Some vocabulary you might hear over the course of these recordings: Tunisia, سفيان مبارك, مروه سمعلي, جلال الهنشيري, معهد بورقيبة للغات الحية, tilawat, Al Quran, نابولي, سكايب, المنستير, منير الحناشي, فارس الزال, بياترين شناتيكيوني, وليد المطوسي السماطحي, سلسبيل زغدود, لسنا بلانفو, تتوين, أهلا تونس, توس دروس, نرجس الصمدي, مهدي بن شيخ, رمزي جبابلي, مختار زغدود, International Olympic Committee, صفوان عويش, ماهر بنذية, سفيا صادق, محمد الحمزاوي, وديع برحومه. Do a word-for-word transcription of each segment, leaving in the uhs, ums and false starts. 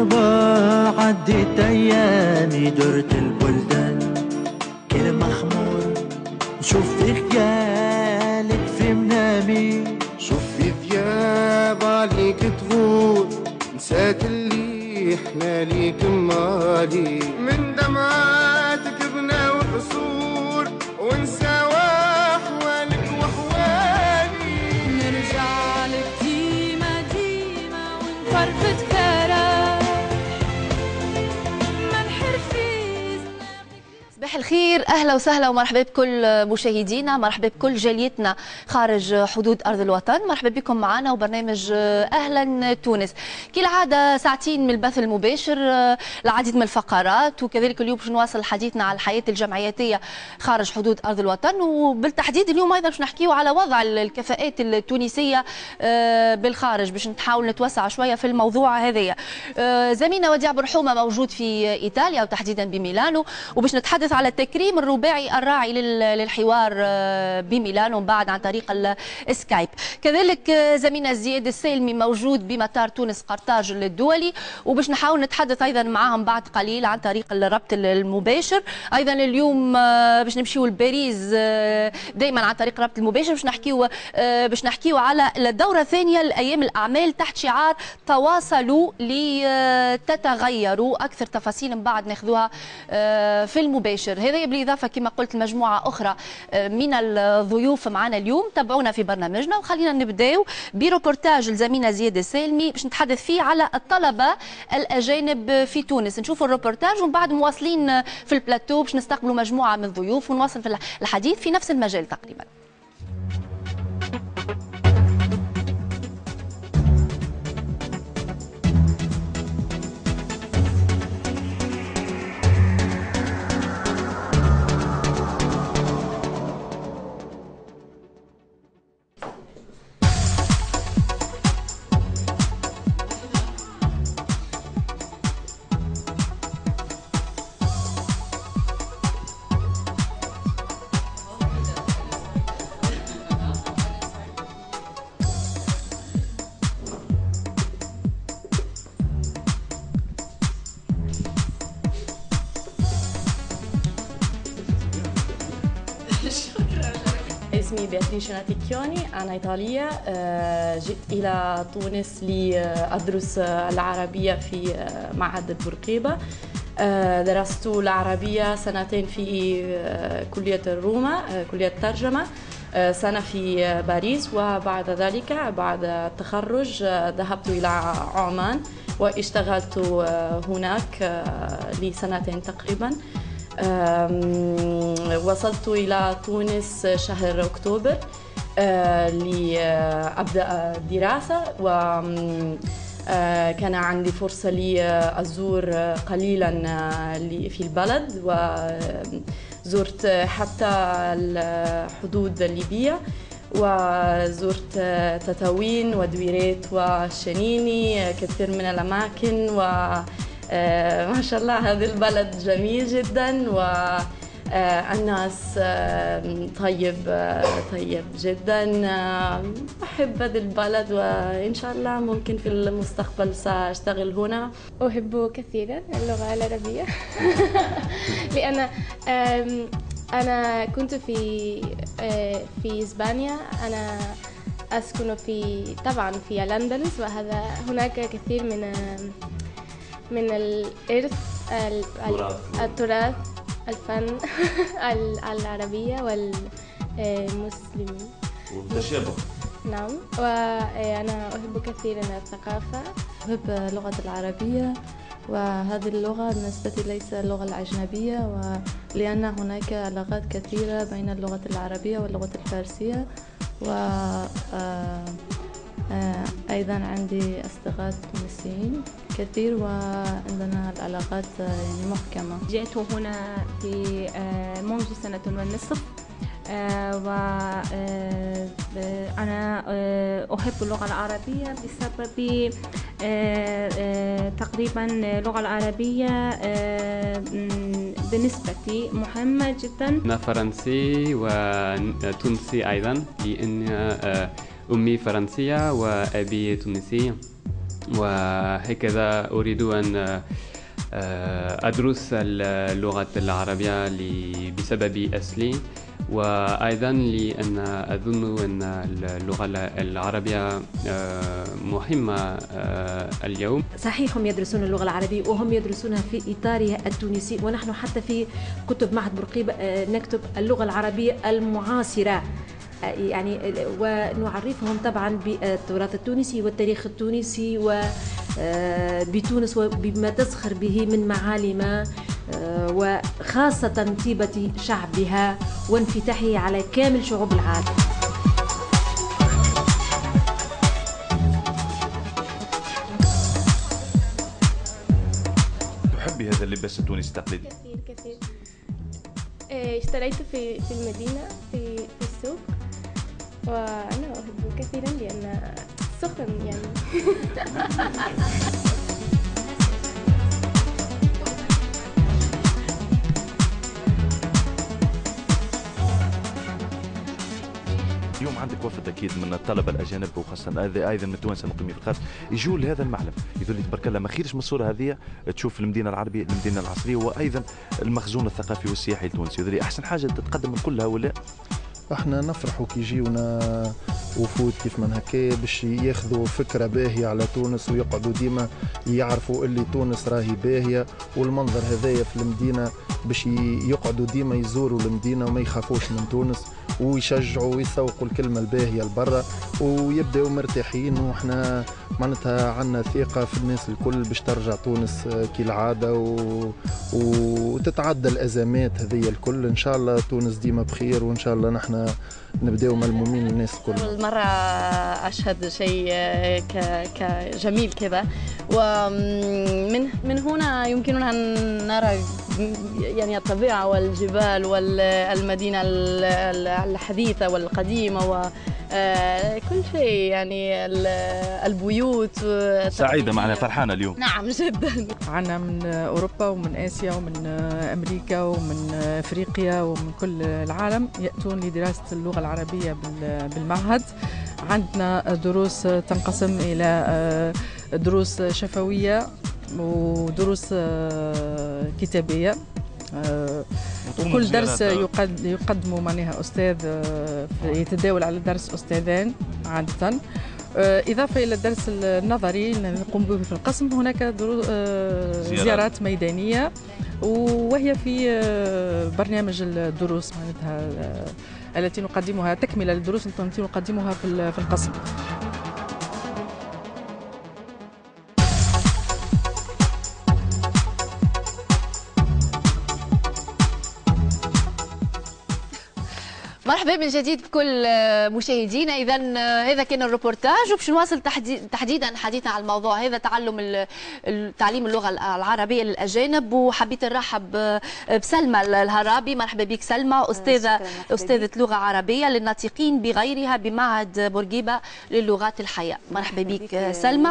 غربة عدت أيامي درت البلدان كل مخمور شوف في خيالك في منامي شوف في ذياب عليك تغور نسات اللي احنا ليك مالي من دمعاتك بنا وقصور ونسى أحوالك وأحوالي نرجع لك ديما ديما ونفرفد صباح الخير. اهلا وسهلا ومرحبا بكل مشاهدينا، مرحبا بكل جاليتنا خارج حدود ارض الوطن، مرحبا بكم معنا وبرنامج اهلا تونس. كالعاده ساعتين من البث المباشر، العديد من الفقرات، وكذلك اليوم باش نواصل حديثنا على الحياه الجمعياتيه خارج حدود ارض الوطن، وبالتحديد اليوم ايضا باش نحكيو على وضع الكفاءات التونسيه بالخارج باش نحاول نتوسع شويه في الموضوع هذايا. زميلنا وديع برحومه موجود في ايطاليا وتحديدا بميلانو، وباش نتحدث على التكريم الرباعي الراعي للحوار بميلانو بعد عن طريق السكايب. كذلك زميلنا زياد السالمي موجود بمطار تونس قرطاج الدولي، وباش نحاول نتحدث ايضا معاهم بعد قليل عن طريق الربط المباشر. ايضا اليوم باش نمشيو لباريس دائما عن طريق الربط المباشر باش نحكيو باش نحكيو على الدوره الثانيه لايام الاعمال تحت شعار تواصلوا لتتغيروا. اكثر تفاصيل من بعد ناخذوها في المباشر. هذا بالإضافة كما قلت مجموعة أخرى من الضيوف معنا اليوم، تابعونا في برنامجنا. وخلينا نبداو بروبورتاج الزميلة زياد السالمي باش نتحدث فيه على الطلبة الأجانب في تونس. نشوفوا الروبورتاج ومن بعد مواصلين في البلاتو باش نستقبلوا مجموعة من الضيوف ونواصل في الحديث في نفس المجال تقريبا. اسمي بياترين شناتيكيوني، أنا إيطالية، جئت إلى تونس لأدرس العربية في معهد بورقيبة. درست العربية سنتين في كلية الروما، كلية الترجمة، سنة في باريس، وبعد ذلك بعد التخرج ذهبت إلى عمان واشتغلت هناك لسنتين تقريباً. وصلت إلى تونس شهر أكتوبر لأبدأ الدراسة، وكان عندي فرصة لأزور قليلا في البلد، وزرت حتى الحدود الليبية وزرت تتوين ودويريت وشنيني، كثير من الأماكن. و ما شاء الله هذا البلد جميل جدا، والناس طيب طيب جدا. أحب هذا البلد، وإن شاء الله ممكن في المستقبل سأشتغل هنا. أحب كثيرا اللغة العربية لأن أنا كنت في في إسبانيا، أنا أسكن في طبعا في الأندلس، وهذا هناك كثير من من الإرث، التراث، الفن العربية والمسلمين والتشابه. نعم، وأنا أحب كثيرا الثقافة. أحب اللغة العربية، وهذه اللغة بالنسبة لي ليس اللغة الأجنبية، لأن هناك علاقات كثيرة بين اللغة العربية واللغة الفارسية. وأيضا عندي أصدقاء تونسيين كثير، وعندنا العلاقات يعني محكمة. جئت هنا في منذ سنة ونصف، وأنا أحب اللغة العربية بسبب تقريبا اللغة العربية بالنسبة لي مهمة جدا. أنا فرنسي وتونسي أيضا، لأن أمي فرنسية وأبي تونسي. وهكذا أريد أن أدرس اللغة العربية بسبب أصلي، وأيضا لأن أظن أن اللغة العربية مهمة اليوم. صحيح، هم يدرسون اللغة العربية وهم يدرسونها في إطارها التونسي، ونحن حتى في كتب معهد بورقيبة نكتب اللغة العربية المعاصرة، يعني ونعرفهم طبعا بالتراث التونسي والتاريخ التونسي وبتونس وبما تزخر به من معالم، وخاصة طيبة شعبها وانفتاحه على كامل شعوب العالم. تحبي هذا اللباس التونسي التقليدي؟ كثير كثير. اشتريته في في المدينة في في السوق، وأنا أحبه كثيرا لأن سخن يعني. اليوم عندك وفد اكيد من الطلبه الاجانب وخاصه ايضا من التوانسه المقيمين في الخارج يجوا لهذا المعلم، يقول لي تبارك الله ما خيرش من الصوره هذه تشوف المدينه العربيه المدينه العصريه وايضا المخزون الثقافي والسياحي التونسي، يقول لي احسن حاجه تتقدم من كل هؤلاء. احنا نفرحوا كي يجيونا وفود كيف من هكا باش ياخذوا فكره باهيه على تونس ويقعدوا ديما يعرفوا اللي تونس راهي باهيه، والمنظر هذايا في المدينه باش يقعدوا ديما يزوروا المدينه وما يخافوش من تونس، ويشجعوا ويسوقوا الكلمه الباهيه لبرا ويبداوا مرتاحين، وحنا معناتها عندنا ثقه في الناس الكل باش ترجع تونس كالعاده و... وتتعدى الازمات هذه الكل. ان شاء الله تونس ديما بخير، وان شاء الله نحن نبداو ملمومين الناس الكل. أول مرة أشهد شيء كجميل كذا، ومن من هنا يمكننا أن نرى يعني الطبيعة والجبال والمدينة الحديثة والقديمة وكل شيء، يعني البيوت. سعيدة معنا فرحانة اليوم؟ نعم جدا. عنا من أوروبا ومن آسيا ومن أمريكا ومن أفريقيا ومن كل العالم يأتون لدراسة اللغة العربية بالمعهد. عندنا دروس تنقسم إلى دروس شفوية ودروس كتابية، كل درس يقدمه معناها أستاذ، يتداول على الدرس أستاذان عادة، إضافة إلى الدرس النظري اللي نقوم به في القسم. هناك دروس زيارات ميدانية وهي في برنامج الدروس معناتها التي نقدمها تكملة للدروس التي نقدمها في القسم. مرحبا من جديد بكل مشاهدينا. إذا هذا كان الروبورتاج، وباش نواصل تحديدا حديثنا على الموضوع هذا، تعلم تعليم اللغة العربية للأجانب. وحبيت نرحب بسلمى الهرابي. مرحبا بك سلمى، أستاذة أستاذة لغة عربية للناطقين بغيرها بمعهد بورقيبة للغات الحية. مرحبا بك سلمى،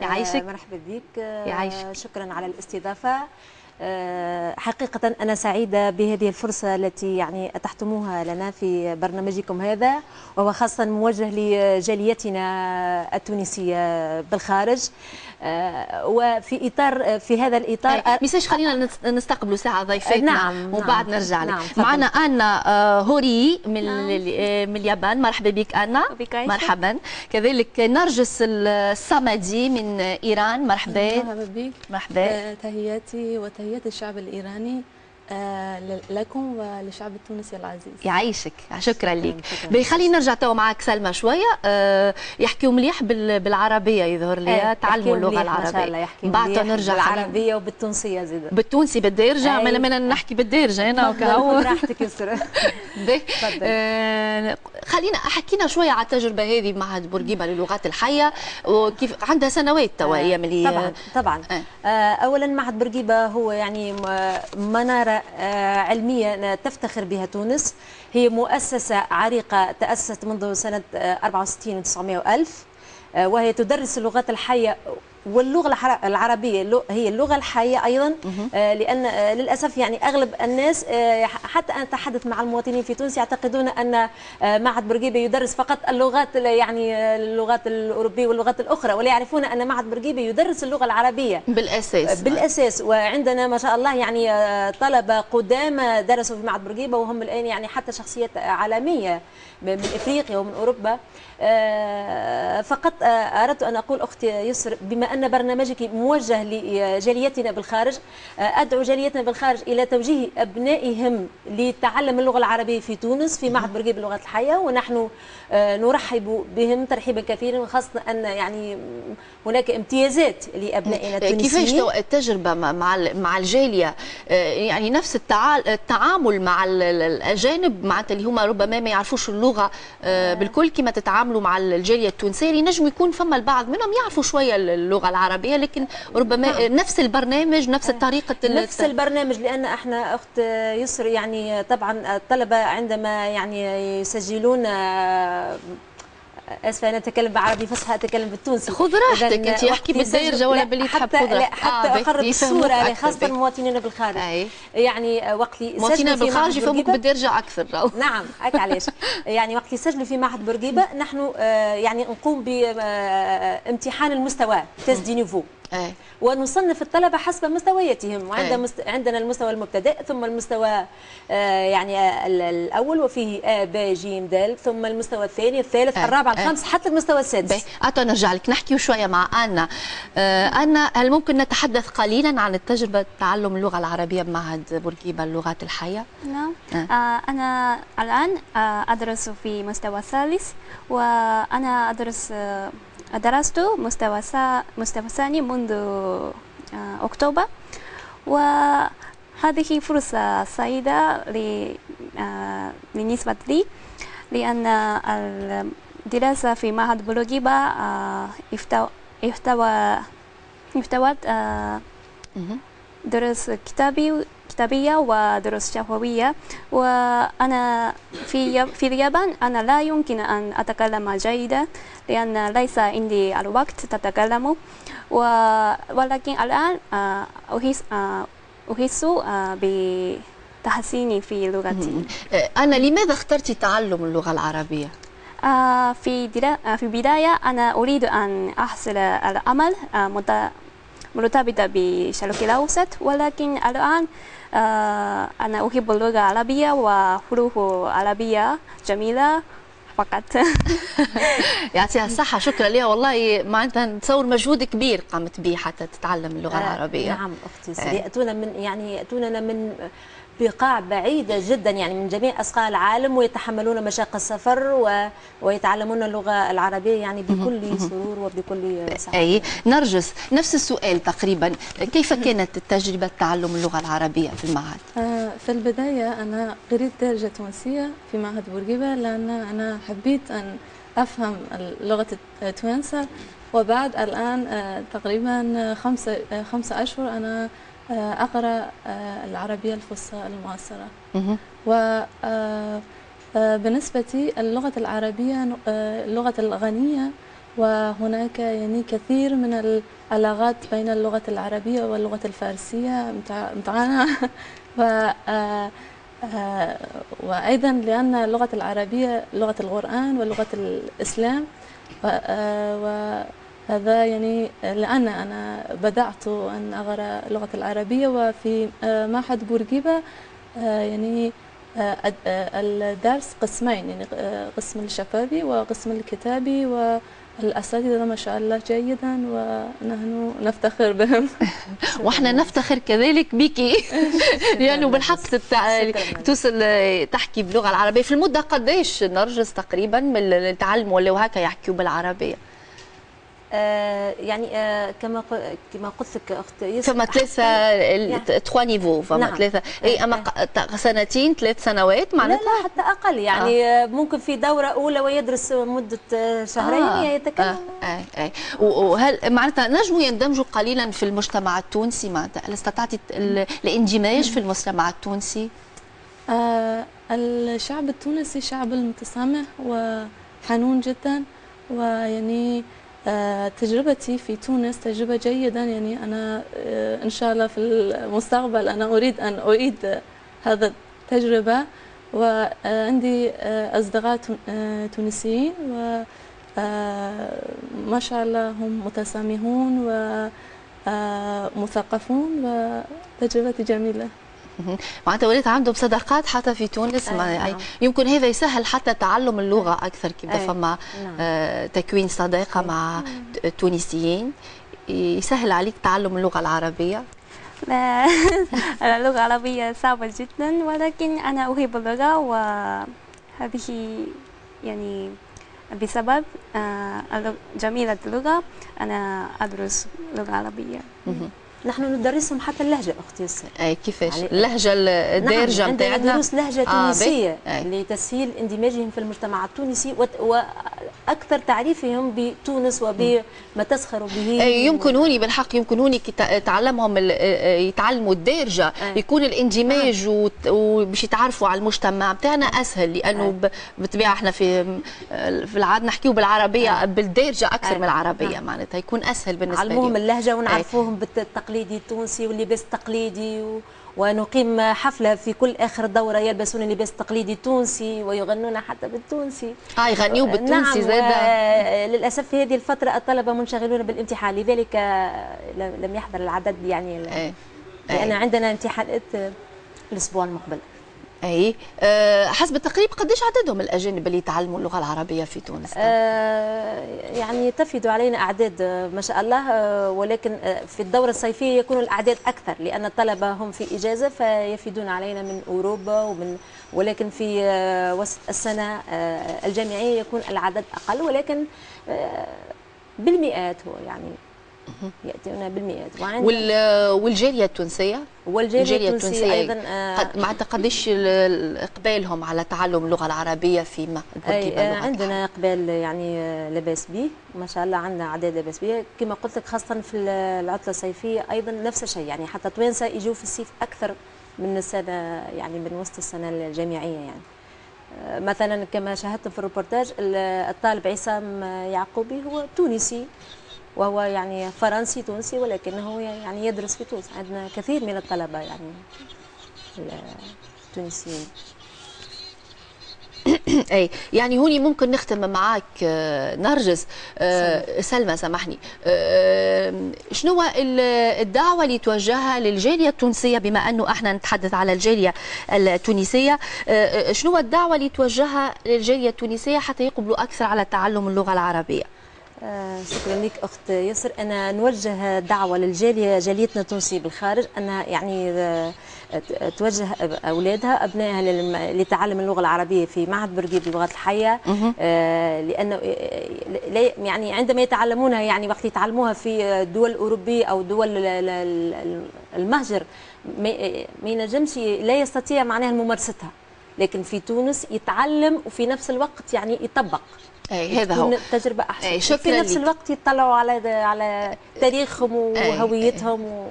يعيشك. مرحبا بك، يعيشك. شكرا على الاستضافة. حقيقة أنا سعيدة بهذه الفرصة التي يعني أتحتموها لنا في برنامجكم هذا، وهو خاصة موجه لجاليتنا التونسية بالخارج. وفي إطار في هذا الإطار ما يساش خلينا نستقبلوا ساعة ضيفاتنا. نعم، وبعد نعم نرجع لك. نعم، معنا أنا هوري من نعم من اليابان. مرحبا بك أنا. مرحبا. كذلك نرجس الصمدي من إيران. مرحبا. مرحبا بك. مرحبا. تحياتي وتحياتي تحيات الشعب الإيراني لكم وللشعب التونسي العزيز. يعيشك، شكرا لك. بيخلينا نرجع تو معاك سلمى شويه. يحكيوا مليح بالعربيه يظهر لي، تعلموا اللغه العربيه بعد نرجع بالعربيه وبالتونسيه زيد، بالتونسي بدي ارجع ما نحكي بالدارجه انا وكاو راحتك يسر. خلينا حكينا شويه على التجربه هذه بمعهد بورقيبه للغات الحيه، وكيف عندها سنوات توا هي ملي. طبعا طبعا. اولا معهد بورقيبه هو يعني مناره علمية تفتخر بها تونس، هي مؤسسة عريقة تأسست منذ سنة أربعة وستين وتسعمائة وألف، وهي تدرس اللغات الحية واللغه العربيه هي اللغه الحيه ايضا، لان للاسف يعني اغلب الناس حتى انا اتحدث مع المواطنين في تونس يعتقدون ان معهد بورقيبه يدرس فقط اللغات يعني اللغات الاوروبيه واللغات الاخرى، ولا يعرفون ان معهد بورقيبه يدرس اللغه العربيه بالاساس بالاساس وعندنا ما شاء الله يعني طلبه قدامى درسوا في معهد بورقيبه وهم الان يعني حتى شخصيات عالميه من افريقيا ومن اوروبا. فقط اردت ان اقول اختي يسر، بما ان برنامجك موجه لجاليتنا بالخارج، ادعو جاليتنا بالخارج الى توجيه ابنائهم لتعلم اللغه العربيه في تونس في معهد بورقيبه اللغات الحيه، ونحن نرحب بهم ترحيبا كثيرا، وخاصه ان يعني هناك امتيازات لابنائنا التونسيين. كيفاش التجربه مع مع الجاليه، يعني نفس التعامل مع الاجانب معناتها اللي هما ربما ما يعرفوش اللغه بالكل كما تتعاملوا مع الجاليه التونسيه؟ ينجم يكون فما البعض منهم يعرفوا شويه اللغه العربيه لكن ربما نفس البرنامج نفس طريقه نفس البرنامج، لان احنا اخت يسر يعني طبعا الطلبه عندما يعني يسجلون، اسفه انا اتكلم بعربي فصحى اتكلم بالتونسي، خذ راحتك انت احكي بالدارجه ولا باللي تحب، خذ راحتك حتى اقرب الصوره خاصه المواطنين بالخارج. أي. يعني وقت اللي سجلوا في معهد بورقيبه بالدارجه اكثر رو. نعم هاك علاش يعني وقت اللي سجلوا في معهد بورقيبه نحن آه يعني نقوم بامتحان آه المستوى تيست دي نيفو، أي. ونصنف الطلبة حسب مستوياتهم، وعندنا المستوى المبتدئ ثم المستوى يعني الأول وفيه أ ب ج د، ثم المستوى الثاني الثالث أي. الرابع الخامس حتى المستوى السادس. أعطى نرجع لك نحكي شوية مع أنا أنا هل ممكن نتحدث قليلا عن التجربة تعلم اللغة العربية بمعهد بورقيبه اللغات الحية؟ نعم أه. أنا الآن أدرس في مستوى الثالث، وأنا أدرس درست مستوى مستوى ثاني منذ أكتوبر، وهذه فرصة سعيدة بالنسبة لي لأن الدراسة في معهد بورقيبه احتوت دروس كتابي كتابية ودروس شفوية، وأنا في في اليابان أنا لا يمكن أن أتكلم جيدا لأن ليس عندي الوقت تتكلم، ولكن الآن أحس أحس بتحسيني في لغتي. أنا لماذا اخترت تعلم اللغة العربية؟ في في البداية أنا أريد أن أحصل على عمل مرتبطة بالشرق الأوسط، ولكن الآن آه أنا أحب اللغة العربية وحروف عربية جميلة فقط. يعطيها الصحة، شكرا لها والله، معناتها نتصور مجهود كبير قامت به حتى تتعلم اللغة العربية. آه نعم أختي، يأتونا من يعني يأتوننا من بقاع بعيدة جدا يعني من جميع أصقاع العالم ويتحملون مشاق السفر و... ويتعلمون اللغة العربية يعني بكل سرور وبكل سعادة. أي نرجس نفس السؤال تقريبا، كيف كانت التجربة تعلم اللغة العربية في المعهد؟ في البداية أنا قريت درجة تونسية في معهد بورقيبه لأن أنا حبيت أن أفهم اللغة التوانسة، وبعد الآن تقريبا خمسة خمسة أشهر أنا أقرأ العربية الفصحى المعاصرة. وبالنسبة للغة العربية اللغة الغنية، وهناك يعني كثير من العلاقات بين اللغة العربية واللغة الفارسية متعانة، وأيضا لأن اللغة العربية لغة القرآن ولغة الإسلام، و هذا يعني لأن أنا بدأت أن أقرأ اللغة العربية، وفي معهد بورقيبه يعني الدرس قسمين، يعني قسم الشفوي وقسم الكتابي، و الأساتذة ما شاء الله جيدا ونحن نفتخر بهم. واحنا نفتخر كذلك بكي لأنه يعني بالحق توصل تحكي باللغة العربية في المدة قديش نرجس تقريبا من التعلم ولا وهكا يحكيوا بالعربية؟ آه يعني آه كما كما قلت لك اخت يسر فما ثلاثه تخوا نيفو، فما ثلاثه اي اما سنتين ثلاث سنوات معناتها لا, لا حتى اقل يعني آه. ممكن في دوره اولى ويدرس مده شهرين آه. يتكلم آه. آه. آه. آه. وهل معناتها نجموا يندمجوا قليلا في المجتمع التونسي؟ معناتها هل استطعتي الاندماج في المجتمع التونسي؟ آه الشعب التونسي شعب متسامح وحنون جدا، ويعني تجربتي في تونس تجربة جيدة، يعني أنا إن شاء الله في المستقبل أنا أريد أن أعيد هذا التجربة، وعندي أصدقاء تونسيين وما شاء الله هم متسامحون ومثقفون وتجربتي جميلة. معناتها ولات عندهم صداقات حتى في تونس. أيه. يمكن هذا يسهل حتى تعلم اللغة أكثر، كيبدا فما أيه. تكوين صداقة أيه. مع تونسيين يسهل عليك تعلم اللغة العربية. اللغة العربية صعبة جدا، ولكن أنا أحب اللغة، وهذه يعني بسبب جميلة اللغة أنا أدرس اللغة العربية. نحن ندرسهم حتى اللهجه اختي السيد. اي كيفاش اللهجه الدارجه نتاعنا؟ نعم، ندرس لهجه تونسيه آه لتسهيل اندماجهم في المجتمع التونسي واكثر تعريفهم بتونس وبما تسخر به. يمكن هوني بالحق يمكن هوني تعلمهم يتعلموا الدارجه آه. يكون الاندماج آه. وباش يتعرفوا على المجتمع نتاعنا اسهل، لانه آه. بالطبيعه احنا في في العاده نحكيوا بالعربيه آه. بالدارجه اكثر آه. من العربيه آه. معناتها يكون اسهل بالنسبه لهم. نعلموهم اللهجه ونعرفوهم آه. بالتقليد التقليدي التونسي واللباس التقليدي، ونقيم حفله في كل اخر دوره يلبسون اللباس التقليدي التونسي ويغنون حتى بالتونسي. اه يغنيوا بالتونسي. نعم، زاد للاسف في هذه الفتره الطلبه منشغلون بالامتحان، لذلك لم يحضر العدد، يعني لان يعني عندنا امتحانات الاسبوع المقبل. اي أه حسب التقريب قديش عددهم الاجانب اللي يتعلموا اللغه العربيه في تونس؟ أه يعني تفيد علينا اعداد ما شاء الله، ولكن في الدوره الصيفيه يكون الاعداد اكثر، لان الطلبه هم في اجازه فيفيدون علينا من اوروبا ومن، ولكن في وسط السنه الجامعيه يكون العدد اقل، ولكن بالمئات هو يعني يأتينا بالمئات. والجالية التونسية والجالية التونسية أيضا مع قديش إقبالهم على تعلم اللغة العربية في بورقيبة؟ عندنا إقبال يعني لاباس به ما شاء الله، عندنا أعداد لاباس به كما قلت لك، خاصة في العطلة الصيفية أيضا نفس الشيء، يعني حتى توانسة يجوا في الصيف أكثر من السنة، يعني من وسط السنة الجامعية. يعني مثلا كما شاهدتم في الروبورتاج الطالب عصام يعقوبي هو تونسي، وهو يعني فرنسي تونسي، ولكنه يعني يدرس في تونس. عندنا كثير من الطلبة يعني التونسيين. اي يعني هوني ممكن نختم معاك نرجس سلمى. سلمى سامحني، شنو الدعوه اللي توجهها للجاليه التونسيه، بما انه احنا نتحدث على الجاليه التونسيه، شنو الدعوه اللي توجهها للجاليه التونسيه حتى يقبلوا اكثر على تعلم اللغه العربيه؟ آه شكرا لك أخت يسر. أنا نوجه دعوة للجالية جاليتنا التونسية بالخارج أنها يعني توجه أولادها أبنائها لتعلم اللغة العربية في معهد بورقيبة للغات الحية، آه لأنه يعني عندما يتعلمونها، يعني وقت يتعلموها في دول أوروبية أو دول المهجر ما ينجمش لا يستطيع معناها ممارستها، لكن في تونس يتعلم وفي نفس الوقت يعني يطبق. اي هذا هو تجربه احسن، في نفس الوقت يطلعوا على على تاريخهم وهويتهم و...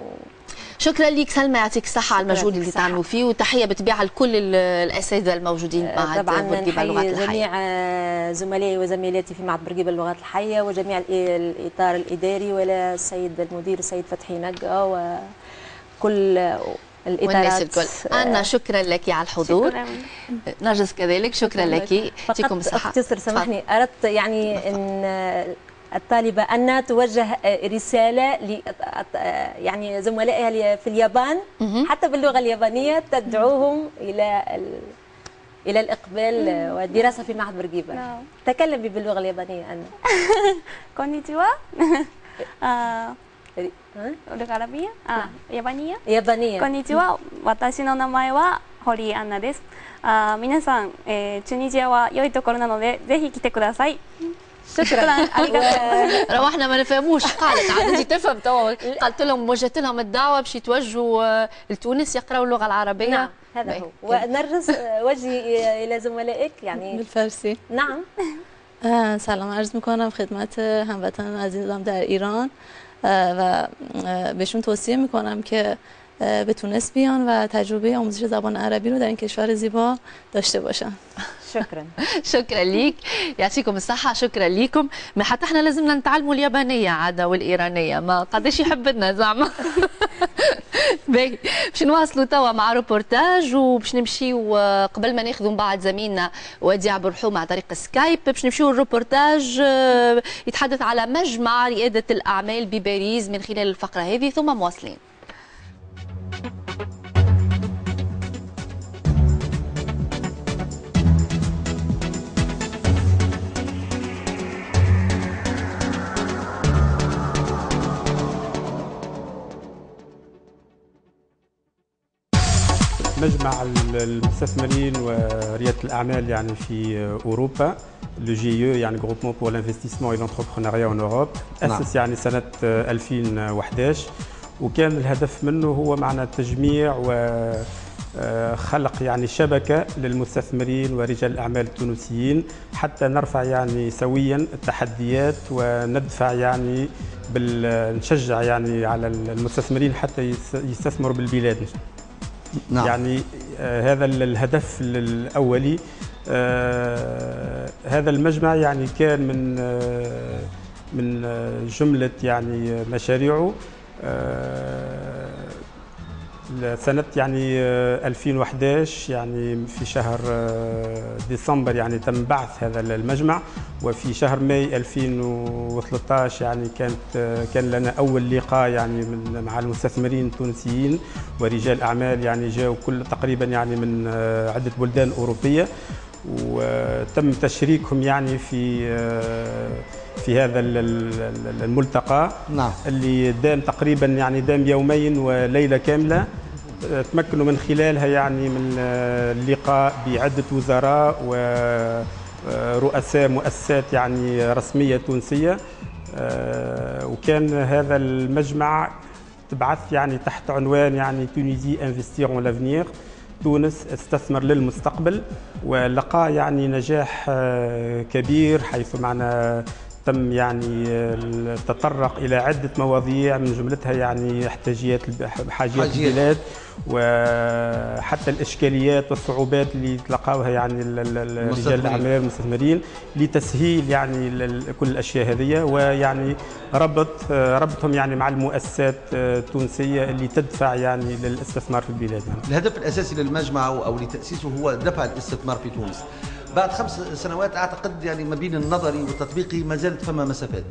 شكرا لك سلمى، يعطيك الصحه على المجهود اللي تعملوا فيه، وتحيه بالطبيعه لكل الاساتذه الموجودين معنا طبعا بورقيبه للغات الحيه، جميع زملائي وزميلاتي في معهد بورقيبه للغات الحيه، وجميع الاطار الاداري ولا السيد المدير السيد فتحي نقا وكل والناس الكل. أنا شكرا لك على الحضور. نرجس كذلك شكرا لك. يعطيكم الصحة. تيسر سامحني، أردت يعني أن الطالبة أن توجه رسالة ل يعني زملائها في اليابان حتى باللغة اليابانية، تدعوهم إلى إلى الإقبال والدراسة في معهد بورقيبة. تكلمي باللغة اليابانية أنا. كونيتشوا. اللغة العربية؟ آه يابانية؟ يابانية. こんにちは。私の名前は堀井アンナです。あ、皆さん、え、チュニジアは良いところなのでぜひ来てください。شكرا. روحنا ما نفهموش قالت، عادي تفهم توا. قالت لهم وجهت لهم الدعوه باش يتوجهوا لتونس يقراوا اللغه العربيه. نعم هذا هو. ونرجس وجهي الى زملائك يعني بالفارسي. نعم. سلام عرض میکنم خدمت هموطنان عزیزم در ایران و بهشون توصیه میکنم که به تونس بیان و تجربه آموزش زبان عربی رو در این کشور زیبا داشته باشن. شكرا. شكرا ليك، يعطيكم الصحة. شكرا ليكم. ما حتى احنا لازمنا نتعلموا اليابانية عادة والإيرانية، ما قداش يحب لنا زعما. باهي، باش نواصلوا توا مع روبورتاج وباش نمشيو قبل ما ناخذوا من بعد زميلنا وديع برحوم على طريق سكايب باش نمشيو الروبورتاج يتحدث على مجمع ريادة الأعمال بباريس من خلال الفقرة هذه ثم مواصلين. مجمع المستثمرين وريادة الأعمال يعني في أوروبا لو جي يو يعني جروبمون بور لانفستيسمون اي لونتربرونيا ان اوروب، أسس يعني سنة ألفين وأحد عشر وكان الهدف منه هو معنى تجميع وخلق يعني شبكة للمستثمرين ورجال الأعمال التونسيين حتى نرفع يعني سويا التحديات وندفع يعني نشجع يعني على المستثمرين حتى يستثمروا بالبلاد. نعم. يعني آه هذا الهدف الأولي. آه هذا المجمع يعني كان من آه من آه جملة يعني مشاريعه آه سنة يعني آه ألفين وأحد عشر يعني في شهر آه ديسمبر يعني تم بعث هذا المجمع، وفي شهر ماي ألفين وثلاطاش يعني كانت آه كان لنا أول لقاء يعني من مع المستثمرين التونسيين ورجال أعمال يعني جاءوا كل تقريبا يعني من آه عدة بلدان أوروبية وتم تشريكهم يعني في آه في هذا الملتقى. نعم. اللي دام تقريبا يعني دام يومين وليله كامله تمكنوا من خلالها يعني من اللقاء بعده وزراء ورؤساء مؤسسات يعني رسميه تونسيه، وكان هذا المجمع تبعث يعني تحت عنوان يعني تونيزي انفستير اون لافنيغ، تونس استثمر للمستقبل، ولقى يعني نجاح كبير حيث معنا تم يعني تطرق الى عده مواضيع من جملتها يعني احتياجات حاجيات البلاد وحتى الاشكاليات والصعوبات اللي تلقاوها يعني رجال الاعمال والمستثمرين لتسهيل يعني كل الاشياء هذه، ويعني ربط ربطهم يعني مع المؤسسات التونسيه اللي تدفع يعني للاستثمار في البلاد. يعني الهدف الاساسي للمجمع او لتاسيسه هو دفع الاستثمار في تونس. بعد خمس سنوات اعتقد يعني ما بين النظري والتطبيقي ما زالت فما مسافات.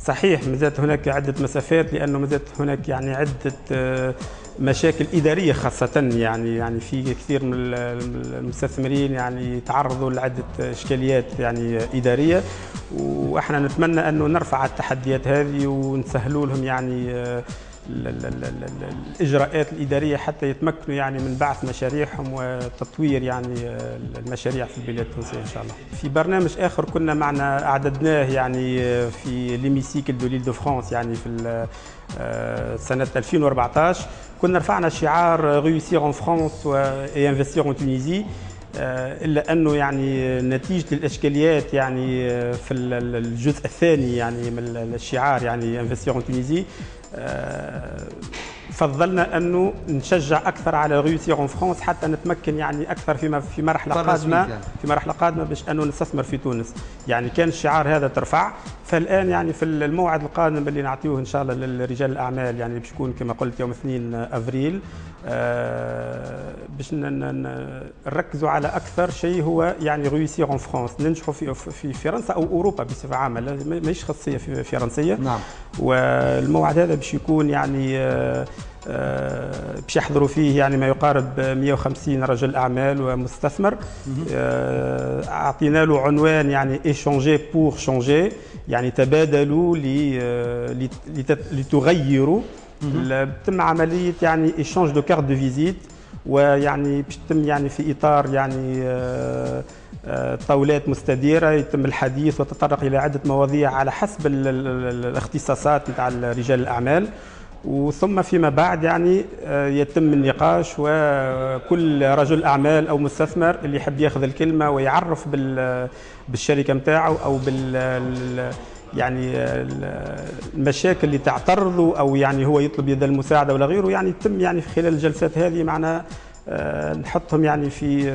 صحيح، ما زالت هناك عده مسافات لانه ما زالت هناك يعني عده مشاكل اداريه خاصه، يعني يعني في كثير من المستثمرين يعني تعرضوا لعده اشكاليات يعني اداريه، واحنا نتمنى انه نرفع التحديات هذه ونسهلوا لهم يعني الإجراءات الإدارية حتى يتمكنوا يعني من بعث مشاريعهم وتطوير يعني المشاريع في البلاد التونسية إن شاء الله. في برنامج آخر كنا معنا أعددناه يعني في ليميسيكل دو ليل دو فرانس يعني في سنة ألفين وأربعطاش كنا رفعنا شعار ريوسير ان فرانس اي انفستير ان تونيزي، إلا أنه يعني نتيجة الإشكاليات يعني في الجزء الثاني يعني من الشعار يعني انفستير ان تونيزي فضلنا انه نشجع اكثر على ريوسير ان فرانس حتى نتمكن يعني اكثر فيما في مرحله قادمه في مرحله قادمه باش انه نستثمر في تونس. يعني كان الشعار هذا ترفع، فالان يعني في الموعد القادم اللي نعطيوه ان شاء الله لرجال الاعمال يعني باش يكون كما قلت يوم اثنين أفريل باش نركزوا على اكثر شيء هو يعني ريوسير ان فرانس، ننجحوا في في فرنسا او اوروبا بصفه عامه، ماهيش خاصيه في فرنسيه. نعم. والموعد هذا باش يكون يعني باش يحضروا فيه يعني ما يقارب مئة وخمسين رجل اعمال ومستثمر. اعطينا له عنوان يعني ايشانجي بور شانجي، يعني تبادلوا لتغيروا. تم عمليه يعني ايشانج دو كارت دو فيزيت، ويعني باش تم يعني في اطار يعني طاولات مستديرة يتم الحديث وتطرق إلى عدة مواضيع على حسب الاختصاصات متاع رجال الأعمال، وثم فيما بعد يعني يتم النقاش وكل رجل أعمال أو مستثمر اللي يحب ياخذ الكلمة ويعرف بالشركة متاعه أو بال يعني المشاكل اللي تعترضه أو يعني هو يطلب يد المساعدة ولا غيره، يعني يتم يعني في خلال الجلسات هذه معنا نحطهم يعني في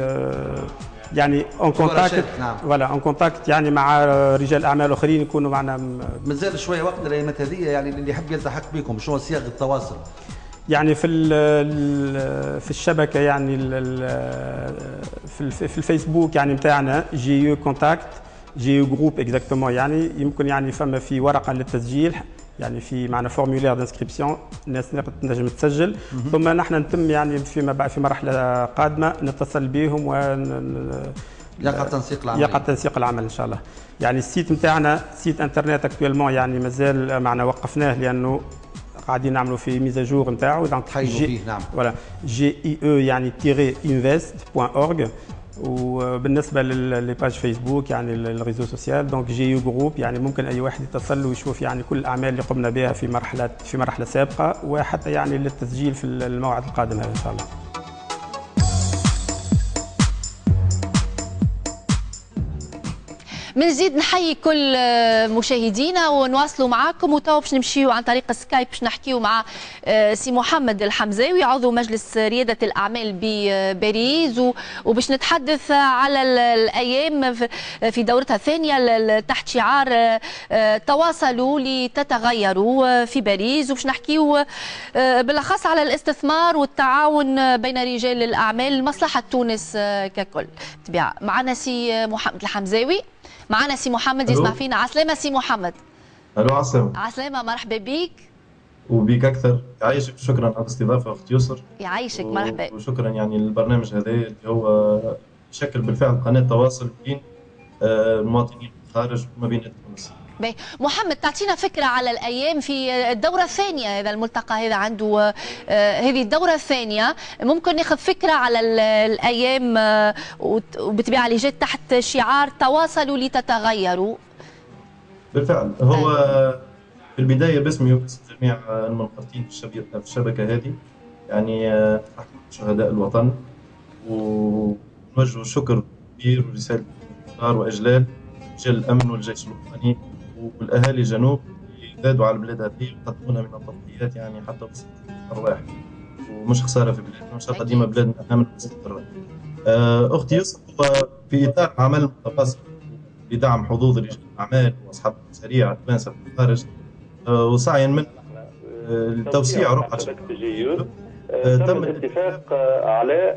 يعني اون كونتاكت فوالا اون كونتاكت يعني مع رجال اعمال اخرين يكونوا معنا. مازال شويه وقت الايامات هذه، يعني اللي يحب يلتحق بكم شنو صيغ التواصل؟ يعني في في الشبكه يعني في الفيسبوك يعني نتاعنا جي يو كونتاكت جي يو جروب اكزاكتومون، يعني يمكن يعني فما في ورقه للتسجيل، يعني في معنا فورمولير دانسكريبسيون، الناس تنجم تسجل، ثم نحن نتم يعني فيما بعد في مرحله قادمه نتصل بهم و يقع تنسيق العمل يقع تنسيق العمل ان شاء الله. يعني السيت نتاعنا سيت انترنت اكتويلمون يعني مازال معنا وقفناه لانه قاعدين نعملوا في ميزاجور نتاعو دونك جي نعم فوالا جي اي او يعني تيري انفست بوان اورغ. وبالنسبه للباج فيسبوك يعني الريزو سوسيال دونك جي يو جروب، يعني ممكن اي واحد يتصل ويشوف يعني كل الاعمال اللي قمنا بها في مرحله في مرحله سابقه وحتى يعني للتسجيل في الموعد القادم هذا ان شاء الله. من جديد نحيي كل مشاهدينا ونواصلوا معاكم، وتوا باش نمشيو عن طريق سكايب باش نحكيو مع سي محمد الحمزاوي عضو مجلس رياده الاعمال بباريس، وباش نتحدث على الايام في دورتها الثانيه تحت شعار تواصلوا لتتغيروا في باريس، وباش نحكيو بالاخص على الاستثمار والتعاون بين رجال الاعمال مصلحه تونس ككل. تبع معنا سي محمد الحمزاوي معنا سي محمد يسمع فينا. عسلامة سي محمد. الو عسلامة. عسلامة مرحبا بك. وبيك أكثر، يعيشك وشكرا على الاستضافة أخت يسر. يعيشك و... مرحبا. وشكرا يعني للبرنامج هذا اللي هو شكل بالفعل قناة تواصل بين المواطنين الخارج وما بين تونس. باهي، محمد تعطينا فكرة على الأيام في الدورة الثانية، هذا الملتقى هذا عنده هذه الدورة الثانية، ممكن ناخذ فكرة على الأيام وبالطبيعة اللي جات تحت شعار تواصلوا لتتغيروا. بالفعل هو في البداية باسمي وباسم جميع المنخرطين في الشبكة هذه يعني نحن شهداء الوطن ونوجه شكر كبير ورسالة افتخار وإجلال رجال الأمن والجيش الوطني والاهالي الجنوب اللي زادوا على البلاد هذه وقدموا من التضحيات يعني حتى وصلت الارواح، ومش خساره في بلادنا، ان شاء الله ديما بلادنا اهم من اختي يوسف. في اطار عمل متواصل لدعم حظوظ رجال الاعمال واصحاب المشاريع التوانسه في الخارج وسعيا من لتوسيع رقعه تم الاتفاق على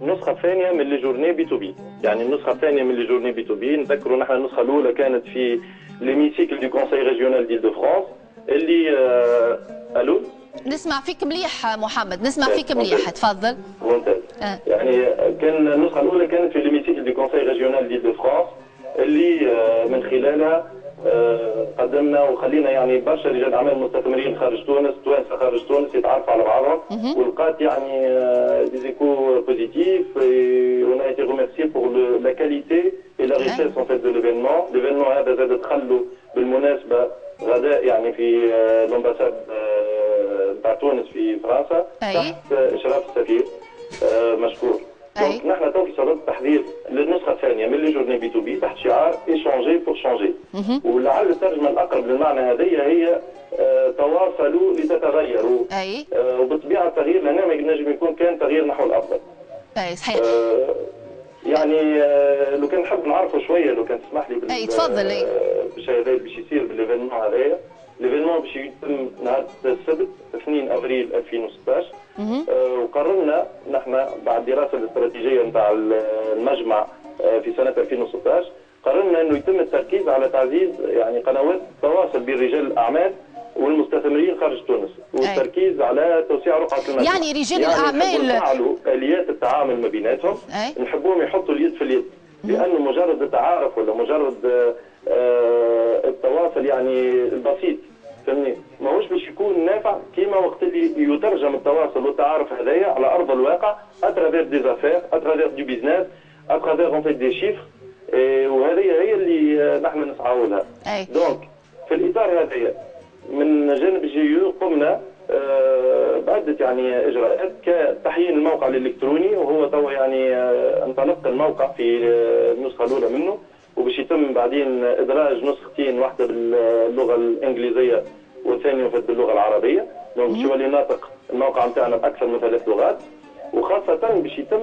نسخة ثانية من لي جورني بي تو بي، يعني النسخة الثانية من لي جورني بي تو بي، نذكروا نحن النسخة الأولى كانت في ليميسيكل دو كونساي ريجيونال ديل دو فرانس اللي آه... ألو؟ نسمع فيك مليح محمد، نسمع فيك مليح، تفضل. ممتاز. آه. يعني كان النسخة الأولى كانت في ليميسيكل دو كونساي ريجيونال ديل دو فرانس اللي آه من خلالها آه قدمنا وخلينا يعني برشا رجال اعمال مستثمرين خارج تونس، توانسه خارج تونس يتعرفوا على بعضهم، ولقات يعني دي زيكو بوزيتيف. اون ا ايتي ريميرسي بور لا كاليتي اي لا ريشيس اون فيت دو ليفينمون، ليفينمون هذا زاد تخلوا بالمناسبه غداء يعني في لومباساد تاع تونس في فرنسا تحت اشراف السفير آه مشكور. دونك نحن تو في صدد تحضير للنسخه الثانيه من لي جورني بي تو بي تحت شعار ايشونجي بور شونجي، ولعل الترجمه الاقرب للمعنى هذه هي آه تواصلوا لتتغيروا. اي آه وبالطبيعه التغيير هنا ما ينجم يكون كان تغيير نحو الافضل. اي صحيح. آه يعني آه لو كان نحب نعرفوا شويه، لو كان تسمح لي بال اي تفضل. اي باش هذا باش يصير بالايفينمون هذايا، الايفينمون باش يتم نهار السبت اثنين ابريل ألفين وستة عشر. آه وقررنا نحن بعد دراسه الاستراتيجيه نتاع المجمع آه في سنه ألفين وستة عشر، قررنا انه يتم التركيز على تعزيز يعني قنوات التواصل بين رجال الاعمال والمستثمرين خارج تونس، والتركيز على توسيع رقعه المجمع. يعني رجال يعني الاعمال نعملوا اليات التعامل ما بيناتهم، نحبوهم يحطوا اليد في اليد، لانه مجرد التعارف ولا مجرد آه آه التواصل يعني البسيط فهمني ماهوش باش يكون نافع كيما وقت اللي يترجم التواصل والتعارف هذايا على ارض الواقع اترافير دي زافير، اترافير دو بيزنس، اترافير اون فيت دي شيفر، وهذه هي اللي نحن نسعاو لها. دونك في الاطار هذايا من جانب الجيو قمنا بعدة يعني اجراءات كتحيين الموقع الالكتروني، وهو توا يعني انطلق الموقع في النسخه الاولى منه، وباش يتم بعدين ادراج نسختين، واحده باللغه الانجليزيه والثانيه باللغه العربيه، دونك باش يولي ناطق الموقع نتاعنا باكثر من ثلاث لغات، وخاصه باش يتم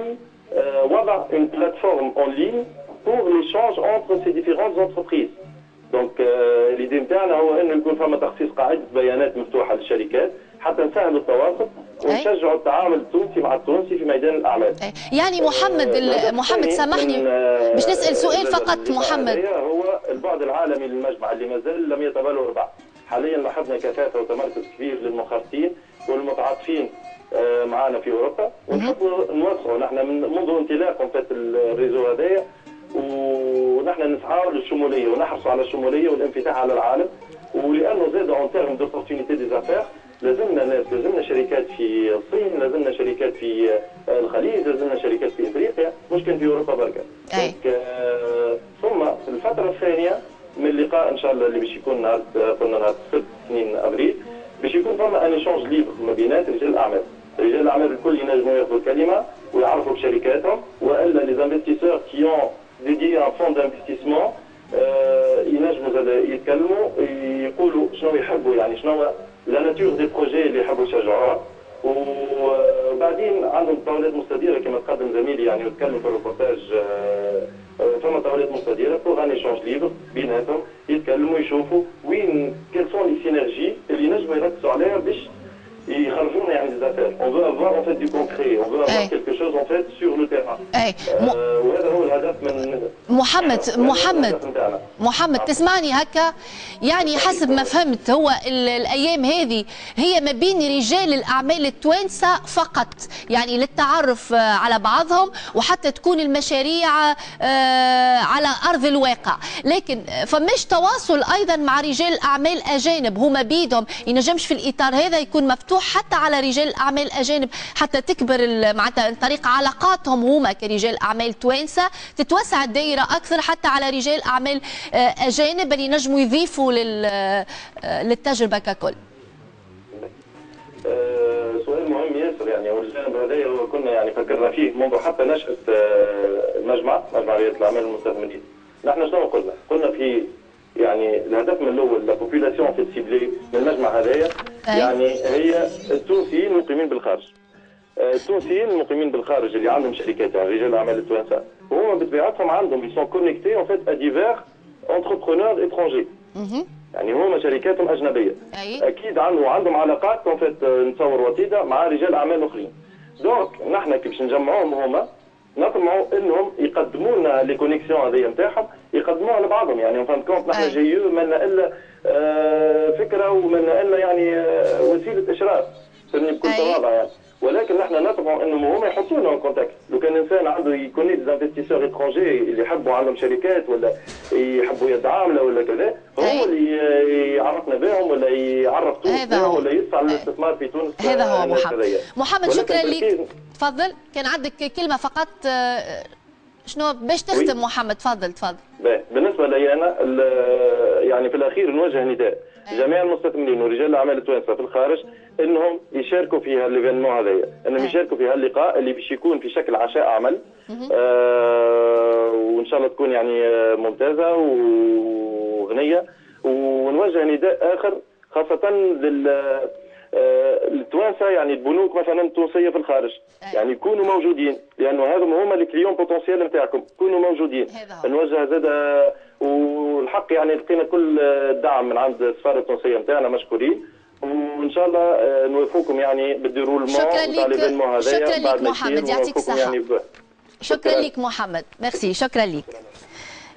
euh, وضع une plateforme en ligne pour l'échange entre ces différentes entreprises. Donc euh, l'idée نتاعنا هو انه يكون فما تخصيص قاعدة بيانات مفتوحة للشركات حتى نساهم التواصل ونشجعوا التعامل التونسي مع التونسي في ميدان الاعمال. يعني محمد آه محمد سامحني باش نسأل سؤال فقط محمد. هو البعد العالمي للمجمع اللي مازال لم يتبلور بعد. حاليا لاحظنا كثافة وتمركز كبير للمخرطين والمتعاطفين آه معنا في اوروبا ونحبوا نوسعوا نحن من منذ انطلاق فات الريزو هذايا ونحن نسعى للشموليه ونحرص على الشموليه والانفتاح على العالم ولانه زاد اون تيرم دو اوبورتونيتي دي زافير لازمنا ناس لازمنا شركات في الصين لازمنا شركات في الخليج لازمنا شركات في افريقيا مش كان في اوروبا بركه. آه ثم الفتره الثانيه من اللقاء ان شاء الله اللي باش يكون نهار قلنا نهار ستة اثنين ابريل باش يكون فما ان شونج ليبر ما بينات رجال الاعمال. رجال الاعمال الكل ينجموا ياخذوا الكلمه ويعرفوا بشركاتهم والا لي انفستيسور كي اون dédié à un fonds d'investissement ينجموا زاد يتكلموا يقولوا شنو يحبوا يعني شنو لا ناتور دي بروجي اللي يحبوا يشجعوها وبعدين عندهم طاولات مستديره كما تقدم زميلي يعني يتكلم في الريبورتاج فما طاولات مستديره بوغ ان ايشونج ليبر بيناتهم يتكلموا يشوفوا وين كيل سون لي سينرجي اللي ينجموا يركزوا عليها باش يخرجونا يعني زافير. On veut avoir en fait du concret, on veut avoir quelque chose en fait sur le terrain. وهذا هو الهدف من محمد محمد محمد تسمعني هكا يعني حسب ما فهمت هو الايام هذه هي ما بين رجال الاعمال التوانسه فقط يعني للتعرف على بعضهم وحتى تكون المشاريع على ارض الواقع، لكن فماش تواصل ايضا مع رجال الاعمال اجانب هما بيدهم ينجمش في الاطار هذا يكون مفتوح حتى على رجال اعمال اجانب حتى تكبر معناتها طريق علاقاتهم هما كرجال اعمال توانسه تتوسع الدائره اكثر حتى على رجال اعمال اجانب اللي ينجموا يضيفوا للتجربه ككل. أه سؤال مهم ياسر يعني والجانب هذايا كنا يعني فكرنا فيه منذ حتى نشاه المجمع مجمع رياده الاعمال المستثمرين. نحن شنو قلنا؟ قلنا في يعني الهدف من الاول لا بوبولاسيون في السيبلي من المجمع هذايا يعني هي التونسيين المقيمين بالخارج. التونسيين المقيمين بالخارج اللي عندهم شركات يعني رجال الاعمال التوانسه وهم بطبيعتهم عندهم يسون كونيكتي اون فيت ا ديفير انتربرونور اترونجي. يعني هما شركاتهم اجنبيه. اكيد عندهم عندهم علاقات اون فيت نتصور وطيده مع رجال اعمال اخرين. دونك نحن كي باش نجمعوهم هما نطمعوا انهم يقدموا لنا لي كونيكسيون هذيا نتاعهم يقدموها لبعضهم يعني اون فان كونت نحن جيو مالنا الا فكره ومالنا الا يعني وسيله اشراف فهمني بكل تواضع يعني ولكن نحن نطمعوا انهم هما يحطوا لنا كونتاكت لو كان انسان عنده يكوني دي انفستيسور اترونجي اللي يحبوا عندهم شركات ولا يحبوا يتعاملوا ولا كذا هو اللي يعرفنا بهم ولا يعرف تونس بهم ولا يدفع للاستثمار في تونس. هذا هو محمد محمد شكرا لك. تفضل كان عندك كلمه فقط شنو باش تختم وي. محمد تفضل تفضل. بالنسبه لي انا يعني في الاخير نوجه نداء جميع المستثمرين ورجال الاعمال التوانسه في الخارج انهم يشاركوا في هالليفينمون هذايا، انهم يشاركوا في هاللقاء اللي باش يكون في شكل عشاء عمل آه وان شاء الله تكون يعني ممتازه وغنيه ونوجه نداء اخر خاصه لل التوانسه يعني البنوك مثلا التونسيه في الخارج يعني كونوا موجودين لانه هذم هما الكليون بوتونسيال نتاعكم كونوا موجودين نوجه زاد والحق يعني لقينا كل الدعم من عند السفاره التونسيه نتاعنا مشكورين وان شاء الله نوافقكم يعني بالديرولمون تاع ليفينمون هذايا. شكرا لك محمد يعطيك الصحه. شكرا لك محمد ميرسي شكرا لك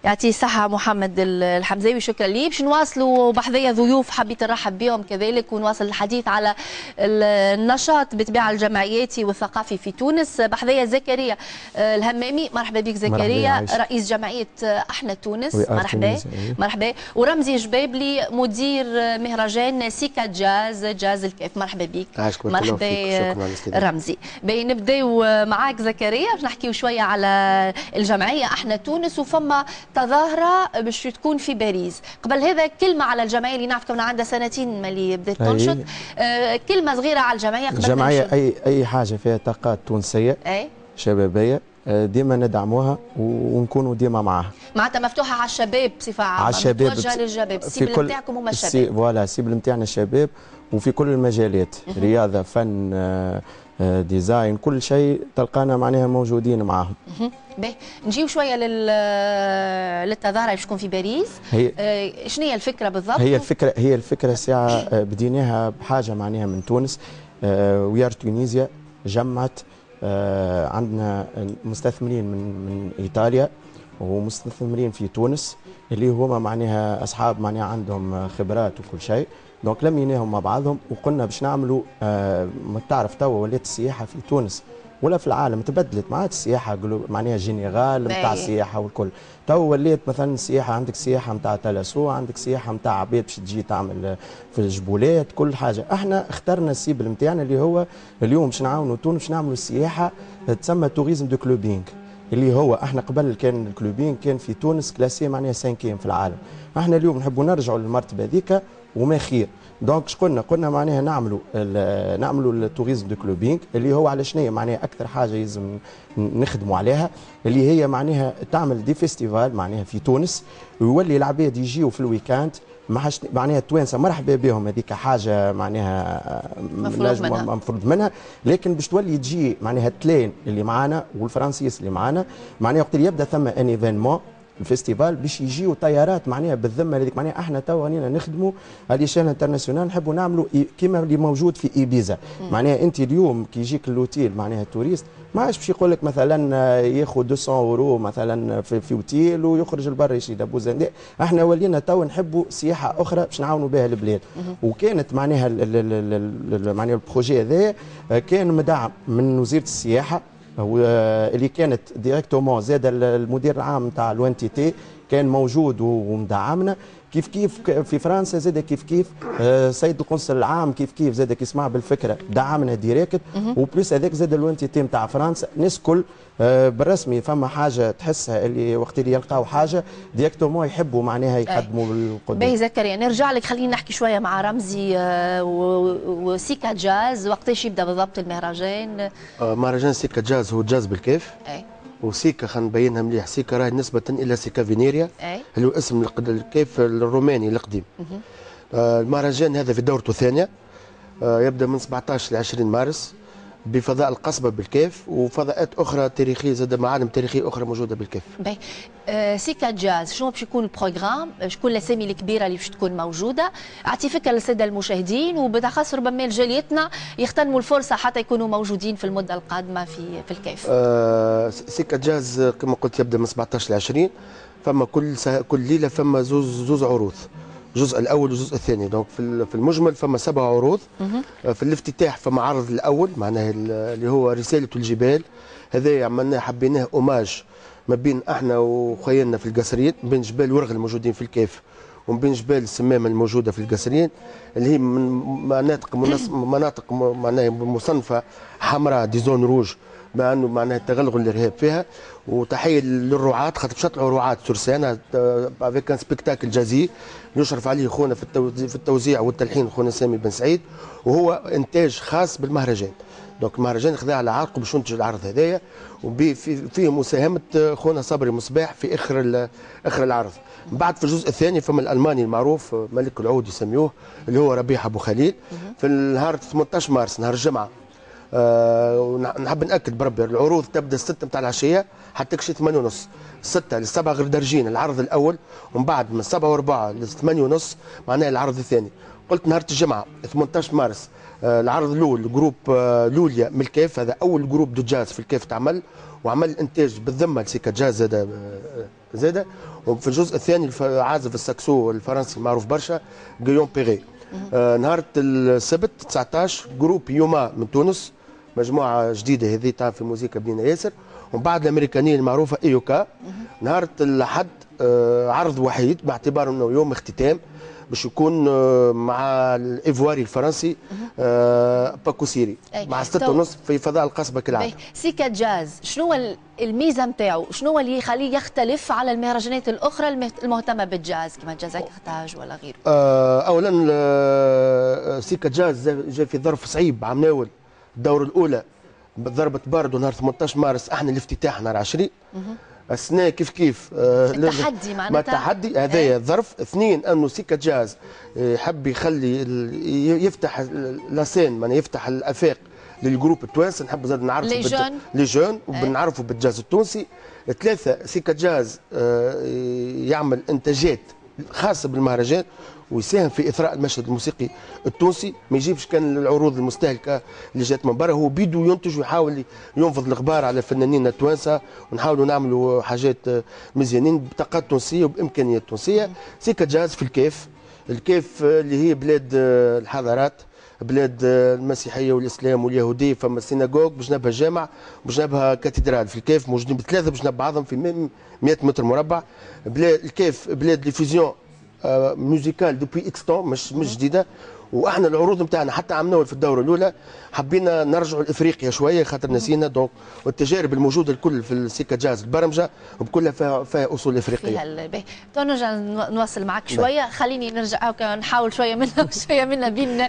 يعطيه الصحة محمد الحمزاوي شكرا لي باش نواصلوا بحذايا ضيوف حبيت نرحب بهم كذلك ونواصل الحديث على النشاط بالطبيعة الجمعياتي والثقافي في تونس بحذايا زكريا الهمامي. مرحبا بك زكريا رئيس جمعية أحنا تونس مرحبا مرحبا ورمزي جبابلي مدير مهرجان سيكا جاز جاز الكيف مرحبا بك مرحبا رمزي. باين نبداو معاك زكريا باش نحكيو شوية على الجمعية أحنا تونس وفما تظاهرة باش تكون في باريس. قبل هذا كلمة على الجمعية اللي نعرف كونها عندها سنتين ملي بدات تنشط آه كلمة صغيرة على الجمعية قبل الجمعية أي أي حاجة فيها طاقات تونسية أي؟ شبابية ديما ندعموها ونكونوا ديما معاها معناتها مفتوحه على الشباب بصفه عامه على الشباب متوجهه للشباب السيبل نتاعكم هما الشباب فوالا السيبل نتاعنا الشباب وفي كل المجالات رياضه فن ديزاين، كل شيء تلقانا معناها موجودين معاهم. باهي نجيو شويه للتظاهره اللي تكون في باريس. آه شنو هي الفكره بالضبط؟ هي الفكره هي الفكره الساعه بديناها بحاجه معناها من تونس. آه ويار تونيزيا جمعت آه عندنا مستثمرين من من ايطاليا ومستثمرين في تونس اللي هما معناها اصحاب معناها عندهم خبرات وكل شيء. دونك لميناهم مع بعضهم وقلنا باش نعملوا آه ما تعرف توا ولات السياحه في تونس ولا في العالم تبدلت، معناتها السياحه معناها جينيرال نتاع السياحه والكل، توا ولات مثلا السياحه عندك سياحه نتاع تلاسو، عندك سياحه نتاع عباد باش تجي تعمل في الجبولات كل حاجه. احنا اخترنا السيبل نتاعنا اللي هو اليوم باش نعاونوا تونس باش نعملوا السياحه تسمى توريزم دو كلوبينغ، اللي هو احنا قبل كان الكلوبينغ كان في تونس كلاسيه معناها سانكيم في العالم، احنا اليوم نحبوا نرجعوا للمرتبه هذيك وما خير. دونك شقلنا قلنا قلنا معناها نعملوا نعملوا التوريزم دو كلوبينغ اللي هو على شنو معناها اكثر حاجه لازم نخدموا عليها، اللي هي معناها تعمل دي فيستيفال معناها في تونس ويولي العباد يجيو في الويكاند معناها التوانسه مرحبا بهم، هذيك حاجه معناها مفروض منها. مفروض منها، لكن باش تولي تجي معناها التلين اللي معانا والفرنسيس اللي معانا معناها وقت اللي يبدا ثم ان ايفينمون الفيستيفال باش يجيو طيارات معناها بالذمه هذيك، معناها احنا توا رانينا نخدموا على شان انترناسيونال، نحبوا نعملوا كيما اللي موجود في ايبيزا. معناها انت اليوم كي يجيك الاوتيل معناها التوريست ما عادش باش يقول لك مثلا ياخذ مئتين يورو مثلا في, في اوتيل ويخرج البر يشري دابوزان، احنا ولينا توا نحبوا سياحه اخرى باش نعاونوا بها البلاد. وكانت معناها معناها البروجي هذا كان مدعم من وزيره السياحه اللي كانت ديريكتومون زاد المدير العام تاع الوانتيتي كان موجود ومدعمنا كيف كيف في فرنسا، زاد كيف كيف سيد القنصل العام كيف كيف زاد كيسمع بالفكره دعمنا ديريكت وبلس هذاك زاد الوانتيتي نتاع فرنسا الناس الكل بالرسمي. فما حاجه تحسها اللي وقت اللي يلقاو حاجه ديريكتومون يحبوا معناها يقدموا القدوه. باهي زكريا نرجع لك، خلينا نحكي شويه مع رمزي وسيكا جاز. وقتاش يبدا بالضبط المهرجان؟ مهرجان سيكا جاز هو جاز بالكيف. اي وسيكا خلينا نبينها مليح، سيكا راهي نسبة إلى سيكا فينيريا اللي هو اسم الكيف الروماني القديم. آه المهرجان هذا في دورته الثانية آه يبدأ من سبعطاش ل عشرين مارس بفضاء القصبة بالكيف وفضاءات أخرى تاريخية زاد معالم تاريخية أخرى موجودة بالكيف. باهي آه سيكا جاز شنو باش يكون البروغرام؟ شكون الأسامي الكبيرة اللي باش تكون موجودة؟ أعطي فكرة للسادة المشاهدين وبالأخص ربما لجاليتنا يغتنموا الفرصة حتى يكونوا موجودين في المدة القادمة في في الكيف. آه سيكا جاز كما قلت يبدأ من سبعطاش ل عشرين، فما كل كل ليلة فما زوز زوز عروض، الجزء الاول والجزء الثاني. دونك في المجمل فما سبع عروض. في الافتتاح فما عرض الاول معناه اللي هو رساله الجبال، هذا عملناه حبيناه اوماج ما بين احنا وخيالنا في القصرين بين جبال ورغل موجودين في الكيف ومن بين جبال السمامه الموجوده في القصرين اللي هي من مناطق مناطق معناها مصنفه حمراء دي زون روج مع انه معناها التغلغل الارهاب فيها. وتحيه للرعاة خاطر باش يطلعوا رعاة ترسانه افيك ان سبيكتاكل جازي يشرف عليه خونا في التوزيع والتلحين خونا سامي بن سعيد، وهو انتاج خاص بالمهرجان. دونك المهرجان خذاه على عاتقه باش ينتج العرض هذايا وفيه مساهمه خونا صبري مصباح في اخر اخر العرض. من بعد في الجزء الثاني فما الالماني المعروف ملك العود يسميوه اللي هو ربيح ابو خليل في نهار ثمنطاش مارس نهار الجمعه. أه ونحب ناكد بربي العروض تبدا الستة نتاع العشيه حتى كشي ثمانية ونص، ستة للسبعة غير درجين العرض الاول ومن بعد من سبعة وأربعة لثمانية ونص معناها العرض الثاني. قلت نهار الجمعه ثمنطاش مارس أه العرض الاول جروب أه لوليا من الكيف، هذا اول جروب دو جاز في الكيف تعمل وعمل الانتاج بالذمه لسيكا جاز زاده زاده. وفي الجزء الثاني عازف الساكسو الفرنسي المعروف برشا غيوم بيغي. أه نهار السبت تسعطاش جروب يوما من تونس مجموعه جديده هذه تاع في موسيقى بنينا ياسر ومن بعد الامريكانيه المعروفه ايوكا. نهار الاحد عرض وحيد باعتبار انه يوم اختتام باش يكون مع الايفواري الفرنسي باكو سيري مع ستة ونص في فضاء القصبه كالعاده. سيكا جاز شنو الميزه نتاعو؟ شنو اللي يخليه يختلف على المهرجانات الاخرى المهتمه بالجاز كما جاز كارتاج ولا غيره؟ اولا سيكا جاز جا في ظرف صعيب عم ناول الدوره الاولى ضربه بارد نهار ثمنطاش مارس احنا الافتتاح نهار عشرين السنه كيف كيف آه التحدي معناتها التحدي هذايا الظرف. اثنين انه سيكا جاز يحب يخلي يفتح لاسين معناها يفتح الافاق للجروب التوانسي، نحب زاد نعرفوا لي جون لي جون وبنعرفوا بالجاز التونسي. ثلاثه سيكا جاز يعمل انتاجات خاصه بالمهرجان ويساهم في اثراء المشهد الموسيقي التونسي، ما يجيبش كان العروض المستهلكه اللي جات من برا. هو بيدو ينتج ويحاول ينفض الغبار على فنانين التوانسه، ونحاولوا نعملوا حاجات مزيانين بطاقات تونسيه وبامكانيات تونسيه. سيكا جاز في الكاف، الكاف اللي هي بلاد الحضارات، بلاد المسيحيه والاسلام واليهوديه، فما سيناغوغ بجنبها جامع بجنبها كاتدرال. في الكاف موجودين بثلاثه بجنب بعضهم في مئة متر مربع. بلاد الكاف بلاد لي فيزيون ميوزيكال دوبوي اكس طون، مش مش جديده. واحنا العروض نتاعنا حتى عملناها في الدوره الاولى، حبينا نرجعوا لافريقيا شويه خاطر نسينا دونك، والتجارب الموجوده الكل في السيكا جاز البرمجه وبكلها فيها, فيها اصول افريقيه. يلا تو نرجع نواصل معك شويه، خليني نرجع هكا نحاول شويه منها وشويه منها بين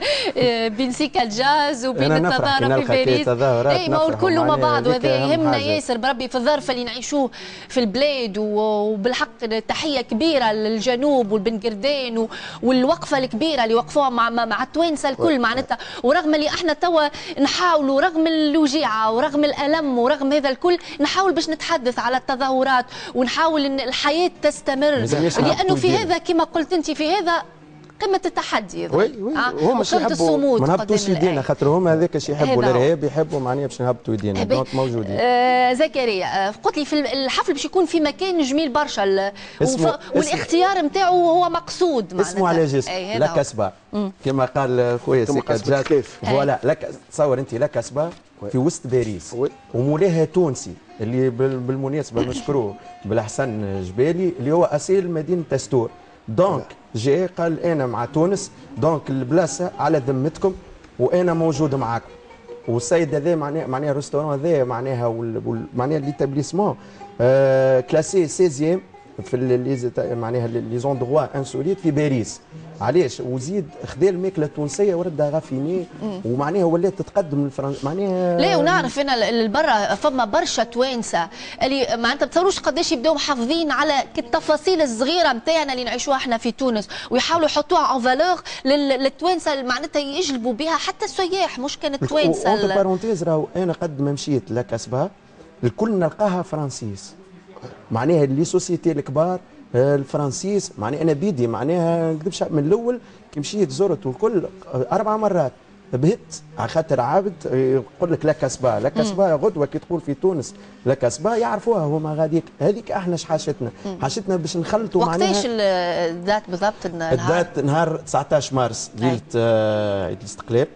بين سيكا جاز وبين التظاهره في باريس. اي ما هو الكل مع بعض، وهذا يهمنا ياسر بربي في الظرف اللي نعيشوه في البلاد. وبالحق تحيه كبيره للجنوب والبنقردين والوقفه الكبيره اللي وقفوها مع مع التوانسه الكل معناتها. ورغم اللي احنا توا نحاولوا رغم الوجيعه ورغم الالم ورغم هذا الكل نحاول باش نتحدث على التظاهرات ونحاول ان الحياه تستمر، لانه في هذا كما قلت انت في هذا قمه التحدي. وي وي هما شي يحبوا ما نهبطوش يدينا، خاطر هما هذاك شي يحبوا الارهاب، يحبوا معناها باش نهبطوا يدينا دونك موجودين. آه زكريا قلت لي في الحفل باش يكون في مكان جميل برشا، والاختيار نتاعو هو مقصود معناتها اسمه على جسم لا كسبه كما قال خويا سيكا جات. فوالا لك تصور انت لا كسبه في وسط باريس، ومولاها تونسي اللي بالمناسبه نشكروه بالحسن جبالي اللي هو اصيل مدينه تستور. دونك جاء قال انا مع تونس، دونك البلاصه على ذمتكم وانا موجود معاكم. والسيد هذا معناه معناه الريستورون هذا معناها معناها ليتابليسمون آه كلاسي سيزيام في اللي معناها لي زون دغوا انسوليت في باريس. علاش؟ وزيد خذا الماكله التونسيه وردها غافيني ومعناها ولات تتقدم الفرنسا معناها. لا ونعرف انا البرا فما برشا توانسه اللي معناتها ما تصوروش قداش يبداو محافظين على التفاصيل الصغيره نتاعنا اللي نعيشوها احنا في تونس، ويحاولوا يحطوها اون فالور للتوانسه معناتها يجلبوا بها حتى السياح مش كان التوانسه. اونت بارونتيز راهو انا قد ما مشيت لكسبها الكل نلقاها فرانسيس معناها لي سوسيتي الكبار الفرنسيس. معناها انا بيدي معناها نكذبش من الاول كي مشيت زرت والكل اربع مرات بهت على خاطر عابد يقول لك لا كسبه لا كسبه غدوه كي تقول في تونس لا كسبه يعرفوها هما غاديك. هذيك احنا شحاشتنا حاشتنا باش نخلطوا معناها. وقتاش الدات بالضبط؟ الدات نهار تسعطاش مارس ليله عيد الاستقلال،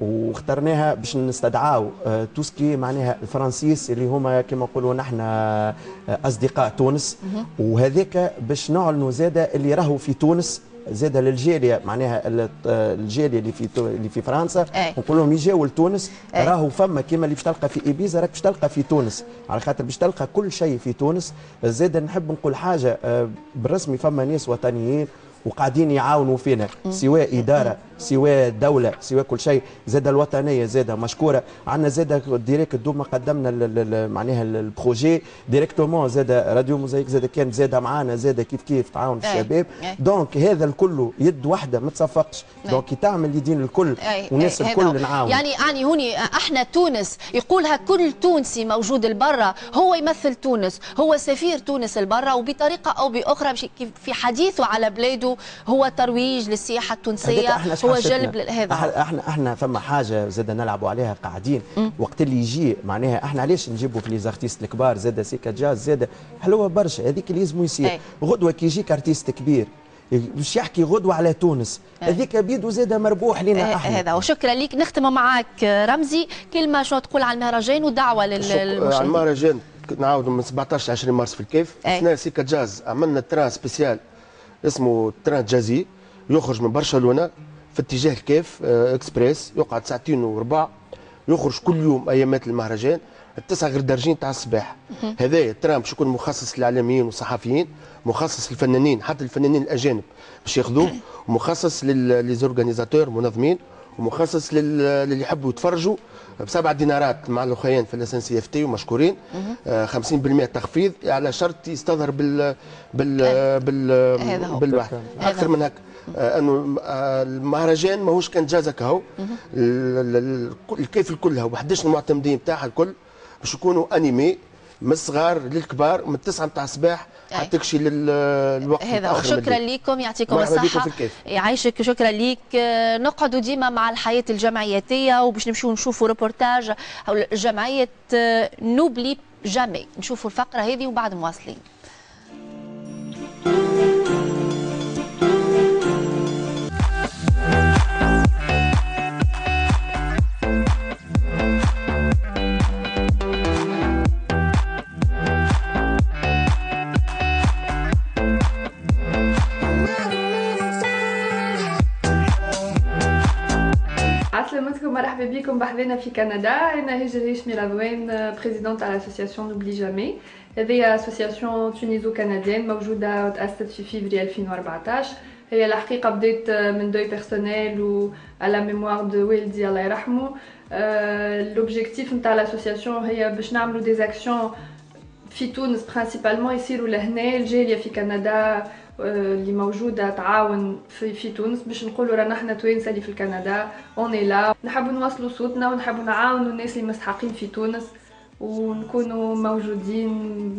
واخترناها باش نستدعاو تو سكي معناها الفرنسيس اللي هما كما نقولوا نحن اصدقاء تونس، وهذاك باش نعلنوا زاده اللي راهو في تونس زاد للجاليه معناها الجاليه اللي في اللي في فرنسا نقول لهم يجاو لتونس. راهو فما كيما اللي باش تلقى في ايبيزا راك باش تلقى في تونس، على خاطر باش تلقى كل شيء في تونس. زاد نحب نقول حاجه بالرسمي فما ناس وطنيين وقاعدين يعاونوا فينا سواء اداره سواء دوله سواء كل شيء. زاد الوطنيه زاد مشكوره عندنا زاد ديريكت دوما قدمنا معناها البروجي ديريكتومون. زاد راديو موزايك زاد كان زاد معانا زاد كيف كيف تعاون الشباب. دونك هذا الكل يد واحده ما تصفقش، دونك كي تعمل يدين الكل وناس الكل نعاون. يعني اني هوني احنا تونس يقولها كل تونسي موجود البرة هو يمثل تونس، هو سفير تونس البرة، وبطريقه او باخرى في حديثه على بلاده هو ترويج للسياحه التونسيه، هو جلب لهذا. احنا احنا فما حاجه زاد نلعبوا عليها قاعدين م. وقت اللي يجي معناها احنا علاش نجيبوا في لي زارتيست الكبار زاد سيكا جاز زاد حلوه برشا هذيك اللي لازم يصير. غدوه كي يجيك ارتيست كبير باش يحكي غدوه على تونس هذيك بيد وزاد مربوح لنا احنا. هذا وشكرا لك. نختم معاك رمزي كلمه شنو تقول على المهرجان ودعوه للمشاهدين. على المهرجان نعاودوا من سبعطاش لعشرين مارس في الكيف. احنا سيكا جاز عملنا تران سبيسيال اسمه تران جازي يخرج من برشلونه في اتجاه الكاف اكسبريس، يقعد ساعتين وربع، يخرج كل يوم ايامات المهرجان التسعة غير درجين تاع الصباح. هذايا الترام باش يكون مخصص للاعلاميين والصحفيين، مخصص للفنانين حتى الفنانين الاجانب باش ياخذوه، ومخصص للزورغانيزاتور منظمين، ومخصص للي يحبوا يتفرجوا بسبعة دينارات مع الاخيان في الاس ان سي اف تي ومشكورين خمسين بالمئة تخفيض على شرط يستظهر بال بال بال بالواحد اكثر من هكا. انه المهرجان ماهوش كان جازا كهو الكيف الكل هو احد عشر المعتمدين نتاعها الكل باش يكونوا انيمي من الصغار للكبار من تسعة نتاع الصباح حتى كشي للوقت هذا. وشكرا لكم، يعطيكم الصحه، يعيشك. شكرا لك. نقعدوا ديما مع الحياه الجمعياتيه وباش نمشيو نشوفوا ريبورتاج حول جمعيه نوبلي جامي. نشوفوا الفقره هذه وبعد مواصلين. مرحبا بكم بحذنا في كندا. انا هجر هشمي رضوان، بريزيدونت على اسوسياسيون نوبلي جامي. هذه اسوسياسيون تونيزو كنديان موجوده وتاسست في فيفري ألفين وأربعطاش. هي الحقيقه بدات من دوي بيرسونيل و على ميموار دو والدي الله يرحمه. لوبجيكتيف نتاع الاسوسياسيون هي باش نعملوا دي زاكسيون في تونس برينسيبالمون يصيروا لهنا الجاليه في كندا اللي موجوده تعاون في, في تونس باش نقولوا رانا احنا توانسه اللي في كندا اوني لا. نحبوا نوصلوا صوتنا ونحبوا نعاونوا الناس اللي مستحقين في تونس ونكونوا موجودين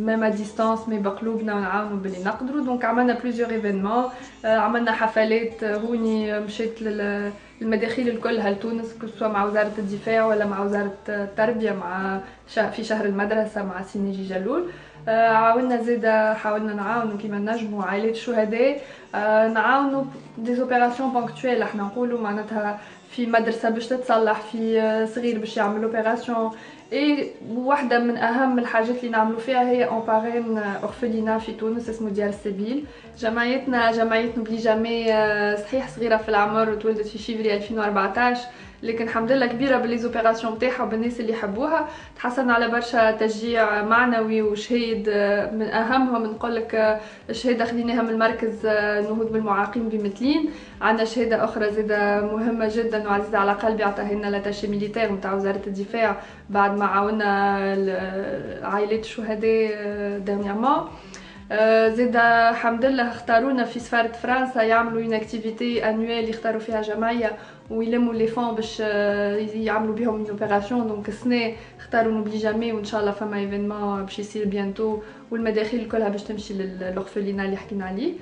ميم ا ديستانس مي بقلوبنا ونعاونوا باللي نقدروا. دونك عملنا بليزيور ايفينمون، عملنا حفلات هوني، مشيت للمداخيل الكل هالتونس سواء مع وزاره الدفاع ولا مع وزاره التربيه مع في شهر المدرسه مع سينيجي جلول. عاونا زيدا حاولنا نعاونوا كيما نجموا عائلات الشهداء، نعاونوا دي زوبيراسيون بانكتويل احنا نقولوا معناتها في مدرسه باش تتصلح، في صغير باش يعمل اوبيراسيون. اي واحده من اهم الحاجات اللي نعملوا فيها هي اون بارين اورفلينا في تونس اسمه ديار السبيل. جمعيتنا جمعيه نوبلي جامي صحيح صغيره في العمر وتولدت في فيفري ألفين وأربعطاش، لكن الحمد لله كبيره باللي زوبيراسيون نتاعها وبالناس اللي يحبوها. تحصلنا على برشا تشجيع معنوي وشهيد، من اهمهم نقول لك شهاده خديناها من مركز نهوض بالمعاقين بمثلين. عندنا شهاده اخرى زاده مهمه جدا وعزيزه على قلبي عطاها لنا لاتاشي ميليتير نتاع وزاره الدفاع بعد ما عاونا عائلات الشهداء ديرنيامون. زاده الحمد لله اختارونا في سفاره فرنسا يعملوا اون اكتيفيتي انوال يختاروا فيها جمعيه ويلموا لي فون باش يعملوا بهم اون اوبيراسيون. دونك السنه اختاروا نوبلي جامي وان شاء الله فما ايفينمون باش يصير بيانتو والمداخيل كلها باش تمشي للأورفلينا اللي حكينا عليه.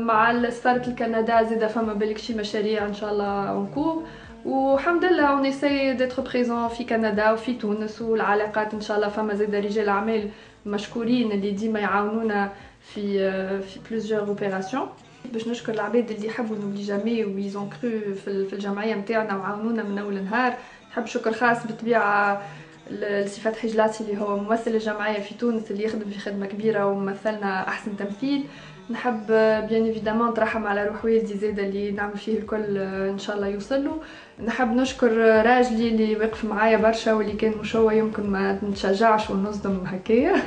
مع سفاره الكندا زاده فما بالك شي مشاريع ان شاء الله اون كور، والحمد لله اون اساي ديتر بريزون في كندا وفي تونس والعلاقات ان شاء الله. فما زاده رجال اعمال مشكورين اللي ديما يعاونونا في في بليزيور اوبيراسيون. باش نشكر العباد اللي يحبوا نوبلي جامي ويزون كرو في الجمعيه نتاعنا وعاونونا من اول نهار. نحب شكر خاص بالطبيعه لصفات حجلاتي اللي هو ممثل الجمعيه في تونس اللي يخدم في خدمه كبيره ومثلنا احسن تمثيل. نحب بيان ايفيدامون نترحم على روح والدي زاده اللي نعمل فيه الكل ان شاء الله يوصل له. نحب نشكر راجلي اللي وقف معايا برشا واللي كان مشوه يمكن ما نتشجعش ونصدم هكايا.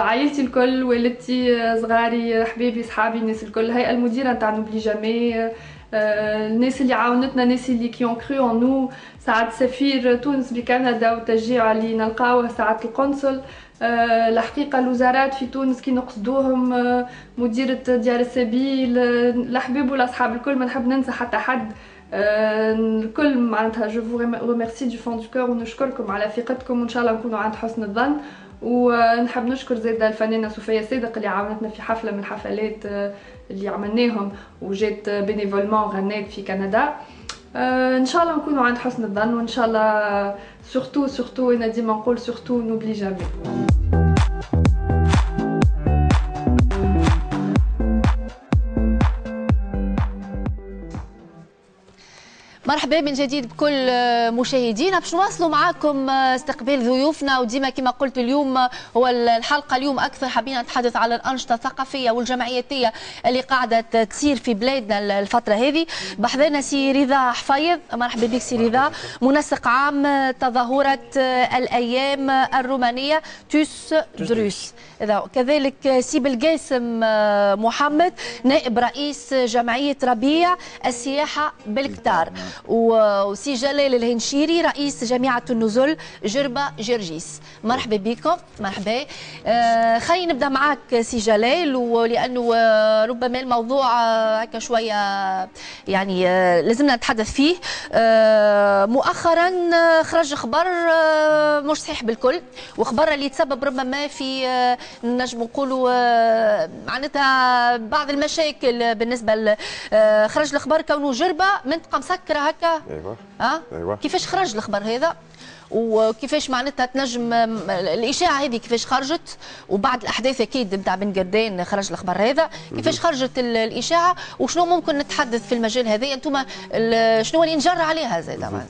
عائلتي الكل، والدتي، صغاري، حبيبي، صحابي، الناس الكل. هي المديره نتاع نوبلي جامي، الناس اللي عاونتنا، الناس اللي كيون كرو ان نو، ساعات سفير تونس بكندا والتشجيع اللي نلقاوه، ساعات القنصل. أه الحقيقه الوزارات في تونس كي نقصدوهم، أه مديره ديار السبيل، أه الحبيب والاصحاب الكل، ما نحب ننسى حتى حد. أه الكل معناتها جو فو ريميرسي دو فون دو كور ونشكركم على ثقتكم وان شاء الله نكونوا عند حسن الظن. ونحب نشكر زاده الفنانه سفيا صادق اللي عاونتنا في حفله من الحفلات اللي عملناهم وجات بينيفولمون غنات في كندا. أه ان شاء الله نكونوا عند حسن الظن وان شاء الله سورتو سورتو انا ديما نقول سورتو نوبلي جامي. مرحبا من جديد بكل مشاهدينا. باش نواصلوا معاكم استقبال ضيوفنا، وديما كما قلت اليوم هو الحلقه اليوم اكثر حابين نتحدث على الانشطه الثقافيه والجمعياتيه اللي قاعده تصير في بلادنا الفتره هذه. بحذانا سي رضا حفيظ، مرحبا بك سي رضا، منسق عام تظاهره الايام الرومانيه توس دروس. كذلك سي بالقاسم محمد، نائب رئيس جمعيه ربيع السياحه بالكتار. وسي جلال الهنشيري رئيس جامعة النزل جربة جرجيس. مرحبا بكم. مرحبا. آه خلينا نبدا معاك سي جلال، ولانه ربما الموضوع هكا شويه يعني لازمنا نتحدث فيه. آه مؤخرا خرج خبر مش صحيح بالكل، وخبر اللي تسبب ربما في نجم نقولوا معناتها بعض المشاكل بالنسبه ل آه خرج الخبر كونه جربه منطقه مسكره هكا. ايوه اه ايوه. كيفاش خرج الخبر هذا وكيفاش معناتها تنجم الاشاعه هذه كيفاش خرجت؟ وبعد الاحداث اكيد نتاع بن قردان خرج الخبر هذا، كيفاش خرجت الاشاعه وشنو ممكن نتحدث في المجال هذا؟ انتم شنو اللي نجر عليها زاد معناتها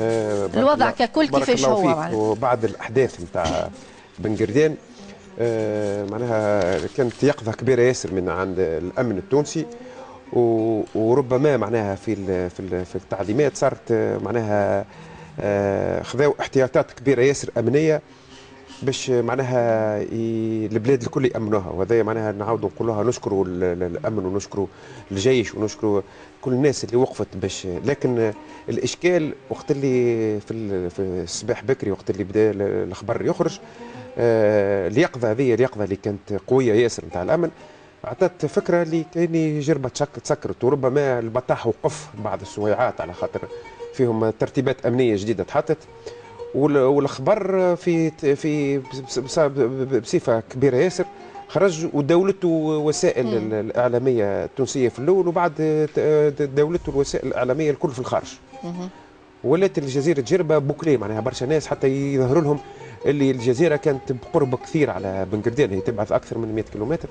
آه الوضع ككل كيفاش هو معناتها؟ وبعد الاحداث نتاع بن قردان آه معناها كانت يقظه كبيره ياسر من عند الامن التونسي، وربما معناها في في التعليمات صارت معناها خذوا احتياطات كبيره ياسر امنيه باش معناها البلاد الكل يامنوها، وهذا معناها نعاودوا نقولوها نشكروا الامن ونشكروا الجيش ونشكروا كل الناس اللي وقفت باش. لكن الاشكال وقت اللي في الصباح بكري وقت اللي بدا الخبر يخرج، اليقظه هذه اليقظه اللي كانت قويه ياسر نتاع الامن عطات فكره اللي كاين جربه تسكرت، وربما البطاح وقف بعض السويعات على خاطر فيهم ترتيبات امنيه جديده تحطت، والخبر في في بصفه كبيره ياسر خرج ودولته وسائل مم. الاعلاميه التونسيه في الاول، وبعد دولته الوسائل الاعلاميه الكل في الخارج. مم. ولات الجزيره جربه بوكلي معناها برشا ناس حتى يظهروا لهم اللي الجزيره كانت بقرب كثير على بن قردان، هي تبعث اكثر من مئة كيلومتر،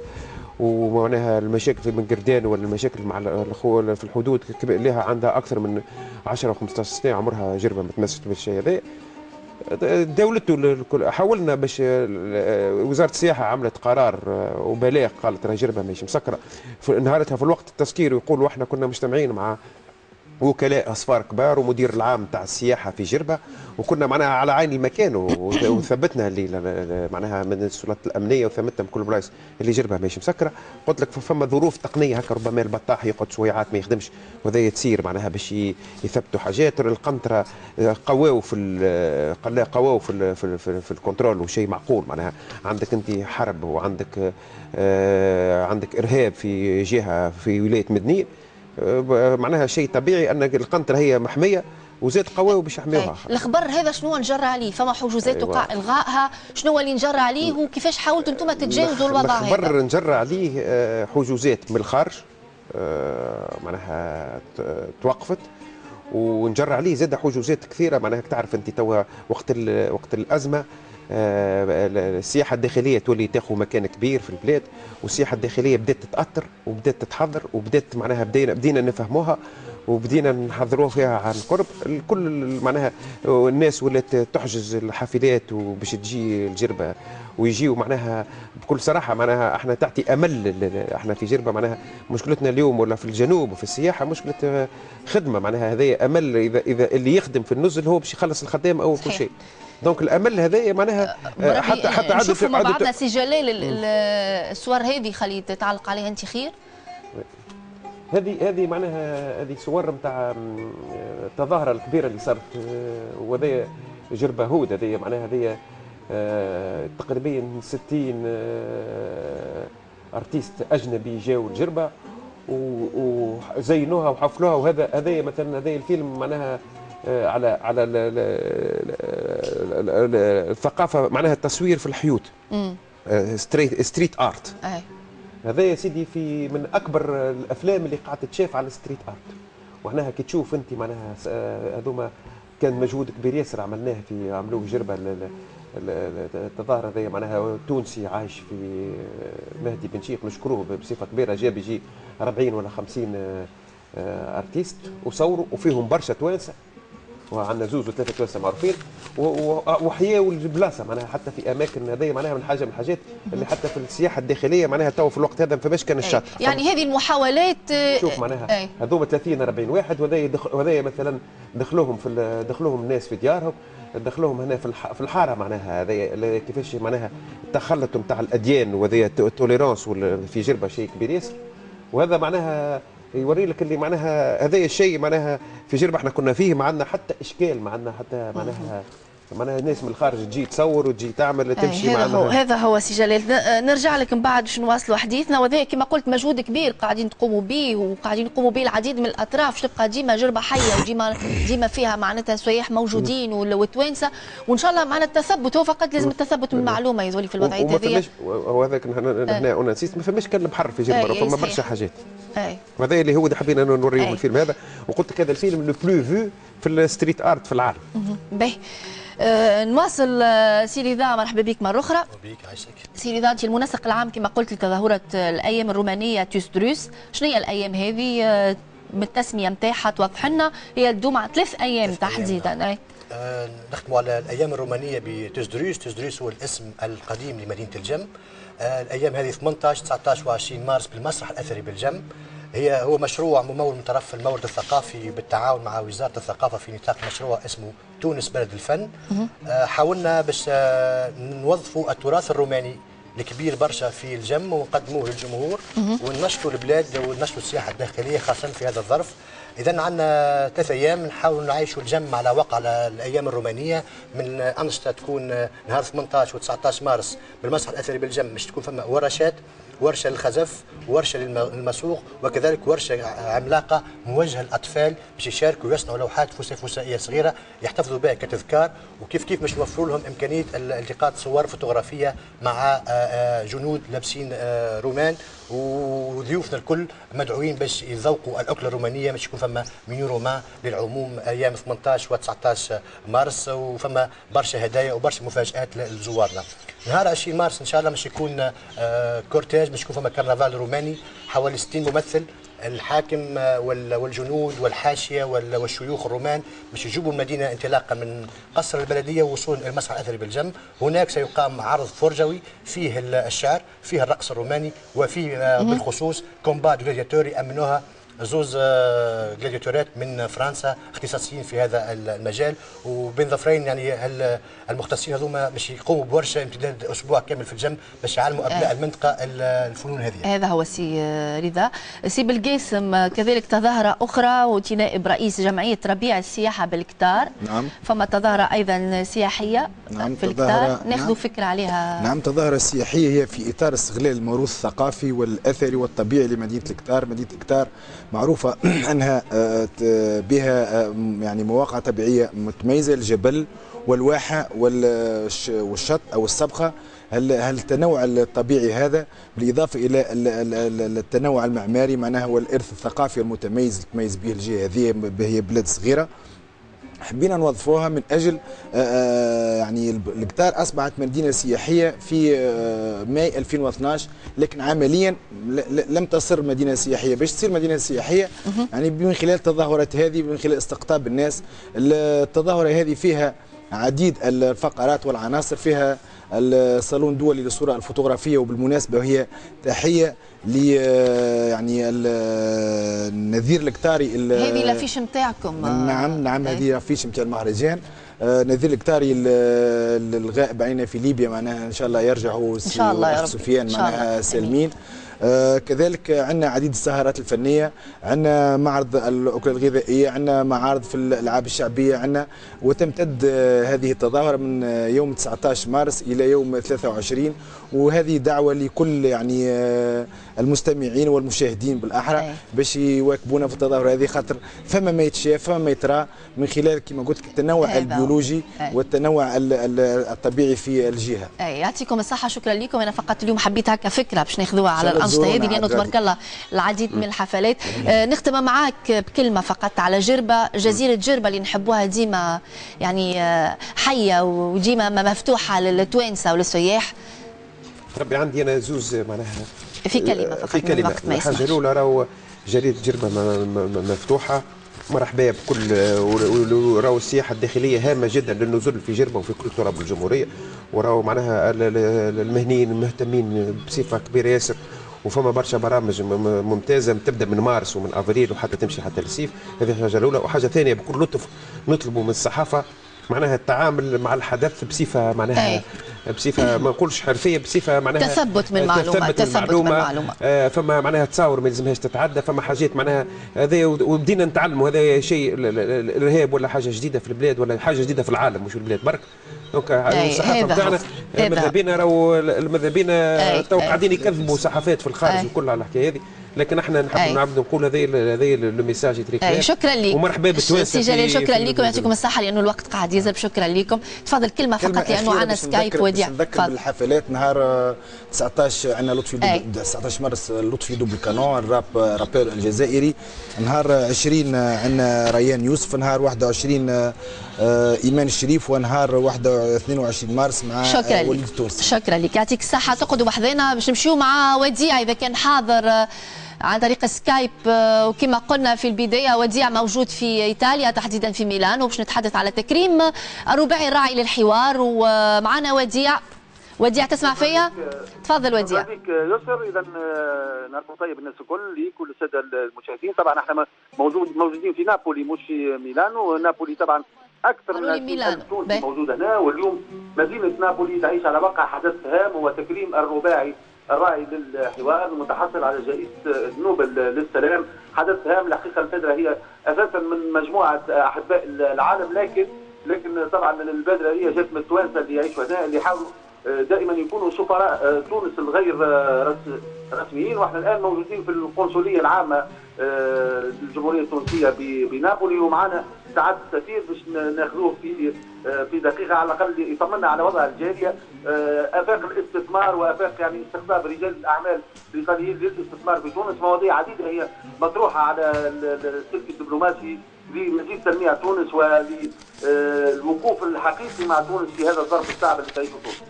ومعناها المشاكل في بن قردان ولا المشاكل مع الاخوه في الحدود لها عندها اكثر من عشرة وخمسطاش سنه عمرها جربه ما تمسكت بالشيء هذا. دولته حاولنا باش وزاره السياحه عملت قرار وبلاغ قالت راه جربه ماشي مسكره، نهارتها في الوقت التسكير، ويقولوا احنا كنا مجتمعين مع وكلاء اصفار كبار ومدير العام تاع السياحه في جربه، وكنا معناها على عين المكان وثبتنا اللي معناها من السلطات الامنيه وثبتنا بكل بلايص اللي جربه ماشي مسكره. قلت لك فما ظروف تقنيه هكا، ربما البطاح يقعد شويعات ما يخدمش وهذا تصير معناها باش يثبتوا حاجات، القنطره قواو في قلا قواو في في, في, في الكنترول وشيء معقول معناها. عندك انت حرب وعندك آه عندك ارهاب في جهه في ولايه مدنيه، معناها شيء طبيعي ان القنطره هي محميه وزاد قواو باش يحميوها. الخبر هذا شنو نجر عليه؟ فما حجوزات أيوة. وقع الغائها، شنو اللي نجر عليه وكيفاش حاولتوا انتم تتجاوزوا الوضع هذا؟ الخبر نجر عليه حجوزات من الخارج معناها توقفت، ونجر عليه زاد حجوزات كثيره معناها تعرف انت توا وقت وقت الازمه السياحه الداخليه تولي تاخذ مكان كبير في البلاد، والسياحه الداخليه بدات تتاثر وبدات تتحضر وبدات معناها بدينا بدينا نفهموها وبدينا نحضروا فيها عن قرب، الكل معناها الناس ولات تحجز الحافلات وباش تجي الجربه ويجيوا معناها بكل صراحه معناها احنا تعطي امل. احنا في جربه معناها مشكلتنا اليوم ولا في الجنوب وفي السياحه مشكله خدمه معناها، هذايا امل اذا اذا اللي يخدم في النزل هو باش يخلص الخدام او كل شيء. دونك الامل هذايا معناها حتى حتى عدد نشوفوا مع بعضنا سي جلال الصور هذه، خلي تتعلق عليها انت خير. هذه هذه معناها هذه صور نتاع التظاهره الكبيره اللي صارت، وهذايا جربه هود هذايا معناها هذايا تقريبا ستين ارتيست اجنبي جاوا الجربه وزينوها وحفلوها، وهذا هذايا مثلا هذايا الفيلم معناها على على الثقافه معناها التصوير في الحيوط ستريت ستريت ارت. هذا يا سيدي في من اكبر الافلام اللي قاعده تشاف على الستريت ارت، ومعناها كي تشوف انت معناها هذوما كان مجهود كبير ياسر عملناه في عملوه جربه التظاهره هذه معناها. تونسي عايش في مهدي بن شيخ نشكروه بصفه كبيره، جاب يجي أربعين ولا خمسين ارتيست وصوروا، وفيهم برشا توانسه وعندنا زوز وثلاثه توانسه معروفين، وحياوا البلاصه معناها حتى في اماكن هذه معناها من حاجه من الحاجات اللي حتى في السياحه الداخليه معناها تو في الوقت هذا ما فماش كان الشط. يعني هذه المحاولات شوف معناها هذوما ثلاثين أربعين واحد، وهذايا وهذايا مثلا دخلوهم في دخلوهم الناس في ديارهم، دخلوهم هنا في الحاره معناها هذايا كيفاش معناها التخلط نتاع الاديان، وهذايا التوليرانس في جربه شيء كبير ياسر، وهذا معناها يوري لك اللي معناها هذا الشيء معناها في جربه احنا كنا فيه، معنا حتى اشكال، معنا حتى معناها معناها ناس من الخارج تجي تصور وتجي تعمل تمشي مع هذا هو هذا هو سي جلال. نرجع لك من بعد باش نواصلوا حديثنا، وهذا كما قلت مجهود كبير قاعدين تقوموا به وقاعدين يقوموا به العديد من الاطراف باش تبقى ديما جربه حيه وديما ديما فيها معناتها سياح موجودين والتوانسه، وان شاء الله معنا التثبت. هو فقط لازم التثبت من المعلومه يظهر لي في الوضعيه هذه. هو هذاك هنا انا نسيت ما فماش كان بحر في جربه، فما برشا حاجات. اي هذا اللي هو حبينا نوريهم الفيلم هذا، وقلت لك هذا الفيلم لو بلو فيو في الستريت ارت في العالم. باهي أه نواصل. سيري ذا مرحبا بك مرة أخرى. بك عايشك. سيري ذا أنت المنسق العام كما قلت لتظاهرة الأيام الرومانية توس دروس، شنو هي الأيام هذه؟ من التسمية نتاعها توضح لنا، هي تدوم على ثلاث أيام تحديدا. أه نختموا على الأيام الرومانية بتوس دروس، توس دروس هو الاسم القديم لمدينة الجم. أه الأيام هذه ثمانية عشر تسعة عشر وعشرين مارس بالمسرح الأثري بالجم. هي هو مشروع ممول من طرف المورد الثقافي بالتعاون مع وزارة الثقافة في نطاق مشروع اسمه تونس بلد الفن. حاولنا باش نوظفوا التراث الروماني الكبير برشا في الجم ونقدموه للجمهور وننشطوا البلاد وننشطوا السياحة الداخلية خاصة في هذا الظرف. إذا عندنا ثلاث أيام نحاول نعيشوا الجم على واقع على الأيام الرومانية من أنشطة تكون نهار ثمانية عشر وتسعة عشر مارس بالمسرح الأثري بالجم. مش تكون فما ورشات، ورشة للخزف، ورشة للمسوق، وكذلك ورشة عملاقة موجهة للأطفال باش يشاركوا ويصنعوا لوحات فسيفسائية صغيرة يحتفظوا بها كتذكار، وكيف كيف باش نوفروا لهم إمكانية التقاط صور فوتوغرافية مع جنود لابسين رومان. وضيوفنا الكل مدعوين باش يذوقوا الأكلة الرومانية، باش يكون فما منيو رومان للعموم أيام ثمانية عشر وتسعة عشر مارس، وفما برشا هدايا وبرشا مفاجآت لزوارنا. نهار عشرين مارس إن شاء الله باش يكون كورتيج، باش يكون فما كرنفال روماني حوالي ستين ممثل، الحاكم والجنود والحاشية والشيوخ الرومان باش يجيبوا المدينة انطلاقا من قصر البلدية ووصول المسرح الأثري بالجم. هناك سيقام عرض فرجوي فيه الشعر، فيه الرقص الروماني، وفيه بالخصوص كومبا جلادياتوري أمنوها زوز جلادياتورات من فرنسا اختصاصيين في هذا المجال، وبين ظفرين يعني المختصين هذوما باش يقوموا بورشه امتداد اسبوع كامل في الجم باش يعلموا ابناء المنطقه الفنون هذه. هذا هو سي رضا. سي بالقاسم كذلك تظاهره اخرى وانت نائب رئيس جمعيه ربيع السياحه بالكتار. نعم. فما تظاهره ايضا سياحيه. نعم. في الكتار ناخذوا نعم. فكره عليها. نعم. تظاهره سياحيه هي في اطار استغلال الموروث الثقافي والاثري والطبيعي لمدينه الكتار. مدينه الكتار معروفة أنها بها يعني مواقع طبيعية متميزة، الجبل والواحة والشط أو السبقة، التنوع الطبيعي هذا بالإضافة إلى التنوع المعماري معناها والإرث الثقافي المتميز تميز به الجهة هذه. هي بلاد صغيرة حبينا نوظفوها من أجل يعني الكتار أصبحت مدينة سياحية في ماي ألفين واثناعش، لكن عمليا لم تصر مدينة سياحية. باش تصير مدينة سياحية يعني من خلال التظاهرات هذه، من خلال استقطاب الناس. التظاهرة هذه فيها عديد الفقرات والعناصر، فيها الصالون الدولي للصورة الفوتوغرافية، وبالمناسبة وهي تحية لي يعني النذير الكتاري. هذه الافيش نتاعكم؟ نعم نعم هذه الافيش نتاع المهرجان. نذير الكتاري الغائب علينا في ليبيا معناها ان شاء الله يرجعوا ان شاء الله يا رب سفيان معناها سالمين. آه كذلك عندنا عديد السهرات الفنيه، عندنا معرض الاكل الغذائيه، عندنا معارض في الالعاب الشعبيه عندنا. وتمتد آه هذه التظاهره من آه يوم تسعة عشر مارس الى يوم ثلاثة وعشرين، وهذه دعوه لكل يعني آه المستمعين والمشاهدين بالاحرى باش يواكبونا في التظاهره هذه، خاطر فما ما يتشاف فما ما يترى من خلال كما قلت لك التنوع البيولوجي أي. والتنوع ال ال الطبيعي في الجهه. اي يعطيكم الصحه، شكرا لكم. انا فقط اليوم حبيت هكا فكره باش ناخذوها على الأرض هذه لانه تبارك الله العديد من الحفلات. آه نختم معاك بكلمه فقط على جربه، جزيره جربه اللي نحبوها ديما يعني آه حيه وديما مفتوحه للتوانسه وللسياح. ربي عندي انا زوز معناها في كلمه فقط، في كلمه الحاجه الاولى راهو جريده جربه مفتوحه مرحبا بكل، وراهو السياحه الداخليه هامه جدا للنزول في جربه وفي كل تراب الجمهوريه، وراهو معناها المهنيين مهتمين بصفه كبيره ياسر، وفما برشا برامج ممتازه تبدا من مارس ومن افريل وحتى تمشي حتى الصيف. هذه حاجه الاولى. وحاجه ثانيه بكل لطف نطلبوا من الصحافه معناها التعامل مع الحدث بصفه معناها بصفه ما نقولش حرفيه، بصفه معناها تثبت من معلومه، تثبت من معلومه. آه فما معناها تصاور ما يلزمهاش تتعدى، فما حاجات معناها هذا وبدينا نتعلموا. هذا شيء الارهاب ولا حاجه جديده في البلاد ولا حاجه جديده في العالم مش في البلاد برك. دونك الصحافه بتاعنا ماذا بينا راهو ماذا بينا تو قاعدين يكذبوا صحافات في الخارج وكل على الحكايه هذه، لكن احنا نحب نعبد نقول هذا هذا لو ميساج يتريك. شكرا لك ومرحبا بالتوانسه سي جلال، شكرا لكم يعطيكم الصحه لانه الوقت قاعد يذهب. شكرا لكم. تفضل كلمه فقط لانه عندنا سكايب وديع. نذكر بالحفلات نهار تسعطاش عندنا لطفي تسعطاش مارس لطفي دوبل كانون الراب رابور الجزائري. نهار عشرين عندنا ريان يوسف. نهار واحد وعشرين ايمان الشريف. ونهار واحد واثنين وعشرين مارس مع وليد التونسي. شكرا لك يعطيك الصحه. تقعدوا بحذانا باش نمشيو مع وديع اذا كان حاضر عن طريق سكايب. وكما قلنا في البداية وديع موجود في إيطاليا تحديدا في ميلانو باش نتحدث على تكريم الرباعي الراعي للحوار. ومعنا وديع. وديع تسمع فيا؟ تفضل وديع. بك يسر. اذا نهاركم طيب الناس الكل ليك وللساده المشاهدين. طبعا احنا موجود موجودين في نابولي مش في ميلانو. نابولي طبعا اكثر من ألف تونسي موجود هنا، واليوم مدينه نابولي تعيش على وقع حدث هام هو تكريم الرباعي الراعي للحوار المتحصل على جائزة نوبل للسلام. حدث هام الحقيقة. البادرة هي أساسا من مجموعة أحباء العالم، لكن لكن طبعا البادرة هي جت من التوانسة اللي يعيشوا هنا، اللي حاولوا دائما يكونوا سفراء تونس الغير رسميين. واحنا الآن موجودين في القنصلية العامة الجمهورية التونسية بنابولي، ومعنا سعادة السفير باش ناخذوه في في دقيقة على الأقل يطمنا على وضع الجالية، آفاق الاستثمار وآفاق يعني استقطاب رجال الأعمال الإيطاليين للاستثمار في تونس. مواضيع عديدة هي مطروحة على السلك الدبلوماسي لمزيد تنمية تونس والوقوف الحقيقي مع تونس في هذا الظرف الصعب اللي تعيشه تونس.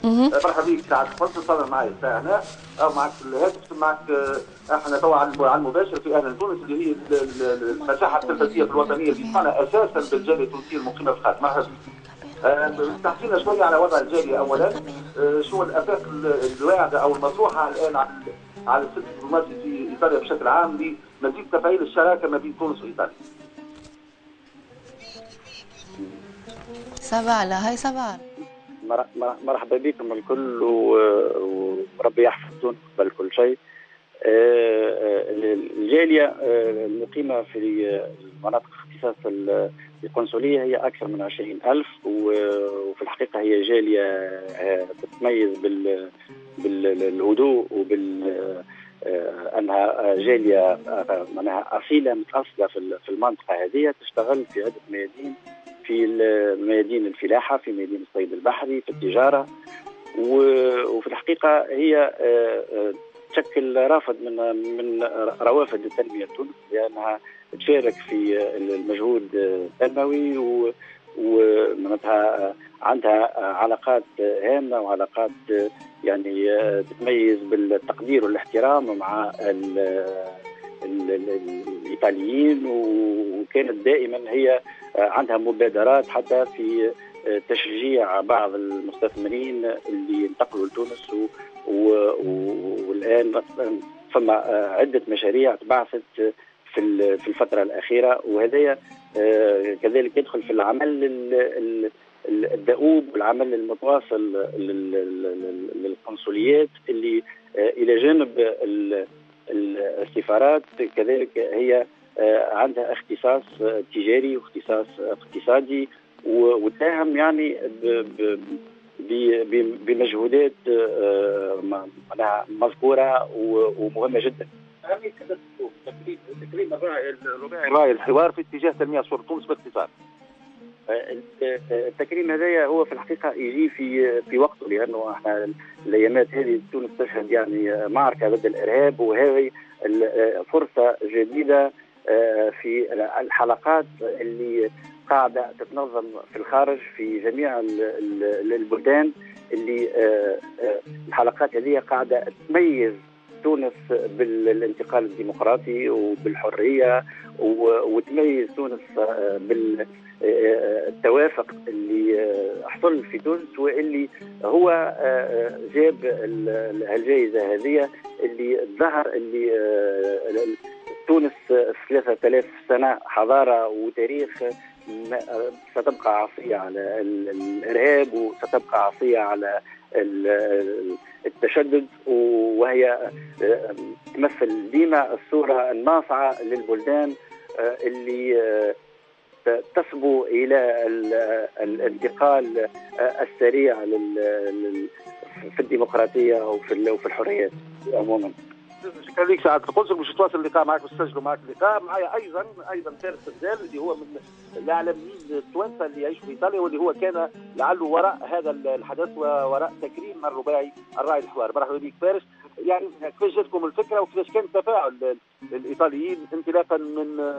مرحبا بك سعد فصل. صدر معايا الساعة هنا أو معك في الهاتف معك. احنا توا على المباشر في أهلا تونس اللي هي المساحة التلفزيونية الوطنية اللي تصنع أساسا بالجالية التونسية المقيمة في الخارج. مرحبا بك. تحكينا شويه على وضع الجاليه اولا، شو الافاق الواعده او المطروحه الان على على السلك الدبلوماسي في ايطاليا بشكل عام لمزيد تفعيل الشراكه ما بين تونس وايطاليا. صباح على هاي صباح. مرحبا بكم الكل وربي يحفظ تونس قبل كل شيء. الجاليه المقيمه في مناطق اختصاص القنصلية هي أكثر من عشرين ألف، وفي الحقيقة هي جالية تتميز بالهدوء وبال أنها جالية معناها أصيلة متأصلة في المنطقة هذه. تشتغل في عدة ميادين، في ميادين الفلاحة، في ميادين الصيد البحري، في التجارة، وفي الحقيقة هي تشكل رافد من من روافد التنمية التونسية لأنها تشارك في المجهود التنموي ومعناتها عندها علاقات هامه وعلاقات يعني تتميز بالتقدير والاحترام مع ال ال ال الايطاليين، وكانت دائما هي عندها مبادرات حتى في تشجيع بعض المستثمرين اللي انتقلوا لتونس، والان فما عده مشاريع تبعثت في في الفترة الأخيرة، وهذا كذلك يدخل في العمل الدؤوب والعمل المتواصل للقنصليات اللي إلى جانب السفارات. كذلك هي عندها اختصاص تجاري واختصاص اقتصادي، وتساهم يعني بمجهودات معناها مذكورة ومهمة جدا. أهمية هذا السلوك تكريم تكريم الرباعي الراعي الحوار في اتجاه تنمية صورة تونس باختصار. التكريم هذايا هو في الحقيقة يجي في في وقته، لأنه احنا الأيامات هذه تونس تشهد يعني معركة ضد الإرهاب، وهذه فرصة جديدة في الحلقات اللي قاعدة تتنظم في الخارج في جميع البلدان، اللي الحلقات هذه قاعدة تميز تونس بالانتقال الديمقراطي وبالحريه، وتميز تونس بالتوافق اللي حصل في تونس واللي هو جاب الجائزه هذه اللي ظهر اللي تونس ثلاثة آلاف سنه حضاره وتاريخ ستبقى عصيه على الارهاب وستبقى عصيه على التشدد، وهي تمثل ديما الصورة الناصعة للبلدان اللي تسبو إلى الانتقال السريع في الديمقراطية وفي الحريات عموما. شكرا لك سعادة القنصل، باش نتواصل اللقاء معك ونسجلوا معك اللقاء. معايا أيضا أيضا فارس الزال اللي هو من الإعلاميين التوانسة اللي يعيش في إيطاليا، واللي هو كان لعله وراء هذا الحدث ووراء تكريم الرباعي الراعي الحوار. مرحبا بك فارس، يعني كيفاش جاتكم الفكرة وكيفاش كان تفاعل الإيطاليين انطلاقا من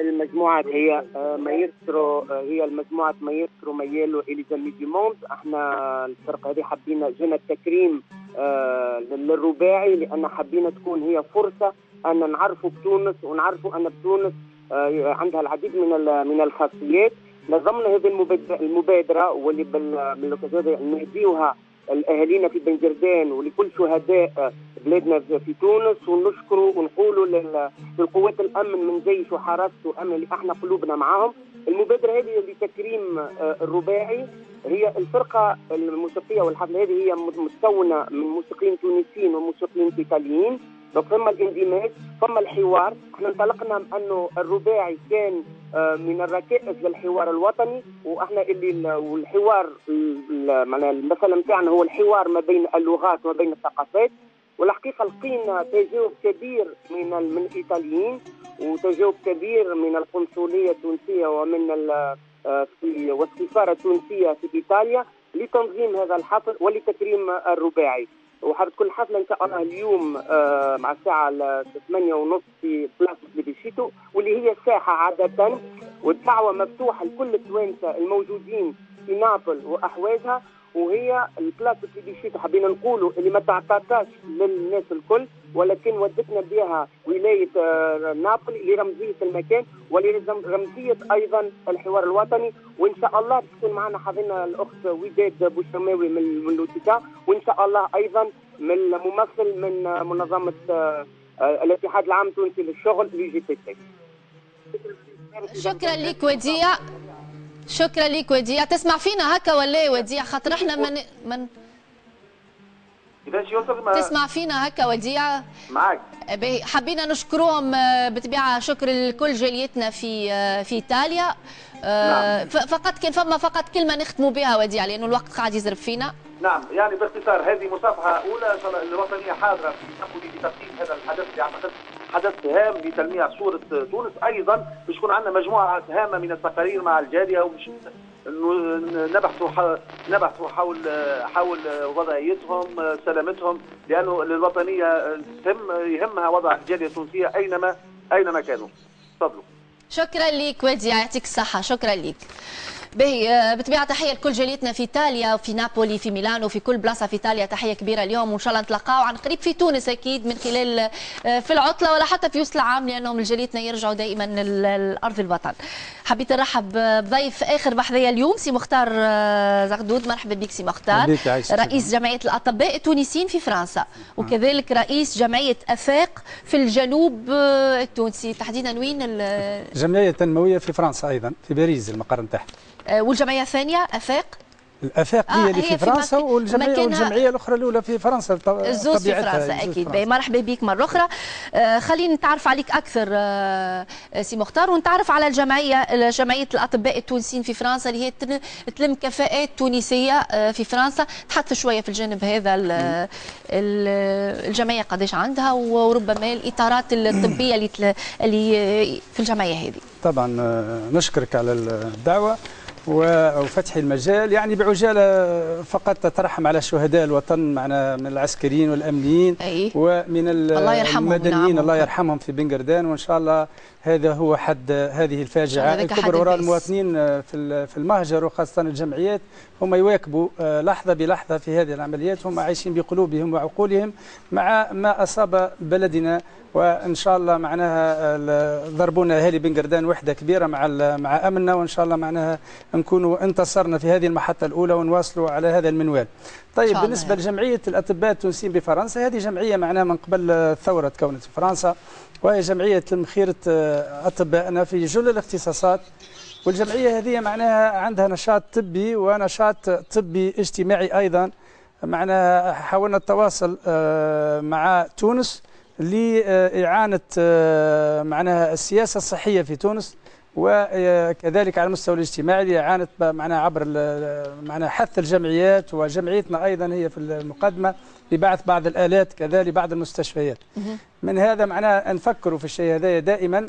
المجموعة هي مايسترو، هي المجموعة مايسترو مايلو إليزامي دي موند. احنا الفرقة هذه حبينا جينا التكريم آه للرباعي، لأن حبينا تكون هي فرصة أن نعرفوا بتونس ونعرفوا أن بتونس آه عندها العديد من من الخاصيات. نظمنا هذه المبادرة واللي بالكذا نهديوها الأهالينا في بن جردان ولكل شهداء بلادنا في تونس، ونشكروا ونقولوا للقوات الأمن من جيش وحرس وأمن اللي احنا قلوبنا معاهم. المبادرة هذه لتكريم الرباعي، هي الفرقة الموسيقية والحفلة هذه هي متكونة من موسيقيين تونسيين وموسيقيين إيطاليين. فما الاندماج، فما الحوار. احنا انطلقنا بأنه الرباعي كان من الركائز للحوار الوطني، واحنا اللي والحوار معناها المثل نتاعنا هو الحوار ما بين اللغات وما بين الثقافات. والحقيقه لقينا تجاوب كبير من من الايطاليين وتجاوب كبير من القنصليه التونسيه ومن والسفاره التونسيه في ايطاليا لتنظيم هذا الحفل ولتكريم الرباعي. وحضرت كل حفله ان شاء الله اليوم آه مع الساعه ثمانية وثلاثين في بلاصه بيشيتو، واللي هي الساحه عاده، والدعوه مفتوحه لكل التوانسه الموجودين في نابل واحواجها. وهي البلاصه بيشيتو حبينا نقولوا اللي ما تعطاتاش للناس الكل، ولكن ودتنا بها ولايه آه نابل لرمزيه المكان ولرمزيه ايضا الحوار الوطني. وان شاء الله تكون معنا حاضرنا الاخت وداد بوشماوي من من لوتيكا، وان شاء الله ايضا من ممثل من منظمه آه آه الاتحاد العام التونسي للشغل لي جي تي سي. شكرا لك وديع، شكرا لك وديع. تسمع فينا هكا ولا وديع؟ خاطر احنا من من تسمع فينا هكا وديع معاك. حبينا نشكرهم بطبيعه شكر لكل جاليتنا في في ايطاليا. نعم. فقط كان فما فقط كلمه نختموا بها وديع لانه الوقت قاعد يزرب فينا. نعم، يعني باختصار هذه مصافحه اولى الوطنيه حاضره في تنقل لتقديم هذا الحدث اللي اعتقد حدث هام لتلميع صوره تونس. ايضا باش يكون عندنا مجموعه هامه من التقارير مع الجاليه، وباش نبحثوا نبحثوا حول حول وضعيتهم سلامتهم، لانه الوطنيه يهمها وضع الجاليه التونسيه اينما اينما كانوا. تفضلوا. شكرا لك وديع، يعطيك الصحه. شكرا لك. باهي، بطبيعه تحيه لكل جاليتنا في ايطاليا وفي نابولي في ميلانو في كل بلاصه في ايطاليا، تحيه كبيره اليوم، وان شاء الله نتلاقاو عن قريب في تونس اكيد من خلال في العطله ولا حتى في وسط العام، لانهم جاليتنا يرجعوا دائما لارض الوطن. حبيت نرحب بضيف اخر بحذية اليوم سي مختار زغدود. مرحبا بك سي مختار، رئيس جمعيه الاطباء التونسيين في فرنسا وكذلك رئيس جمعيه افاق في الجنوب التونسي، تحديدا وين؟ الجمعيه التنمويه في فرنسا ايضا في باريس المقر نتاعها. والجمعية الثانية أفاق؟ الأفاق هي آه اللي في فرنسا، والجمعية, والجمعية الأخرى الأولى في فرنسا. الزوز في فرنسا أكيد. بي مرحبا بك مرة أخرى. آه خلينا نتعرف عليك أكثر آه سي مختار، ونتعرف على الجمعية جمعية الأطباء التونسيين في فرنسا اللي هي تلم كفاءات تونسية آه في فرنسا. تحدث شوية في الجانب هذا، الجمعية قداش عندها وربما الإطارات الطبية اللي, اللي في الجمعية هذه. طبعا نشكرك على الدعوة وفتح المجال. يعني بعجاله فقط تترحم على شهداء الوطن معنا من العسكريين والامنيين أيه؟ ومن المدنيين الله يرحمهم في بن قردان، وان شاء الله هذا هو حد هذه الفاجعه الكبرى وراء المواطنين في في المهجر، وخاصه الجمعيات هم يواكبوا لحظه بلحظه في هذه العمليات، هم عايشين بقلوبهم وعقولهم مع ما اصاب بلدنا. وان شاء الله معناها ضربونا اهالي بن قردان وحده كبيره مع مع امننا، وان شاء الله معناها نكونوا انتصرنا في هذه المحطه الاولى ونواصلوا على هذا المنوال. طيب بالنسبه لجمعيه الاطباء التونسيين بفرنسا، هذه جمعيه معناها من قبل الثوره تكونت في فرنسا، وهي جمعيه تلم خيره اطبائنا في جل الاختصاصات والجمعية هذه معناها عندها نشاط طبي ونشاط طبي اجتماعي أيضا، معناها حاولنا التواصل مع تونس لإعانة معناها السياسة الصحية في تونس، وكذلك على المستوى الاجتماعي لإعانة معناها عبر معناها حث الجمعيات، وجمعيتنا أيضا هي في المقدمة لبعث بعض الآلات كذلك لبعض المستشفيات. من هذا معناها نفكروا في الشيء هذا دائما.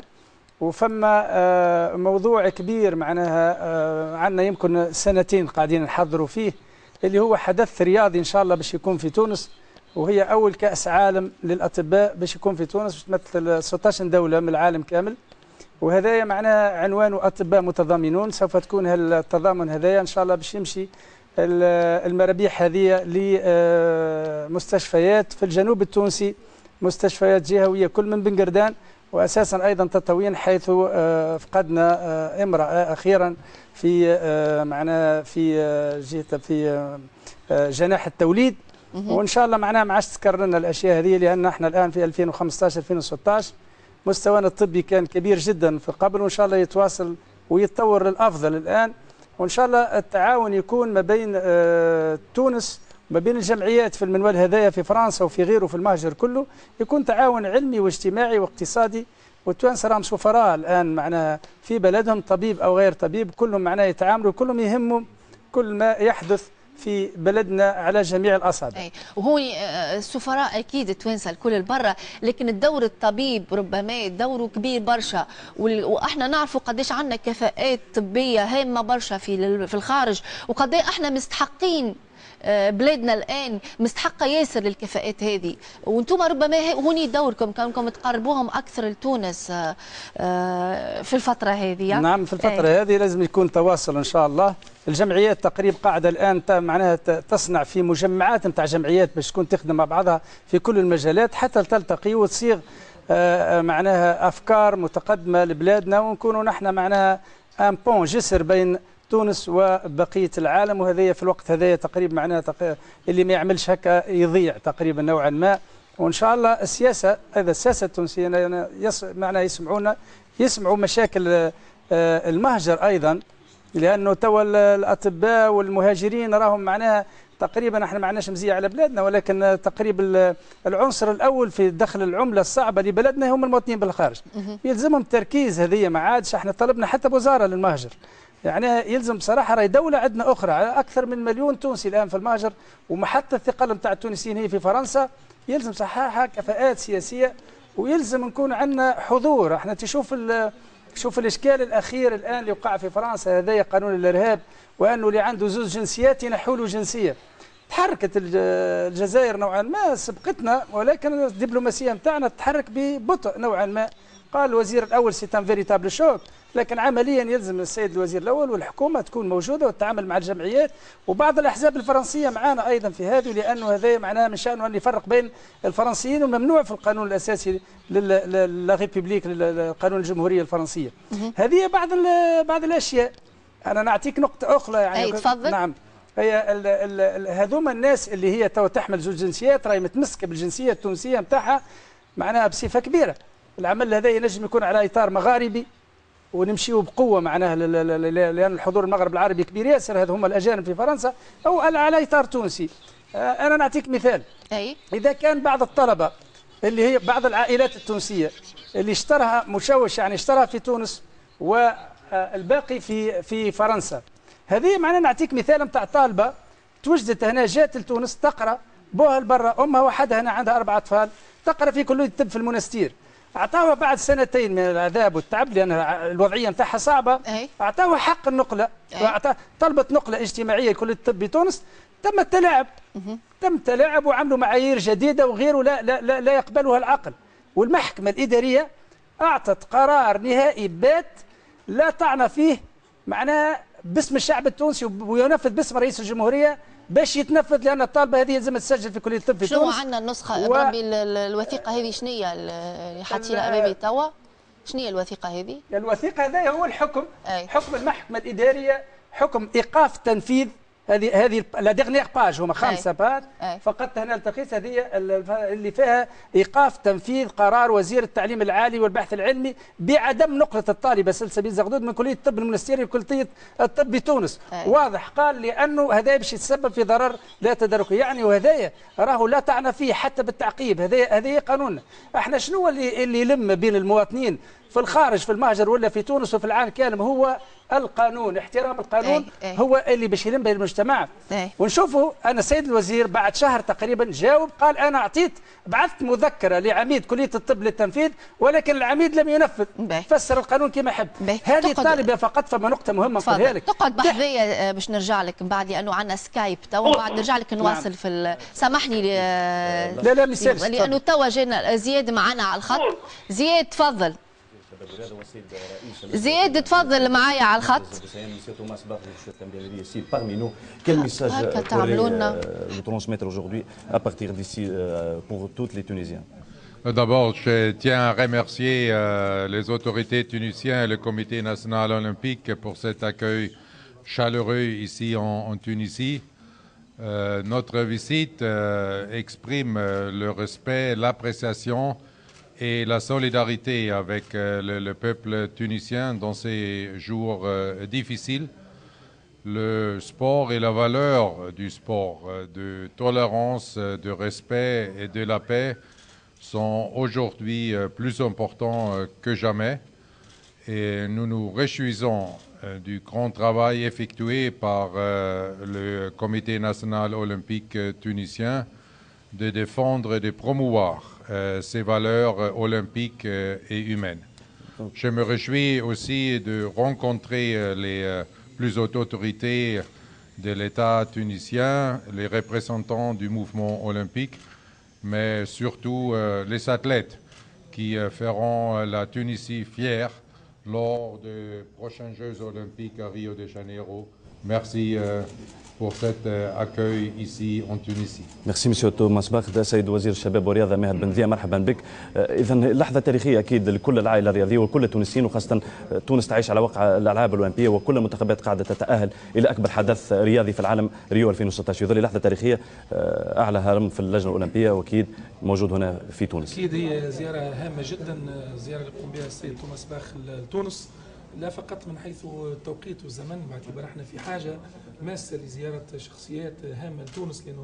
وفما موضوع كبير معناها عندنا يمكن سنتين قاعدين نحضروا فيه، اللي هو حدث رياضي ان شاء الله باش يكون في تونس، وهي اول كاس عالم للاطباء باش يكون في تونس، باش تمثل ستة عشر دوله من العالم كامل، وهذايا معناها عنوانه اطباء متضامنون. سوف تكون التضامن هذايا ان شاء الله باش يمشي المرابيح هذه لمستشفيات في الجنوب التونسي، مستشفيات جهويه كل من بن قردان، وأساسا أيضا تطوين حيث فقدنا امرأة أخيرا في معنا في جهة في جناح التوليد، وإن شاء الله معناها ما عادش تكرر لنا الأشياء هذه، لأن احنا الآن في ألفين وخمسة عشر ألفين وستة عشر مستوانا الطبي كان كبير جدا في قبل، وإن شاء الله يتواصل ويتطور للأفضل الآن، وإن شاء الله التعاون يكون ما بين تونس ما بين الجمعيات في المنوال هذايا في فرنسا وفي غيره في المهجر كله، يكون تعاون علمي واجتماعي واقتصادي. والتوانسه راهم سفراء الان معناها في بلدهم، طبيب او غير طبيب كلهم معناها يتعاملوا، كلهم يهمهم كل ما يحدث في بلدنا على جميع الأصعدة. وهو السفراء أكيد التوانسة الكل البرة، لكن الدور الطبيب ربما دوره كبير برشا، وإحنا نعرفوا قديش عندنا كفاءات طبية هامة برشا في في الخارج، وقديش إحنا مستحقين بلادنا الآن مستحقة ياسر للكفاءات هذه، وأنتم ربما هوني دوركم كونكم تقربوهم أكثر لتونس في الفترة هذه. نعم في الفترة أي. هذه لازم يكون تواصل إن شاء الله. الجمعيات تقريب قاعده الان معناها تصنع في مجمعات نتاع جمعيات باش تكون تخدم مع بعضها في كل المجالات حتى تلتقي وتصيغ معناها افكار متقدمه لبلادنا، ونكونوا نحن معناها ان بون جسر بين تونس وبقيه العالم. وهذايا في الوقت هذايا تقريبا معناها تقريب اللي ما يعملش هكا يضيع تقريبا نوعا ما. وان شاء الله السياسه هذا السياسه التونسيه معناها يسمعونا، يسمعوا مشاكل المهجر ايضا، لانه توا الاطباء والمهاجرين راهم معناها تقريبا احنا ما عندناش مزيه على بلادنا، ولكن تقريبا العنصر الاول في دخل العمله الصعبه لبلدنا هم المواطنين بالخارج. يلزمهم التركيز هذه ما عادش، احنا طلبنا حتى وزاره للمهاجر، يعني يلزم بصراحه راهي دوله عندنا اخرى اكثر من مليون تونسي الان في المهجر، ومحطه الثقل نتاع التونسيين هي في فرنسا، يلزم صحاحها كفاءات سياسيه، ويلزم نكون عندنا حضور. احنا تشوف شوف الاشكال الاخير الان اللي وقع في فرنسا هذايا قانون الارهاب، وانه اللي عنده زوج جنسيات ينحوا له جنسيه. تحركت الجزائر نوعا ما سبقتنا، ولكن الدبلوماسيه نتاعنا تتحرك ببطء نوعا ما. قال الوزير الاول سي ان فيريتابل شوك، لكن عمليا يلزم السيد الوزير الاول والحكومه تكون موجوده وتتعامل مع الجمعيات وبعض الاحزاب الفرنسيه معانا ايضا في هذه، لانه هذا معناها من شانه ان يفرق بين الفرنسيين، وممنوع في القانون الاساسي لا ريبوبليك قانون الجمهوريه الفرنسيه. هذه بعض بعض الاشياء. انا نعطيك نقطه اخرى يعني تفضل. نعم هي ال ال هذوما الناس اللي هي تو تحمل زوج جنسيات راهي متمسكه بالجنسيه التونسيه نتاعها معناها بصفه كبيره. العمل هذا ينجم يكون على اطار مغاربي ونمشيو بقوه معناها، لان الحضور المغرب العربي كبير ياسر، هذو هما الاجانب في فرنسا، او على اطار تونسي. انا نعطيك مثال. اي اذا كان بعض الطلبه اللي هي بعض العائلات التونسيه اللي اشتراها مشوش، يعني اشتراها في تونس والباقي في في فرنسا، هذه معناها نعطيك مثال نتاع طالبه توجدت هنا، جات لتونس تقرا، بوها لبرا، امها وحدها هنا عندها اربع اطفال، تقرا في كليه الطب في المنستير. أعطاوها بعد سنتين من العذاب والتعب، لأن الوضعية نتاعها صعبة، أعطاوها حق النقلة، طلبت نقلة اجتماعية لكلية الطب بتونس. تم التلاعب، تم التلاعب وعملوا معايير جديدة وغيره لا لا لا, لا يقبلها العقل. والمحكمة الإدارية أعطت قرار نهائي بات لا طعن فيه، معناها باسم الشعب التونسي وينفذ باسم رئيس الجمهورية باش يتنفذ، لان الطالبه هذه لازم تسجل في كليه الطب في تونس. شنو عندنا النسخه و... ربي الوثيقه هذه شنو هي اللي حاطينها امامي توا؟ شنو هي الوثيقه هذه؟ الوثيقه هذا هو الحكم، أي. حكم المحكمه الاداريه، حكم ايقاف تنفيذ هذه هذه لا ديغنيغ باج هما خمسه باج فقط هنا التلخيص هذه اللي فيها ايقاف تنفيذ قرار وزير التعليم العالي والبحث العلمي بعدم نقله الطالبه سلسبيل زغدود من كليه الطب المنستيري وكليه الطب بتونس. أي. واضح قال لانه هذا باش يتسبب في ضرر لا تداركي، يعني وهذايا راهو لا تعنى فيه حتى بالتعقيب، هذايا هذايا قانوننا، احنا شنو اللي اللي يلم بين المواطنين في الخارج في المهجر ولا في تونس وفي العالم كامل هو القانون، احترام القانون أي أي. هو اللي باش يلم بالمجتمع. ونشوفوا أنا السيد الوزير بعد شهر تقريبا جاوب قال أنا أعطيت بعثت مذكرة لعميد كلية الطب للتنفيذ ولكن العميد لم ينفذ، فسر القانون كما يحب. هذه الطالبة فقط فما نقطة مهمة نقولها لك. تقعد بحذية باش نرجع لك بعد لأنه عندنا سكايب تو وبعد نرجع لك نواصل نعم. في ال... سامحني ل... لا لا مسيرش لأنه تو جانا زياد معنا على الخط. زياد تفضل. زياد تفضل معايا على الخط. Quel message vous transmettre aujourd'hui à partir d'ici pour toutes les Tunisiens? D'abord, je tiens à remercier les autorités tunisiennes et le Comité national olympique pour cet accueil chaleureux ici en Tunisie. Notre visite exprime le respect, l'appréciation et la solidarité avec le, le peuple tunisien dans ces jours euh, difficiles. Le sport et la valeur du sport, euh, de tolérance, de respect et de la paix sont aujourd'hui euh, plus importants euh, que jamais. Et nous nous réjouissons euh, du grand travail effectué par euh, le Comité national olympique tunisien de défendre et de promouvoir Euh, ses valeurs euh, olympiques euh, et humaines. Je me réjouis aussi de rencontrer euh, les euh, plus hautes autorités de l'État tunisien, les représentants du mouvement olympique, mais surtout euh, les athlètes qui euh, feront euh, la Tunisie fière lors des prochains Jeux olympiques à Rio de Janeiro. Merci euh, pour cet accueil ici en Tunisie. Merci Monsieur توماس باخ، ده سيد وزير الشباب والرياضة ماهر بنذية، مرحبا بك. إذا لحظة تاريخية أكيد لكل العائلة الرياضية وكل التونسيين، وخاصة تونس تعيش على وقع الألعاب الأولمبية وكل المنتخبات قاعدة تتأهل إلى أكبر حدث رياضي في العالم ريو ألفين وستة عشر، يظل لحظة تاريخية أعلى هرم في اللجنة الأولمبية وأكيد موجود هنا في تونس. أكيد هي زيارة هامة جدا، زيارة اللي قام بها السيد توماس باخ لتونس، لا فقط من حيث التوقيت والزمن باعتبار احنا في حاجه ماسه لزياره شخصيات هامه لتونس، لانه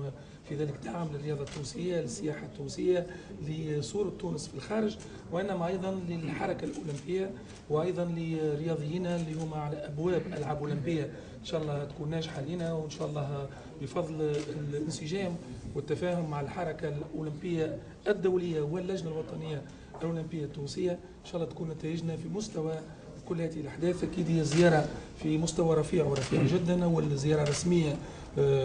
في ذلك دعم للرياضه التونسيه، للسياحه التونسيه، لصوره تونس في الخارج، وانما ايضا للحركه الاولمبيه وايضا لرياضيينا اللي هما على ابواب العاب اولمبيه ان شاء الله تكون ناجحه لنا، وان شاء الله بفضل الانسجام والتفاهم مع الحركه الاولمبيه الدوليه واللجنه الوطنيه الاولمبيه التونسيه ان شاء الله تكون نتائجنا في مستوى كل هذه الاحداث. اكيد هي زياره في مستوى رفيع ورفيع جدا، والزياره رسميه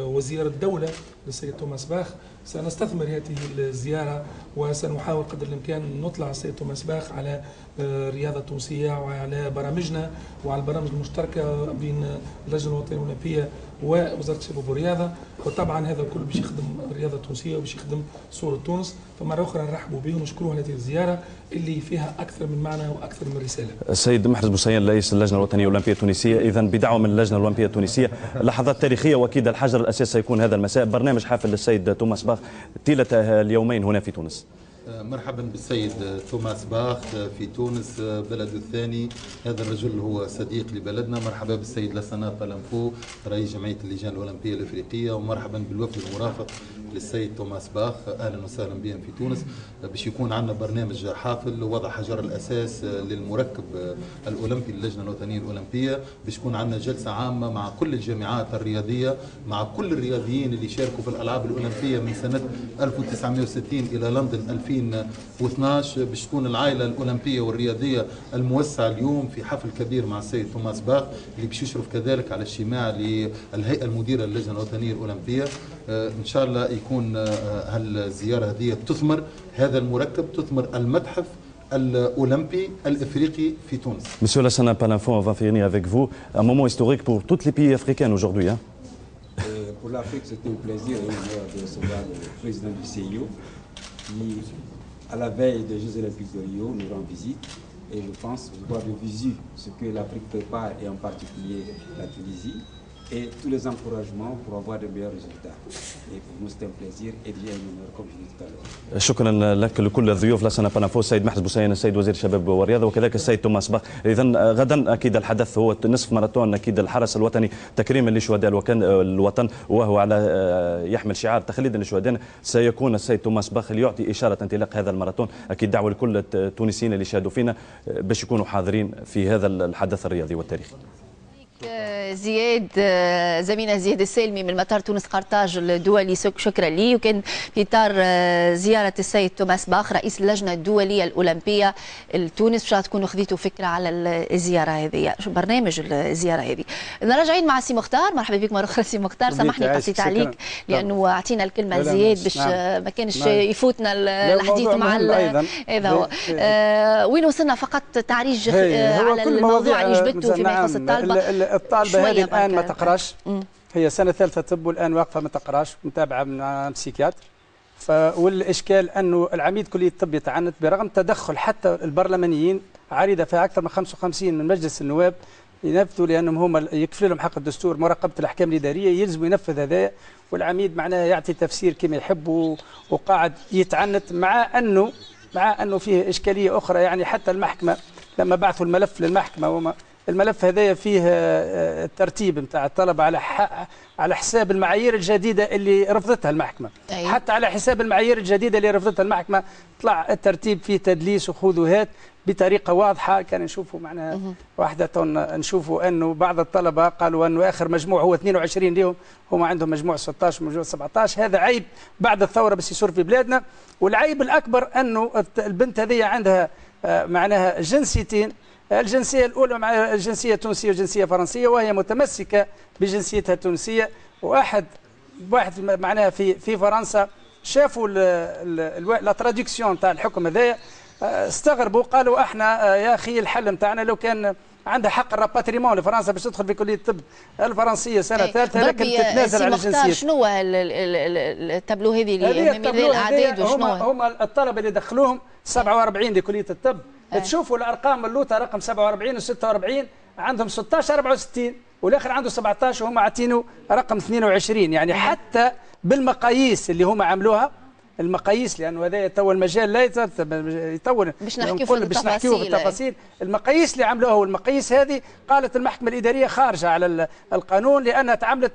وزير الدوله للسيد توماس باخ. سنستثمر هذه الزياره وسنحاول قدر الامكان ان نطلع السيد توماس باخ على الرياضه التونسيه وعلى برامجنا وعلى البرامج المشتركه بين اللجنه الوطنيه الاولمبيه ووزاره الشباب والرياضه، وطبعا هذا الكل باش يخدم الرياضه التونسيه وباش يخدم صوره تونس. فمره اخرى نرحبوا بهم ونشكروا على هذه الزياره اللي فيها اكثر من معنى واكثر من رساله. السيد محرز بوسيان رئيس اللجنه الوطنيه الاولمبيه التونسيه، اذا بدعوه من اللجنه الاولمبيه التونسيه لحظات تاريخيه واكيد الحجر الاساس سيكون هذا المساء برنامج حافل للسيد توماس باخ طيله اليومين هنا في تونس. مرحبا بالسيد توماس باخ في تونس بلده الثاني، هذا الرجل هو صديق لبلدنا. مرحبا بالسيد لسنا بلانفو رئيس جمعيه اللجان الاولمبيه الافريقيه، ومرحبا بالوفد المرافق للسيد توماس باخ، اهلا وسهلا بهم في تونس. باش يكون عندنا برنامج حافل ووضع حجر الاساس للمركب الاولمبي للجنه الوطنيه الاولمبيه، باش يكون عندنا جلسه عامه مع كل الجامعات الرياضيه، مع كل الرياضيين اللي شاركوا في الالعاب الاولمبيه من سنه ألف وتسعمئة وستين الى لندن ألفين واثناعش، باش تكون العائله الاولمبيه والرياضيه الموسعه اليوم في حفل كبير مع السيد توماس باخ، اللي باش يشرف كذلك على اجتماع للهيئه المديره للجنه الوطنيه الاولمبيه. ان شاء الله يكون هالزياره هذه تثمر هذا المركب، تثمر المتحف الأolympique africain في Tunis. Monsieur Lassana Palinfo, on va finir avec vous. Un moment historique pour tous les pays africains aujourd'hui. Hein? Euh, pour l'Afrique, c'est un plaisir et une honneur de recevoir le président du C I O qui, à la veille des Jeux Olympiques de Rio, nous rend visite. Et je pense, je vois de visu ce que l'Afrique prépare et en particulier la Tunisie. et tous les encouragements pour avoir de meilleurs résultats. Et pour nous, c'est un plaisir et bien une honneur, comme je l'ai dit tout à l'heure. شكرا لك لكل الضيوف. لسنا بنفوس السيد محمد بوسينا السيد وزير الشباب والرياضه وكذلك السيد توماس باخ. اذا غدا اكيد الحدث هو نصف ماراثون اكيد الحرس الوطني تكريما لشهداء الوطن وهو على يحمل شعار تخليدا لشهدائنا. سيكون السيد توماس باخ ليعطي اشاره انطلاق هذا الماراثون. اكيد دعوه لكل التونسيين اللي شاهدوا فينا باش يكونوا حاضرين في هذا الحدث الرياضي والتاريخي. زياد زميلنا زياد السالمي من مطار تونس قرطاج الدولي، شكرا لي. وكان في اطار زياره السيد توماس باخ رئيس اللجنه الدوليه الاولمبيه لتونس، باش تكونوا خذيتوا فكره على الزياره هذه، برنامج الزياره هذه. راجعين مع سي مختار، مرحبا بك مره اخرى سي مختار، سامحني قصيت عليك لانه اعطينا الكلمه زياد باش ما كانش يفوتنا الحديث مع هذا. هو وين وصلنا فقط تعريج على الموضوع اللي جبته فيما يخص الطالبه. هذه الان ما تقراش، هي سنه ثالثه طب والان واقفه ما تقراش، متابعه من بسيكياتر. والاشكال انه العميد كليه الطب يتعنت برغم تدخل حتى البرلمانيين، عريضه فيها اكثر من خمسة وخمسين من مجلس النواب ينفذوا، لانهم هما يكفل لهم حق الدستور مراقبه الاحكام الاداريه، يلزم ينفذ هذايا، والعميد معناها يعطي تفسير كما يحب وقاعد يتعنت، مع انه مع انه فيه اشكاليه اخرى. يعني حتى المحكمه لما بعثوا الملف للمحكمه، وما الملف هذايا فيه الترتيب نتاع الطلبه على على حساب المعايير الجديده اللي رفضتها المحكمه. أيوة. حتى على حساب المعايير الجديده اللي رفضتها المحكمه طلع الترتيب فيه تدليس وخذ وهات بطريقه واضحه. كان نشوفوا معناها واحده نشوفوا انه بعض الطلبه قالوا انه اخر مجموع هو اثنين وعشرين ليهم، هم عندهم مجموع ستة عشر ومجموع سبعة عشر. هذا عيب بعد الثوره بس يصير في بلادنا. والعيب الاكبر انه البنت هذه عندها معناها جنسيتين، الجنسية الأولى مع جنسية تونسية وجنسية فرنسية، وهي متمسكة بجنسيتها التونسية. وأحد واحد معناها في في فرنسا شافوا لا تراديكسيون تاع الحكم هذايا، استغربوا قالوا احنا يا أخي الحل نتاعنا لو كان عندها حق الراباتريمون لفرنسا باش تدخل في كليه الطب الفرنسيه سنه ثالثه، لكن تتنازل على الجنسيه. شنو التابلو هذه اللي امامي الاعداد وشنو هما الطلبه اللي دخلوهم سبعة وأربعين لكليه الطب. أيه. تشوفوا الارقام اللوطه، رقم سبعة وأربعين و46 عندهم ستة عشر أربعة وستين والاخر عنده سبعة عشر وهم عاطينه رقم اثنين وعشرين. يعني حتى بالمقاييس اللي هم عملوها المقاييس، لانه هذا تو المجال لا يطول باش نحكيوا في التفاصيل. المقاييس اللي عملوها والمقاييس هذه قالت المحكمه الاداريه خارجه على القانون، لانها تعملت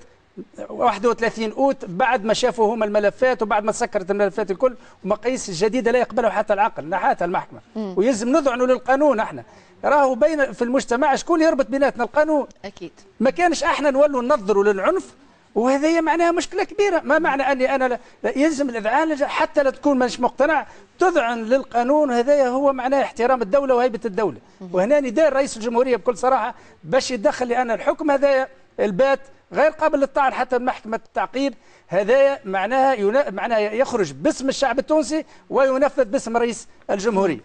واحد وثلاثين أوت بعد ما شافوا هما الملفات وبعد ما سكرت الملفات الكل، ومقاييس جديده لا يقبلها حتى العقل، نحاتها المحكمه. م. ويلزم نذعنوا للقانون. احنا راهو بين في المجتمع شكون يربط بيناتنا؟ القانون اكيد. ما كانش احنا نولوا ننظروا للعنف، وهذه معناها مشكله كبيره. ما معنى اني انا لا يلزم الاذعان حتى لا تكون مش مقتنع، تذعن للقانون. هذايا هو معناه احترام الدوله وهيبه الدوله. وهنا نداء رئيس الجمهوريه بكل صراحه باش يتدخل، لان الحكم هذايا البات غير قابل للطعن حتى محكمه التعقيب. هذايا معناها ينا... معناها يخرج باسم الشعب التونسي وينفذ باسم رئيس الجمهوريه.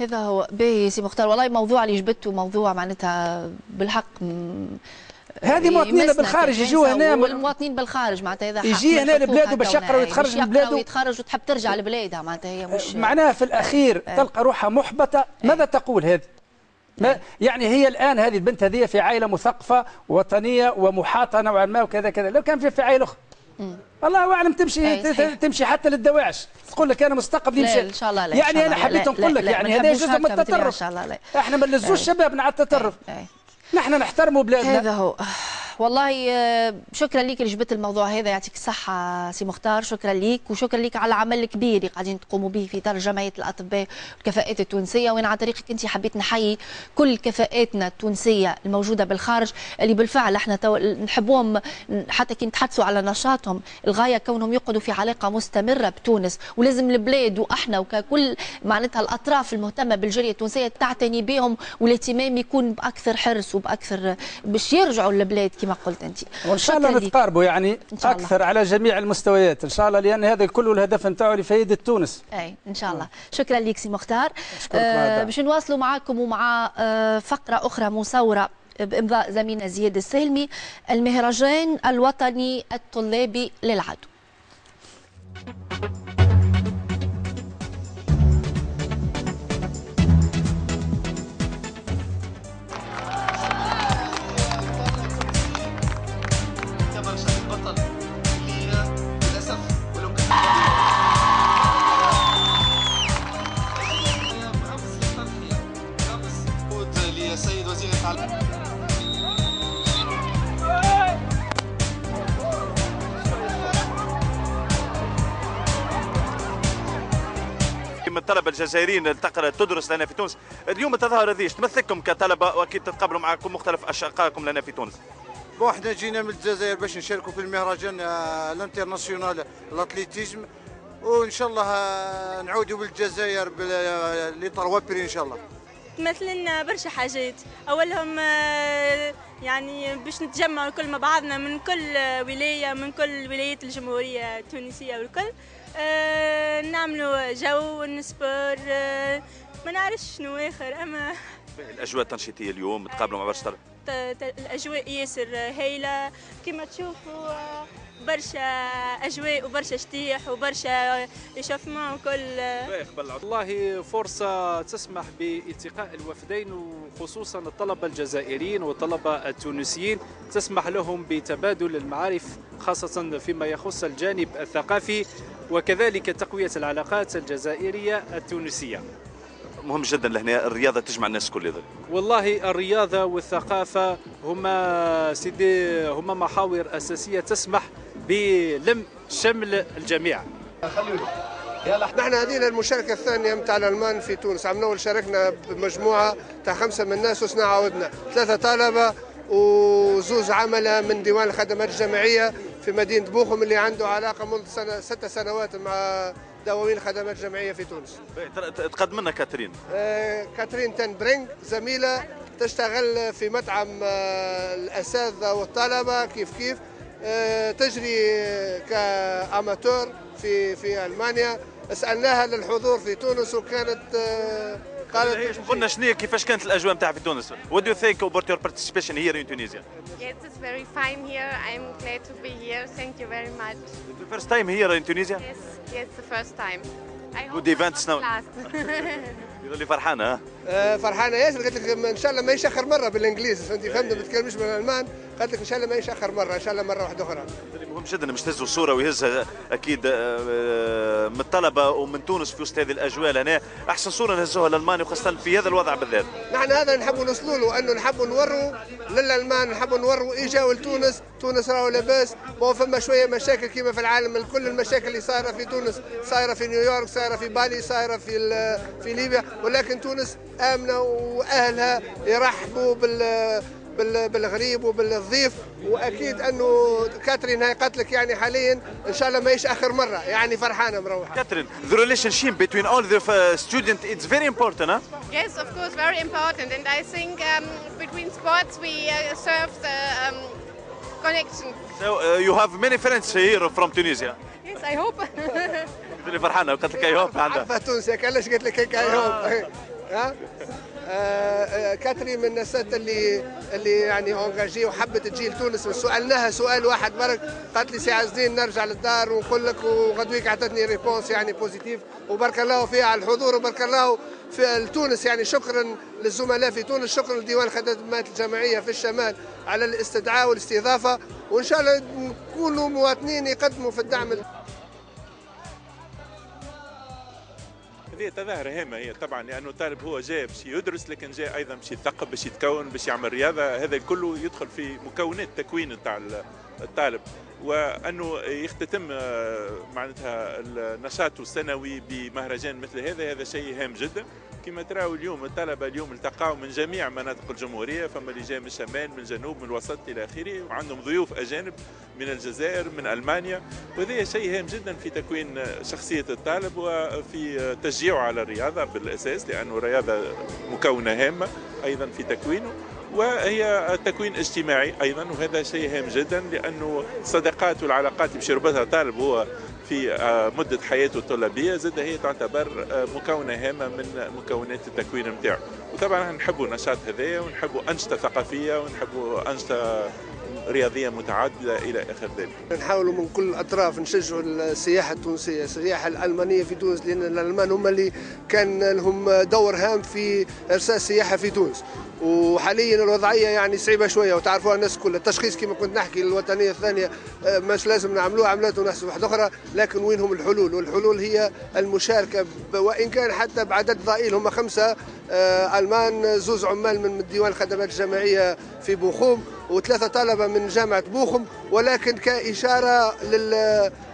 هذا هو باهي سي مختار. والله موضوع اللي جبته موضوع معناتها بالحق هذه مواطنين بالخارج يجوا هنا، والمواطنين بالخارج معناتها هذا يجي هنا لبلاده باش يقرا ويتخرج من بلاده ويتخرج وتحب ترجع لبلادها. معناتها هي مش معناها في الاخير آه. تلقى روحها محبطه. آه. ماذا تقول هذه؟ ما يعني هي الان هذه البنت هذه في عائله مثقفه وطنيه ومحاطه نوعا ما وكذا كذا. لو كان في في عائله اخرى الله اعلم تمشي تمشي حتى للدواعش، تقول لك انا مستقبل يمشي. ان شاء الله لا. يعني انا حبيت نقول لك يعني هذا جزء من التطرف. احنا ما نلزوش شبابنا على التطرف، نحن نحترموا بلادنا. هذا هو. والله شكرا ليك اللي جبت الموضوع هذا، يعطيك الصحة سي مختار. شكرا ليك، وشكرا ليك على العمل الكبير اللي قاعدين تقوموا به في اطار جمعية الأطباء والكفاءات التونسية. وأنا على طريقك أنت حبيت نحيي كل كفاءاتنا التونسية الموجودة بالخارج اللي بالفعل احنا نحبوهم، حتى كي نتحدثوا على نشاطهم الغاية كونهم يقعدوا في علاقة مستمرة بتونس. ولازم البلاد وإحنا وككل معناتها الأطراف المهتمة بالجالية التونسية تعتني بهم، والاهتمام يكون بأكثر حرص وبأكثر باش يرجعوا للبلاد كما قلت انت. وان شاء الله نتقاربوا يعني اكثر على جميع المستويات ان شاء الله، لان هذا كله الهدف نتاعو لفائده تونس. اي ان شاء الله. شكرا لك سي مختار. آه باش نواصلوا معاكم ومع آه فقره اخرى مصوره بامضاء زميلنا زياد السالمي، المهرجان الوطني الطلابي للعدو. كما الطلبه الجزائريين اللي تدرس لنا في تونس اليوم تظهر هذه تمثلكم كطلبه واكيد تتقابلوا معكم مختلف اشقائكم لنا في تونس. بون حنا جينا من الجزائر باش نشاركوا في المهرجان الانترناسيونال الاتليتيزم وان شاء الله نعودوا بالجزائر لي تروا بري ان شاء الله. تمثلنا برشا حاجات، اولهم يعني باش نتجمعوا الكل مع بعضنا من كل ولايه من كل ولايات الجمهوريه التونسيه والكل نعملوا جو ونسبر ما نعرفش شنو اخر. اما الاجواء التنشيطيه اليوم تقابلوا مع برشا الاجواء ياسر هايله كما تشوفوا برشا اجواء وبرشا شتيح وبرشا ايشافمون وكل. والله فرصه تسمح بالتقاء الوفدين وخصوصا الطلبه الجزائريين والطلبه التونسيين، تسمح لهم بتبادل المعارف خاصه فيما يخص الجانب الثقافي وكذلك تقويه العلاقات الجزائريه التونسيه. مهم جدا لهنا الرياضه تجمع الناس كل هذا. والله الرياضه والثقافه هما سيدي هما محاور اساسيه تسمح بلم شمل الجميع. خلينا يلا نحن هذينا المشاركه الثانيه نتاع الالمان في تونس، عملنا اول شاركنا بمجموعه تاع خمسه من الناس وسنا عاودنا، ثلاثه طلبه وزوز عمله من ديوان الخدمات الجماعيه في مدينه بوخم اللي عنده علاقه منذ سنة ست سنوات مع دواوين الخدمات الجمعيه في تونس. تقدم لنا كاترين. آه كاترين تن برينغ زميله تشتغل في مطعم آه الاساتذه والطلبه كيف كيف آه تجري كاماتور في في المانيا. سالناها للحضور في تونس وكانت آه قالت قلنا شنو كيفاش كانت الاجواء نتاعها في تونس. What do you think about your participation here in Tunisia? Yes, it's very fine here. I'm glad to be here. Thank you very much. The first time here in Tunisia? Yes, yes, the first time. I hope good events now. يقول لي فرحانه ها؟ فرحانه ياسر. قالت لك ان شاء الله ما يشخر مره بالانجليزي، انت فهمت ما تتكلمش بالالمان، قالت لك ان شاء الله ما يشخر مره، ان شاء الله مره واحده اخرى. مهم جدا باش تهزوا الصوره ويهزها اكيد من الطلبه ومن تونس في وسط هذه الاجواء هنا، احسن صوره نهزوها للالمان وخاصه في هذا الوضع بالذات. نحن هذا نحبوا نوصلوا له، انه نحبوا نوروا للالمان، نحبوا نوروا ايجاو لتونس، تونس راهو لاباس، ما فما شويه مشاكل كما في العالم الكل، المشاكل اللي صايره في تونس، صايره في نيويورك، صايره في بالي، صايره في في ليبيا، ولكن تونس آمنة وأهلها يرحبوا بال بالغريب وبالضيف، واكيد انه كاترين هاي قتلك يعني حاليا ان شاء الله ماهيش اخر مره، يعني فرحانه مروحه. كاترين the relationship between all the students it's very important, huh? Yes, of course, very important, and I think um, between sports we uh, serve the um, connection. So uh, you have many friends here from Tunisia. Yes, I hope. قلت لي فرحانه قالت لك اي هوب عندها. عفا تونسيه علاش قالت لك هيك اي هوب؟ ها؟ كاتري من النسات اللي اللي يعني اونجاجي وحبت تجي لتونس. سالناها سؤال واحد برك، قالت لي سي عز الدين نرجع للدار ونقول لك، وغدويك عطتني ريبونس يعني بوزيتيف، وبارك الله فيها على الحضور وبارك الله في تونس. يعني شكرا للزملاء في تونس، شكرا لديوان الخدمات الجماعيه في الشمال على الاستدعاء والاستضافه، وان شاء الله نكونوا مواطنين يقدموا في الدعم. هذه تظاهرة هامة هي طبعا، لأنه طالب هو جاء باش يدرس لكن جاء أيضا باش يتثقف باش يتكون باش يعمل رياضة، هذا كله يدخل في مكونات تكوين نتاع الطالب، وأنه يختتم معناتها النشاط السنوي بمهرجان مثل هذا، هذا شيء هام جدا. كما تراو اليوم الطلبة اليوم التقاو من جميع مناطق الجمهورية، فما اللي جاء من الشمال من الجنوب من الوسط إلى آخره، وعندهم ضيوف أجانب من الجزائر من ألمانيا، وهذا شيء هام جدا في تكوين شخصية الطالب وفي تشجيعه على الرياضة بالأساس، لأنه الرياضة مكونة هامة أيضا في تكوينه، وهي تكوين اجتماعي أيضا، وهذا شيء هام جدا لأنه الصداقات والعلاقات اللي شربتها طالب هو في مدة حياته الطلابية زاد هي تعتبر مكونة هامة من مكونات التكوين نتاعو. وطبعا احنا نحبوا النشاط هذايا ونحبوا أنشطة ثقافية ونحبوا أنشطة رياضية متعددة إلى آخر ذلك. نحاولوا من كل الأطراف نشجعوا السياحة التونسية، السياحة الألمانية في تونس، لأن الألمان هم اللي كان لهم دور هام في إرساء السياحة في تونس، وحاليا الوضعيه يعني صعيبه شويه وتعرفوها الناس كلها. التشخيص كما كنت نحكي للوطنيه الثانيه مش لازم نعملوه، عملته ناس واحده اخرى، لكن وينهم الحلول؟ والحلول هي المشاركه وان كان حتى بعدد ضئيل. هم خمسه المان، زوز عمال من ديوان الخدمات الجماعيه في بوخوم وثلاثه طلبه من جامعه بوخوم، ولكن كاشاره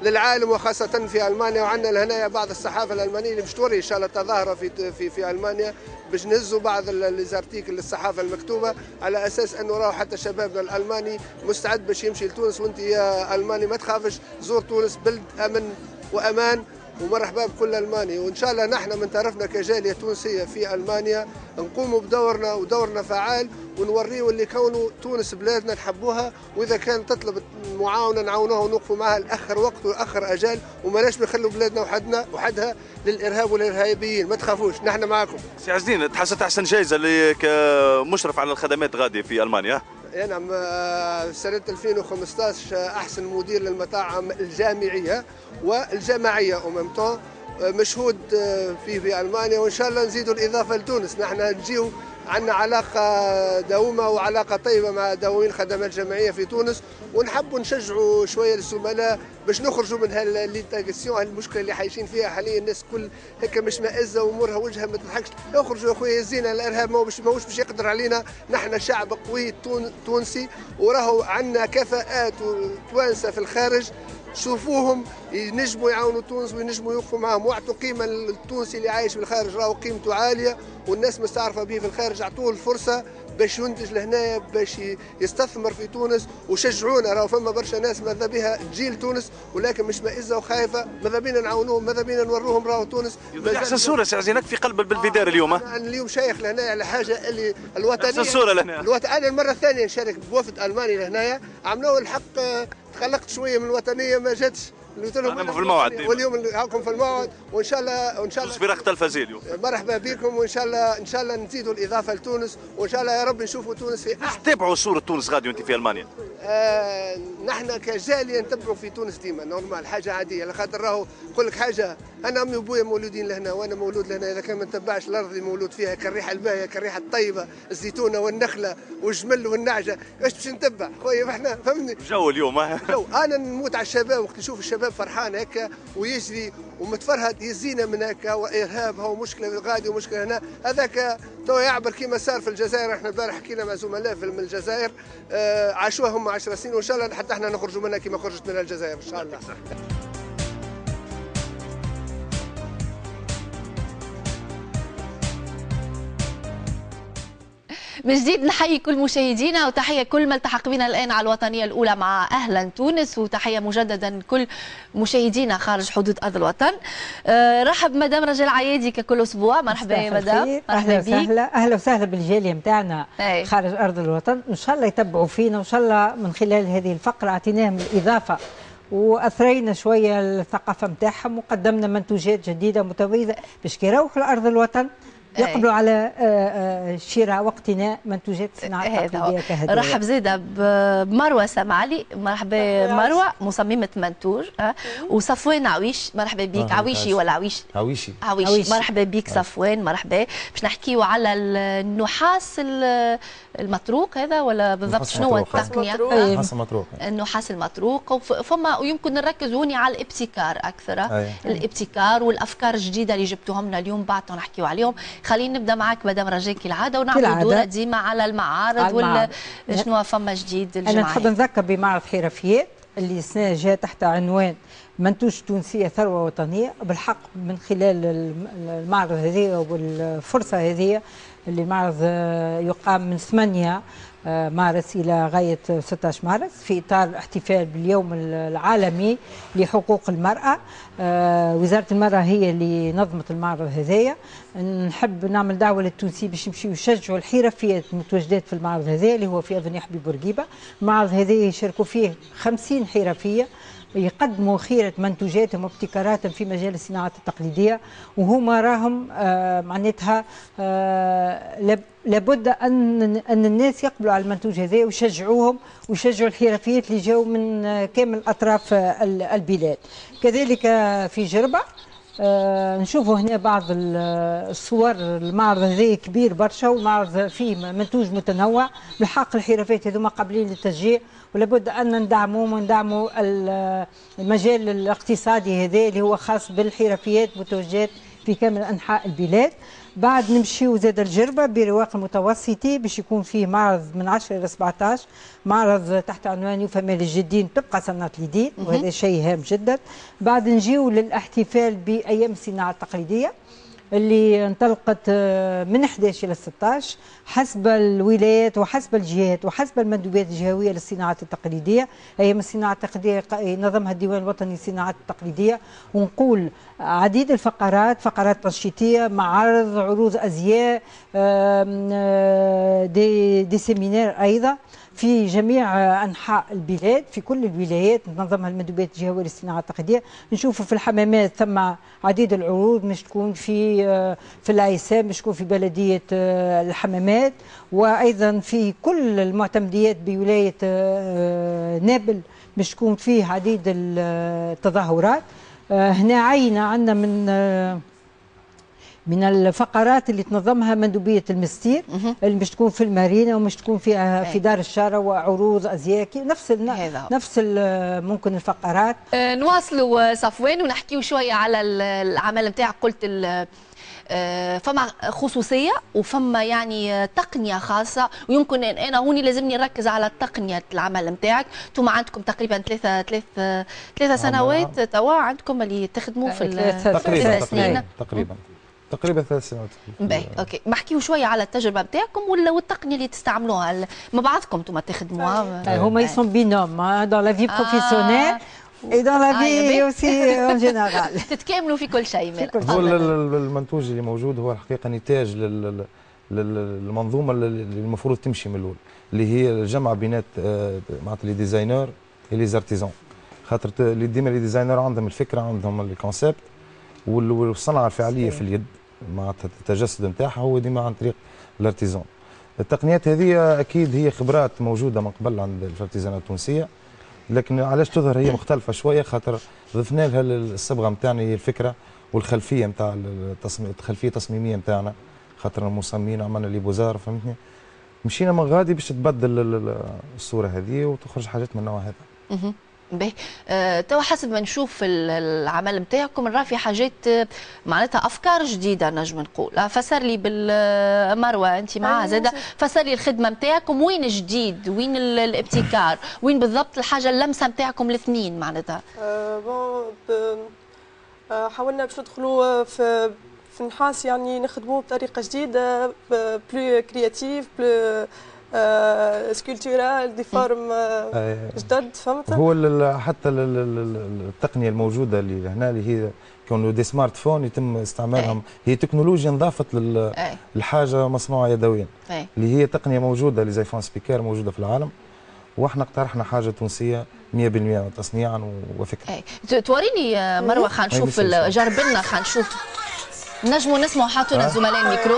للعالم وخاصه في المانيا. وعندنا لهنا بعض الصحافه الالمانيه اللي باش توري ان شاء الله تظاهره في في في المانيا، باش نهزوا بعض الزارتيكل للصحافه المكتوبه على اساس انه راهو حتى شبابنا الالماني مستعد باش يمشي لتونس. وانت يا الماني ما تخافش، زور تونس بلد امن وامان، ومرحبا بكل الماني. وان شاء الله نحن من طرفنا كجاليه تونسيه في المانيا نقوموا بدورنا، ودورنا فعال، ونوريو اللي كونوا تونس بلادنا نحبوها، واذا كان تطلب معاونه نعاونوها ونوقفوا معها لاخر وقت ولاخر اجال، ومالاش نخلوا بلادنا وحدنا وحدها للارهاب والارهابيين. ما تخافوش، نحن معاكم. سي عز الدين، تحصلت احسن جائزه اللي كمشرف على الخدمات غادي في المانيا. نعم، يعني سنة ألفين وخمسطاش أحسن مدير للمطاعم الجامعية والجماعية أوميمتون، مشهود فيه في ألمانيا، وإن شاء الله نزيدوا الإضافة لتونس. نحن نجيو عندنا علاقة دائمة وعلاقة طيبة مع داوين الخدمات الجماعية في تونس، ونحبوا نشجعوا شوية الزملاء باش نخرجوا من هالليتاغسيون، هالمشكلة اللي عايشين فيها حاليا. الناس كل هكا مش مأزة وأمورها وجهها ما تضحكش. اخرجوا يا خويا الزينة، الإرهاب ماهوش ماهوش باش يقدر علينا. نحن شعب قوي تونسي، وراهو عندنا كفاءات وتوانسة في الخارج، شوفوهم ينجموا يعاونوا تونس وينجموا يوقفوا معاهم، واعطوا قيمه للتونسي اللي عايش في الخارج، راهو قيمته عاليه والناس مستعرفه به في الخارج. اعطوه الفرصه باش ينتج لهنايا، باش يستثمر في تونس، وشجعونا. راهو فما برشا ناس ماذا بها تجيل تونس ولكن مش مائزه وخايفه. ماذا بينا نعاونوهم، ماذا بينا نوروهم راهو تونس احسن صوره. سي عزينك في قلب البلفيدار اليوم. انا اليوم شايخ لهنايا على حاجه اللي الوطنيه، احسن صوره لهنا. انا المره الثانيه نشارك بوفد الماني لهنايا، عملوا الحق خلقت شويه من الوطنيه ما جاتش، قلت لهم في الموعد، واليوم هاكم في الموعد. وان شاء الله وان شاء الله فرقة الفازيه اليوم، مرحبا بكم. وان شاء الله ان شاء الله نزيدوا الاضافه لتونس، وان شاء الله يا رب نشوفوا تونس في احسن. تابعوا صوره تونس غادي وانت في المانيا. آه، نحن كجاليه نتبعوا في تونس ديما نورمال، حاجه عاديه، على خاطر راهو نقول لك حاجه، انا امي وابويا مولودين لهنا وانا مولود لهنا. اذا كان ما نتبعش الارض اللي مولود فيها كالريحه الباهيه، كالريحه الطيبه، الزيتونه والنخله والجمل والنعجه، ايش باش نتبع خويا؟ احنا فهمني جو اليوم. انا نموت على الشباب وقت نشوف الشباب فرحان هكا ويجري ومتفرهد، يزينا من هكا وارهابها ومشكله غادي ومشكله هنا. هذاك تو يعبر كيما صار في الجزائر. احنا البارح حكينا مع زملاء من الجزائر، آه، عاشوها هم عشر سنين، وان شاء الله حتى احنا نخرجوا منها كيما خرجت منها الجزائر ان شاء الله. من جديد نحيي كل مشاهدينا، وتحية كل من التحق بنا الآن على الوطنية الأولى مع أهلا تونس، وتحية مجددا كل مشاهدينا خارج حدود أرض الوطن. أه، رحب مدام رجال عيادي ككل أسبوع، مرحبا يا مدام. أهلا وسهلا، أهلا وسهلا بالجالية متاعنا خارج أرض الوطن. إن شاء الله يتبعوا فينا، وإن شاء الله من خلال هذه الفقرة أعطيناهم الإضافة واثرينا شويه الثقافه نتاعهم، وقدمنا منتوجات جديده متميزه باش كي يروحوا لأرض الوطن يقبلوا على شراء واقتناء منتوجات الصناعه التقليديه كهذا. رحب زيدا بمروه سمعلي، مرحبا مروه مصممه منتور، وصفوان عويش، مرحبا بيك. عويشي ولا عويش؟ عويشي. عويشي، مرحبا بيك صفوان، مرحبا. باش نحكيو على النحاس المطروق هذا، ولا بالضبط شنو التقنيه؟ النحاس المطروق، النحاس المطروق. فما ويمكن نركز هوني على الابتكار اكثر، الابتكار والافكار الجديده اللي جبتوهم لنا اليوم، بعد نحكيو عليهم. خلينا نبدا معاك مدام رجاء كالعاده، ونعمل دورة ديما على المعارض ولا شنو فما جديد الجمعيه. انا نحب نذكر بمعرض حرفيات اللي السنه جاء تحت عنوان منتوج تونسيه ثروه وطنيه. بالحق من خلال المعرض هذه والفرصه هذه، اللي معرض يقام من ثمانية مارس الى غايه ستة عشر مارس في اطار الاحتفال باليوم العالمي لحقوق المراه. وزاره المراه هي اللي نظمت المعرض هذايا. نحب نعمل دعوه للتونسي باش يمشيو يشجعوا الحرفيات المتواجدات في المعرض هذا اللي هو في اذن يحبي بورقيبه. المعرض هذا يشاركوا فيه خمسين حرفيه يقدموا خيرة منتوجاتهم وابتكاراتهم في مجال الصناعات التقليدية، وهما راهم آه معناتها آه لابد أن أن الناس يقبلوا على المنتوج هذا ويشجعوهم ويشجعوا الحرفيات اللي جاوا من كامل أطراف البلاد. كذلك في جربة آه نشوفوا هنا بعض الصور. المعرض هذا كبير برشا ومعرض فيه منتوج متنوع. بالحق الحرفات هذوما قابلين للتشجيع، ولابد ان ندعموا وندعموا المجال الاقتصادي هذا اللي هو خاص بالحرفيات والمتوجات في كامل انحاء البلاد. بعد نمشيو زاد الجربه برواق المتوسطي باش يكون فيه معرض من عشرة إلى سبعة عشر، معرض تحت عنوان يفهم للجدين تبقى صناعه اليدين، وهذا شيء هام جدا. بعد نجيو للاحتفال بايام الصناعه التقليديه اللي انطلقت من أحد عشر إلى ستة عشر حسب الولايات وحسب الجهات وحسب المندوبات الجهوية للصناعات التقليدية. أيام الصناعة التقليدية نظمها الديوان الوطني للصناعات التقليدية، ونقول عديد الفقرات، فقرات تنشيطية، معارض، عروض أزياء، دي, دي سيمينار أيضا في جميع أنحاء البلاد في كل الولايات تنظمها المندوبات الجهوية للصناعة التقليدية. نشوفوا في الحمامات ثم عديد العروض مش تكون في في العيسام، مش تكون في بلدية الحمامات، وأيضا في كل المعتمديات بولاية نابل مش تكون فيه عديد التظاهرات. هنا عينة عندنا من من الفقرات اللي تنظمها مندوبيه المستير اللي مش تكون في المارينا ومش تكون في في دار الشاره وعروض ازياء نفس ال نفس ال ممكن الفقرات. أه نواصلوا صفوان ونحكيوا شويه على العمل نتاعك. قلت أه فما خصوصيه وفما يعني تقنيه خاصه، ويمكن ان انا هوني لازمني نركز على تقنيه العمل نتاعك. انتم عندكم تقريبا ثلاثه ثلاث ثلاث سنوات توا عندكم اللي تخدموا في ثلاث سنين تقريبا تقريبا ثلاث سنوات. باهي اوكي، نحكيو شويه على التجربه نتاعكم والتقنيه اللي تستعملوها مع بعضكم انتم تخدموها. هما يسون بينوم دون لا في بروفيسيونيل اي دون لا في اوسي اون جينيرال، تتكاملوا في كل شيء. هو المنتوج اللي موجود هو الحقيقه نتاج للمنظومه اللي المفروض تمشي من الاول، اللي هي جمع بينات معناتها لي ديزاينر ولي زارتيزون، خاطر ديما لي ديزاينر عندهم الفكره، عندهم الكونسيبت، والصنعه الفعليه في اليد معناتها التجسد نتاعها هو ديما عن طريق الارتيزون. التقنيات هذه اكيد هي خبرات موجوده من قبل عند الارتيزانات التونسيه، لكن علاش تظهر هي مختلفه شويه؟ خاطر ضفنا لها الصبغه نتاعنا هي الفكره والخلفيه نتاع التصميم، الخلفيه التصميميه نتاعنا، خاطر المصممين عملنا لي بوزار، فهمتني؟ مشينا من غادي باش تبدل الصوره هذه وتخرج حاجات من النوع هذا. باهي، أه توا حسب ما نشوف العمل نتاعكم راه في حاجات معناتها افكار جديده نجم نقول. فسر لي بالمروه انت معاها زاده، فسر لي الخدمه نتاعكم وين الجديد، وين الابتكار، وين بالضبط الحاجه اللمسه نتاعكم الاثنين معناتها. أه بون حاولنا باش ندخلوا في في نحاس يعني نخدموه بطريقه جديده، بلو كرياتيف، بلو سكولتورال دي فورم جدد، فهمت؟ هو حتى التقنيه الموجوده اللي هنا اللي هي كونوا دي سمارت فون يتم استعمالهم، هي تكنولوجيا انضافت للحاجه مصنوعه يدويا، اللي هي تقنيه موجوده لي زايفون سبيكار موجوده في العالم، واحنا اقترحنا حاجه تونسيه مية بالمية تصنيعا وفكره. توريني مروه خنشوف جربنا خنشوف نجموا نسمعوا حاطين الزملاء الميكرو.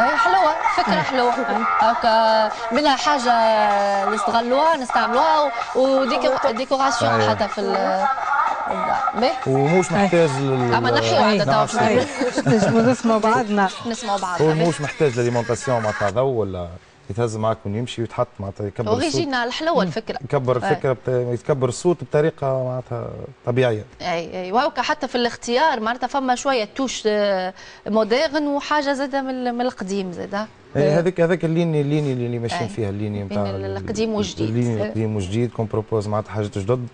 هي حلوة، فكرة حلوة، هكا منها حاجة نستغلوها نستعملوها وديكوراسيون حتى في ال ومش محتاج لل أما نحيو هذا توا باش نجمو نسمعو بعضنا نسمعو بعضنا ومش محتاج لليمونتاسيون معناتها ضو ولا يتهز معاك ويمشي ويتحط معناتها يكبر الصوت. ويجينا الحلوة الفكرة. يكبر الفكرة يتكبر الصوت بطريقة معناتها طبيعية. أي أي وهكا حتى في الاختيار معناتها فما شوية توش موديرن وحاجة زادة من القديم زادة. هذاك هذاك الليني الليني اللي ماشيين فيها الليني نتاع القديم والجديد. الليني القديم والجديد كون بروبوز معناتها حاجات جدد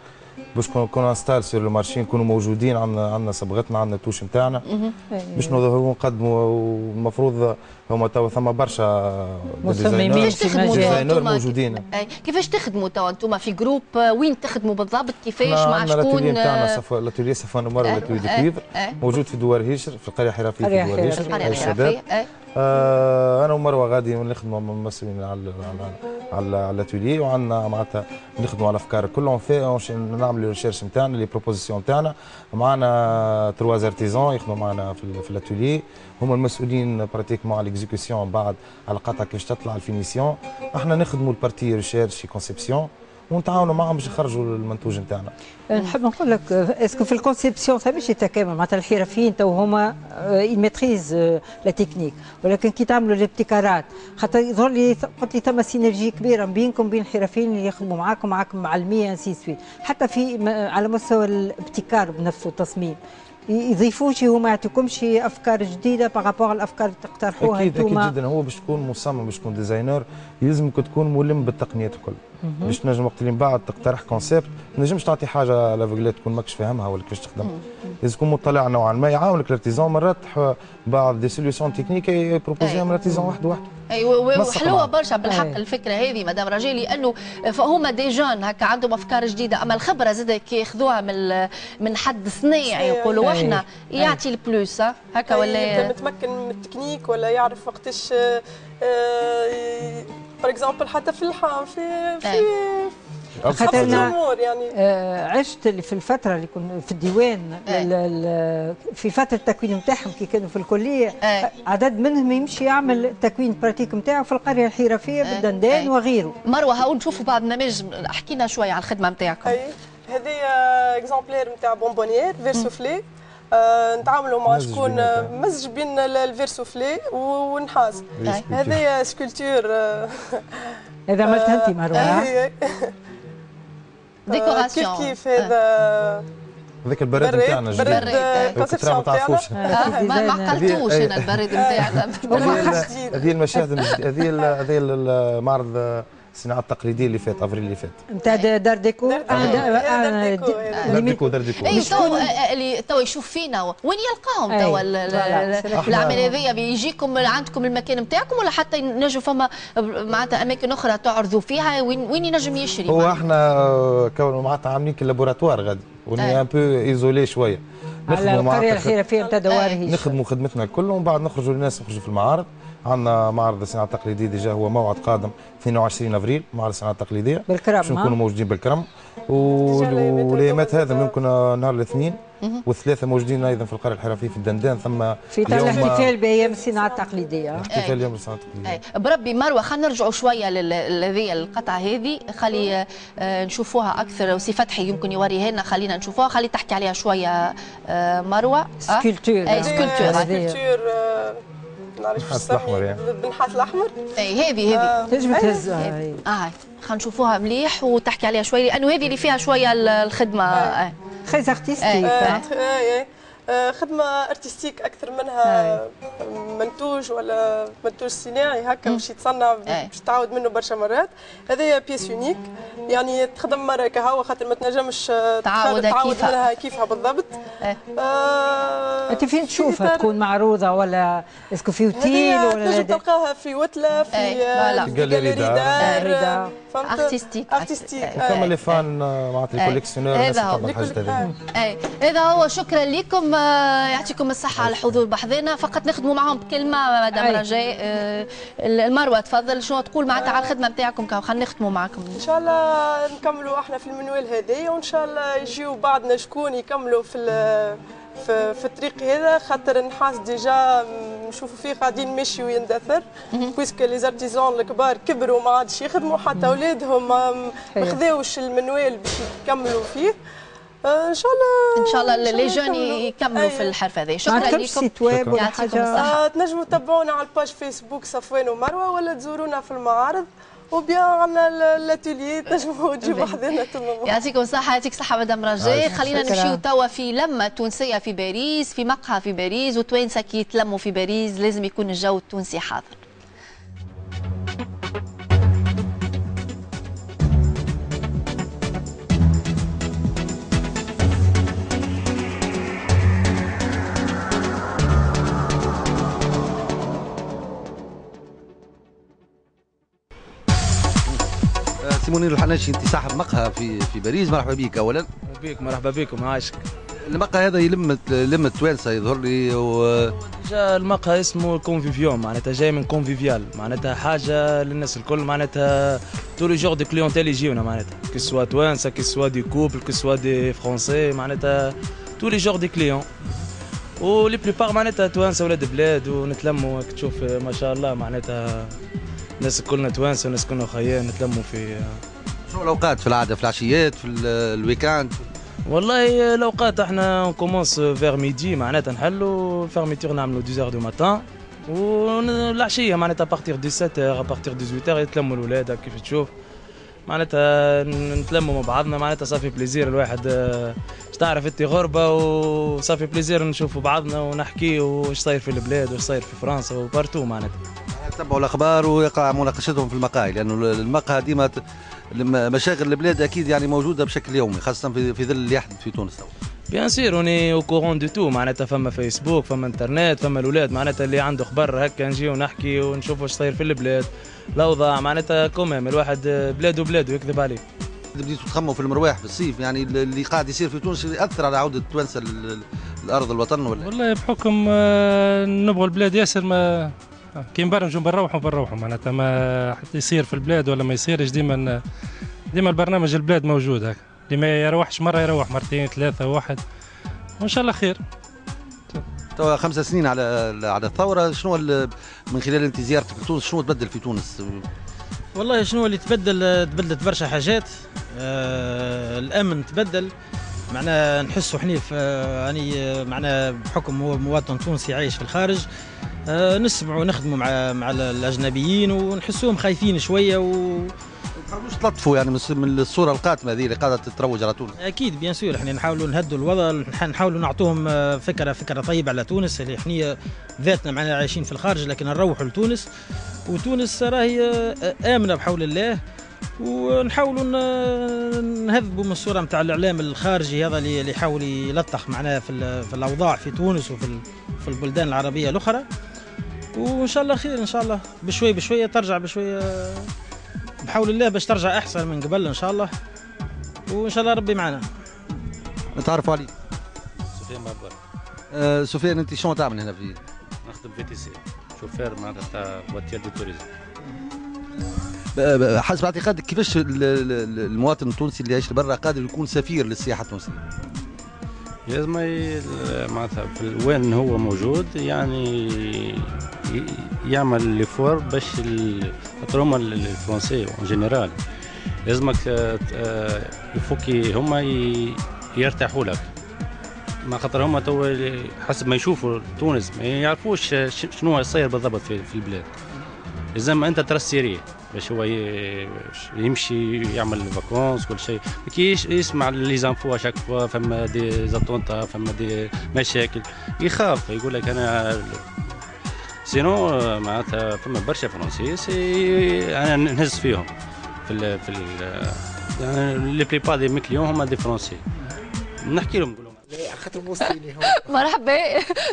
باش كون انستال سور المارشي نكونوا موجودين، عندنا عندنا صبغتنا، عندنا التوش نتاعنا باش نظهروا ونقدموا. والمفروض هما توا ثما برشا مصممين ديزاينر موجودين. كيفاش تخدموا توا انتم في جروب؟ وين تخدموا بالضبط؟ كيفاش مع شكون؟ الاتيليه نتاعنا صفوان، الاتيليه صفوان ومروه، الاتيليه دي كويفر موجود في دوار هيشر في القريه الحرفيه، في دوار هيشر مع الشباب. انا ومروه غادي نخدموا ممثلين على على على الاتيليه، وعندنا معناتها نخدموا على الافكار كلهم، نعملوا ريشيرش نتاعنا لي بروبوزيسيون نتاعنا. معنا تروا زارتيزون يخدموا معنا في في الاتيليه، هما المسؤولين براتيكمون على الاكزيكسيون، بعد على القطعه كيفاش تطلع الفينيسيون. احنا نخدموا البارتي ريشيرش كونسيبسيون ونتعاونوا معهم باش يخرجوا المنتوج نتاعنا. نحب نقول لك اسكو في الكونسيبسيون مش تكامل، معناتها الحرفيين تو هما يميتريز لا تكنيك، ولكن كي تعملوا الابتكارات خاطر يظهر لي قلت لي ثم سينرجي كبيره بينكم بين الحرفيين اللي يخدموا معاكم معاكم مع المية انسي سويت، حتى في على مستوى الابتكار بنفسه التصميم يضيفوا شي هما يعطيكم شي افكار جديده بارابور الافكار اللي تقترحوها انتوما. اكيد اكيد جدا، هو باش تكون مصمم باش تكون ديزاينر لازمك تكون ملم بالتقنيات الكل، باش تنجم وقت اللي من بعد تقترح كونسيبت ما تنجمش تعطي حاجه لافيغلي تكون ماكش فاهمها ولا كيفاش تخدمها، لازم تكون مطلع نوعا ما يعاونك الارتيزون مرات بعض دي سوليسيون تكنيك يبروبوزيهم الارتيزون واحد واحد. ايوه وحلوه برشا بالحق أي. الفكره هذه مدام رجاء، لانه فهما ديجان هكا عندهم افكار جديده، اما الخبره زاد كي ياخذوها من من حد صنيع يقولوا احنا يعطي البلوس هكا، ولا يبدا متمكن من التكنيك ولا يعرف وقتاش باغ اكزومبل حتى في الحام في في خاطر انا يعني. عشت في الفتره اللي كنا في الديوان في فتره التكوين نتاعهم كي كانوا في الكليه، عدد منهم يمشي يعمل التكوين براتيك نتاعو في القريه الحرفيه بالدندان وغيره. مروه هاو نشوفوا بعض البرنامج، احكينا شويه على الخدمه نتاعكم. هذه اكزومبلير نتاع بونبونيير فير سوفلي، نتعاملوا مع شكون مزج بين الفير سوفلي والنحاس. هذه سكولتور هذا عملتها انت مروه ديكوراسيون كيف كيف هذا هذاك البراد نتاعنا الجديد الكونسيبسيون نتاعنا ما عقلتوش انا البراد نتاعنا هذه المشاهد هذه هذه المعرض الصناعه التقليديه اللي فات افريل اللي فات نتاع دار ديكو دار ديكو دار ديكو اللي تو يشوف فينا وين يلقاهم توا العمل هذايا، بيجيكم عندكم المكان نتاعكم ولا حتى نجم فما معناتها اماكن اخرى تعرضوا فيها وين وين ينجم يشري؟ هو احنا كون معناتها عاملين كلابوراتوار غادي وني ان بو ايزولي شويه على القريه الحرفيه نتاع دوار هيش، نخدموا خدمتنا الكل ومن بعد نخرجوا للناس، نخرجوا في المعارض. عندنا معرض الصناعه التقليديه ديجا هو موعد قادم اثنين وعشرين افريل، معرض الصناعه التقليديه بالكرم باش نكونوا موجودين بالكرم، والايامات هذا ممكن نهار الاثنين والثلاثه موجودين ايضا في القريه الحرفيه في الدندان. ثم في الاحتفال بايام الصناعه التقليديه، احتفال يوم الصناعه التقليديه بربي. مروه خلينا نرجعوا شويه لهذه القطعه هذه، خلي نشوفوها اكثر وسي فتحي يمكن يوريها لنا، خلينا نشوفوها، خلي تحكي عليها شويه مروه. سكولتور اي سكولتور نعرفش بالنحاس الاحمر. اي هذه هذه تنجم تهزها. اه خلينا نشوفوها مليح وتحكي عليها شويه، لانه هذه اللي فيها شويه الخدمه آه. خي ارتستيك آه. خدمه ارتستيك اكثر منها آه. منتوج ولا منتوج صناعي هكا باش يتصنع باش تعاود منه برشا مرات. هذه بيس يونيك يعني تخدم مره كهو خاطر ما تنجمش تعاود كيفها كيفها بالضبط. انت فين تشوفها تكون معروضه ولا اسكو في اوتيل ولا تنجم تلقاها في وتله في جاليري دار ارتستيك ارتستيك ثم لي فان معناتها الكوليكسيونير هذا هو اي هذا هو. شكرا لكم يعطيكم الصحه على الحضور بحذانا، فقط نخدموا معهم بكلمه مدام رجاء. المروه تفضل شنو تقول معناتها على الخدمه نتاعكم كهو، خلينا نختموا معكم ان شاء الله نكملوا احنا في المنوال هذايا، وان شاء الله يجيو بعضنا شكون يكملوا في في, في الطريق هذا، خاطر النحاس ديجا نشوفوا فيه قاعدين ماشي ويندثر بويسكو لي زارتيزون الكبار كبروا ما عادش يخدموا، حتى اولادهم ما خذاوش المنوال باش يكملوا فيه. ان شاء الله ان شاء الله لي جون يكملوا في الحرف هذا. شكرا لكم، يعطيكم الصحه. تنجموا تتبعونا على الباج فيسبوك صفوان ومروه، ولا تزورونا في المعارض وبيان عندنا الاتيليي تنجموا تجيبوا حذانا تماما. يعطيكم الصحة، يعطيك الصحة مدام رجاء. خلينا نمشيو توا في لمة تونسية في باريس، في مقهى في باريس، والتوانسة كي يتلموا في باريس لازم يكون الجو التونسي حاضر. منير الحناشي، انت صاحب مقهى في في باريس، مرحبا بك. اولا بك مرحبا بكم، عايشك. المقهى هذا يلم يلم التوالسه يظهر لي و... جا المقهى اسمه كونفيفيوم، معناتها جاي من كونفيفيال، معناتها حاجه للناس الكل، معناتها تو لو جور دو كليونتيل يجيونا، معناتها كو سوا توانسه كو سوا دي كوبل كو سوا دي فرونسي، معناتها تو لو جور دي كليون و لي بلوبار معناتها توانسه ولاد بلاد، ونتلموا تشوف ما شاء الله، معناتها الناس كلنا توانسه والناس كلنا خيان نتلموا في شنو الاوقات في العاده؟ في العشيات، في الويكاند؟ والله الاوقات احنا نكومونس فيغ ميدي، معناتها نحلوا فيرميتور نعملوا دو ساعة دو ماتان، والعشيه معناتها بارتيغ دي سبعة بارتيغ ديزويت يتلموا الولاد كيف تشوف، معناتها نتلموا مع بعضنا، معناتها صافي بليزير الواحد باش تعرف انت غربه، وصافي بليزير نشوفوا بعضنا ونحكيوا واش صاير في البلاد واش صاير في فرنسا وبارتو، معناتها تتبعوا الاخبار ويقع مناقشتهم في المقاهي، لانه يعني المقهى ديما مشاغل البلاد اكيد يعني موجوده بشكل يومي، خاصه في ظل اللي يحدث في تونس توا. بيان سير اوني او كورون دو تو، معناتها فما فيسبوك، فما انترنت، فما الاولاد معناتها اللي عنده خبر هكا نجي ونحكي ونشوف واش صاير في البلاد، الاوضاع معناتها كومام الواحد بلاده بلاده يكذب عليه. بديتوا تخموا في المرواح في الصيف، يعني اللي قاعد يصير في تونس ياثر على عوده التوانسه لارض الوطن ولا؟ والله بحكم نبغوا البلاد ياسر، ما كي نبرمجوا نروحوا نروحوا معناتها ما حتى يصير في البلاد ولا ما يصيرش، ديما ديما البرنامج البلاد موجود هكا، اللي ما يروحش مره يروح مرتين ثلاثه واحد، وان شاء الله خير. توا خمسة سنين على على الثوره، شنو من خلال انت زيارتك لتونس شنو تبدل في تونس؟ والله شنو اللي تبدل؟ تبدلت برشا حاجات، آه الامن تبدل، معناها نحسوا حنيف، يعني معناها بحكم هو مواطن تونسي عايش في الخارج، آه نسمعوا نخدموا مع مع الاجنبيين ونحسوهم خايفين شويه، و ما تلطفوا يعني من الصوره القاتمه هذه اللي قاعده تتروج على تونس. اكيد بيان سور احنا نحاولوا نهدوا الوضع، نحاولوا نعطوهم فكره فكره طيبه على تونس، اللي احنا ذاتنا معنا عايشين في الخارج لكن نروحوا لتونس، وتونس راهي امنه بحول الله، ونحاولوا نهذبوا من الصوره نتاع الاعلام الخارجي هذا اللي يحاول يلطخ معنا في في الاوضاع في تونس وفي في البلدان العربيه الاخرى، وان شاء الله خير ان شاء الله، بشوي بشويه ترجع بشويه بحول الله باش ترجع احسن من قبل ان شاء الله، وان شاء الله ربي معنا. نتعرفوا عليك. سفيان مبارك. أه سفيان، انت شنو تعمل هنا في؟ نخدم في تي سي، شوفير معناتها فواتير دو توريزم. حسب اعتقادك كيفاش المواطن التونسي اللي يعيش برا قادر يكون سفير للسياحه التونسيه؟ لازم معناتها وين هو موجود يعني يعمل ليفور باش هما الفرنسي اون جينيرال، لازمك يفوكي هما يرتاحوا لك، ما خاطر هما تو حسب ما يشوفوا تونس ما يعرفوش شنو صاير بالضبط في البلاد، لازم انت ترسيريه باش هو يمشي يعمل فاكونس كل شيء، ما كيش يسمع لي زانفو شاك فوا فما دي زاتونتا فما دي مشاكل، يخاف يقول لك انا سينو معناتها فما برشا فرنسيس انا نهز فيهم في ال في ال يعني لي بليبا دي ميكليون هما دي فرنسي، نحكي لهم نقول لهم خاطر بوصيلي مرحبا،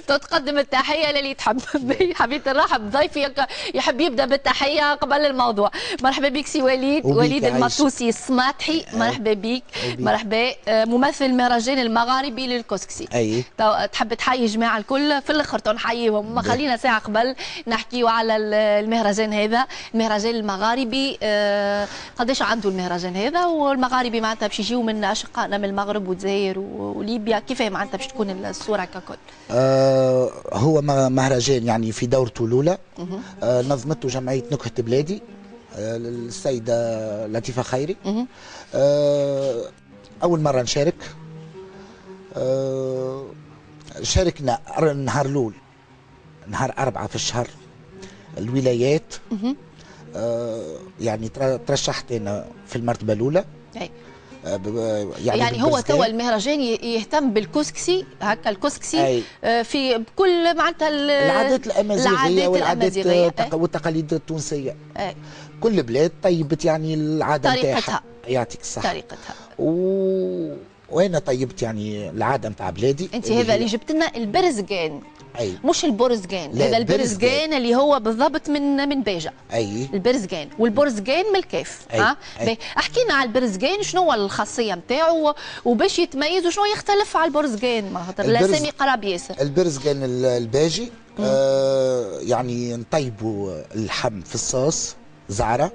تتقدم التحيه للي تحب بي حبيت نرحب ضيفي يحب يبدا بالتحيه قبل الموضوع. مرحبا بك سي وليد، وليد المطوسي السماطحي، مرحبا بك. مرحبا، ممثل مهرجان المغاربي للكسكسي. اي تحب تحيي جماعه الكل في الاخر تنحييهم، خلينا ساعه قبل نحكيوا على المهرجان هذا، المهرجان المغاربي، قداش عنده المهرجان هذا؟ والمغاربي معناتها باش يجيو من اشقائنا من المغرب والجزائر وليبيا، كيفاه معناتها باش تكون الصوره ككل؟ آه هو مهرجان يعني في دورته الاولى آه نظمته جمعيه نكهه بلادي، آه السيده لطيفه خيري، آه اول مره نشارك، آه شاركنا نهار الاول نهار اربعه في الشهر الولايات، آه يعني ترشحت انا في المرتبه الاولى. يعني, يعني هو توا المهرجان يهتم بالكسكسي هكا، الكسكسي في بكل معناتها العادات الامازيغيه والعادات والتقاليد التونسيه، أي. كل بلاد طيبت يعني العاده نتاعها، يعطيك الصحه طريقتها، و... وانا طيبت يعني العاده نتاع بلادي. انت هذا اللي جبت لنا البرزقان، أي. مش البرزقان، هذا البرزقان اللي هو بالضبط من من باجه، اي البرزقان، والبرزقان من الكيف. ها احكي لنا على البرزقان، شنو هو الخاصيه نتاعو وباش يتميز وشنو يختلف على البرزقان؟ معناتها الاسامي قراب ياسر. البرزقان الباجي آه يعني نطيبوا اللحم في الصوص زعره،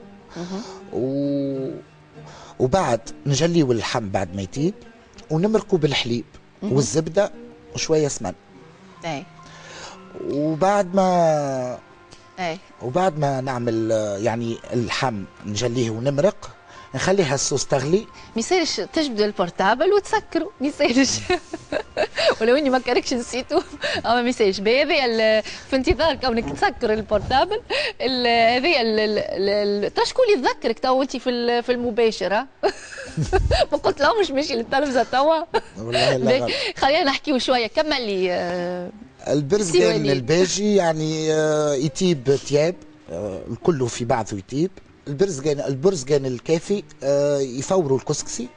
و... وبعد نجليوا اللحم بعد ما يطيب ونمرقوا بالحليب والزبده وشويه سمن، اي وبعد ما اي وبعد ما نعمل يعني اللحم نجليه ونمرق نخلي هالصوص تغلي، ما يصيرش تجبدوا البورتابل وتسكروا، ما يصيرش. ولو اني ما كركش نسيته، اما ما يصيرش. بهذايا في انتظار كونك تسكر البورتابل هذايا ترى شكون اللي يتذكرك تو انت في في المباشر؟ ما قلت لهمش ماشي للتلفزه توا. والله لا، خلينا نحكيو شويه. كمل لي البرزدان الباجي يعني يطيب تياب الكل في بعضه يطيب. البرزقان البرزقان الكافي يفوروا الكسكسي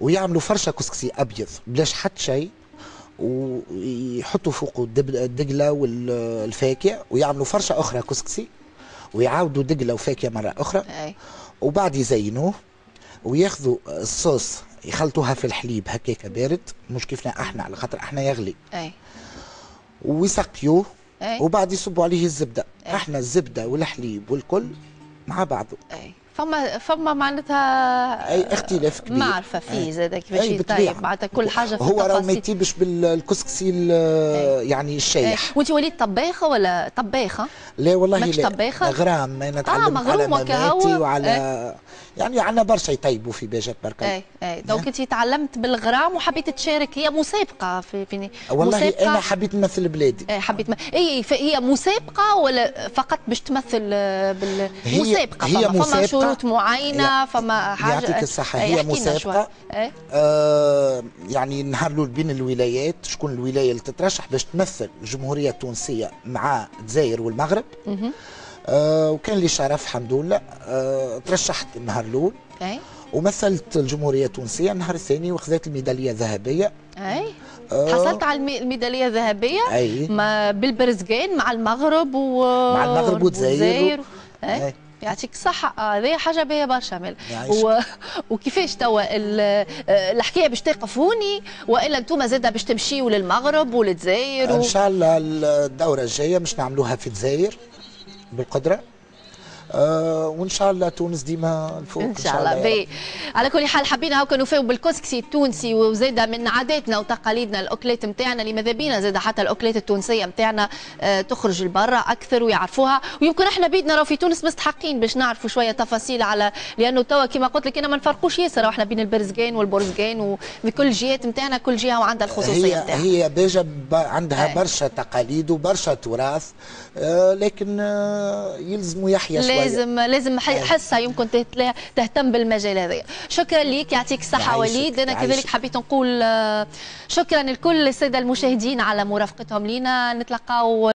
ويعملوا فرشه كسكسي ابيض بلاش حتى شيء، ويحطوا فوقه الدقله والفاكهه ويعملوا فرشه اخرى كسكسي ويعاودوا دقله وفاكهه مره اخرى، وبعد يزينوه وياخذوا الصوص يخلطوها في الحليب هكاك بارد مش كيفنا احنا على خاطر احنا يغلي، ويسقيوه وبعد يصبوا عليه الزبده. احنا الزبده والحليب والكل مع بعضه. اي فما فما معناتها اي اختلاف كبير، معرفه فيه زاد كيفاش يطيب معناتها كل حاجه في هو راه ما يطيبش بالكسكسي يعني الشايح. وانت وليت طباخه ولا طباخه؟ لا والله ماكش طباخه، غرام انا تعلمت آه على ماماتي وعلى أي. يعني عندنا برشا يطيبوا في باجات بركه. اي اي دوك انت تعلمت بالغرام وحبيت تشارك، هي مسابقه في فيني والله مسابقة. انا حبيت نمثل بلادي. اي حبيت م... اي هي مسابقه ولا فقط باش تمثل بالمسابقه؟ هي, هي فما, فما شروط معينه، فما حاجه يعطيك الصحه. هي مسابقه آه يعني نهارلول بين الولايات شكون الولايه اللي تترشح باش تمثل الجمهوريه التونسيه مع الجزائر والمغرب. مه. آه وكان لي شرف الحمد لله، آه ترشحت النهار الاول ومثلت الجمهوريه التونسيه النهار الثاني وخذت الميداليه الذهبيه. اي حصلت على الميداليه الذهبيه بالبرزقان مع المغرب و مع المغرب والجزائر. اي يعطيك الصحه، هذه حاجه باهيه برشا مال. و... وكيفاش توا ال... الحكايه باش تقف هوني والا انتم زاده باش تمشيوا للمغرب والجزائر و... ان شاء الله الدوره الجايه باش نعملوها في الجزائر بالقدره، آه وان شاء الله تونس ديما الفوق ان شاء الله. باهي، على كل حال حبينا هكا نوفاو بالكسكسي التونسي وزاده من عاداتنا وتقاليدنا الاكلات نتاعنا اللي ماذا بينا زاده حتى الاكلات التونسيه نتاعنا آه تخرج لبرا اكثر ويعرفوها، ويمكن احنا بيدنا راهو في تونس مستحقين باش نعرفوا شويه تفاصيل على لانه توا كما قلت لك انا ما نفرقوش ياسر احنا بين البرزقان والبرزقان وكل الجهات نتاعنا كل جهه وعندها الخصوصيه نتاعها. هي, هي باجه عندها برشا تقاليد وبرشا تراث، آه لكن آه يلزموا يحيى شويه، لازم لازم حسها يمكن تهتم بالمجال هذايا. شكرا ليك، يعطيك الصحه وليد. انا كذلك حبيت نقول شكرا لكل الساده المشاهدين على مرافقتهم لينا، نتلقاو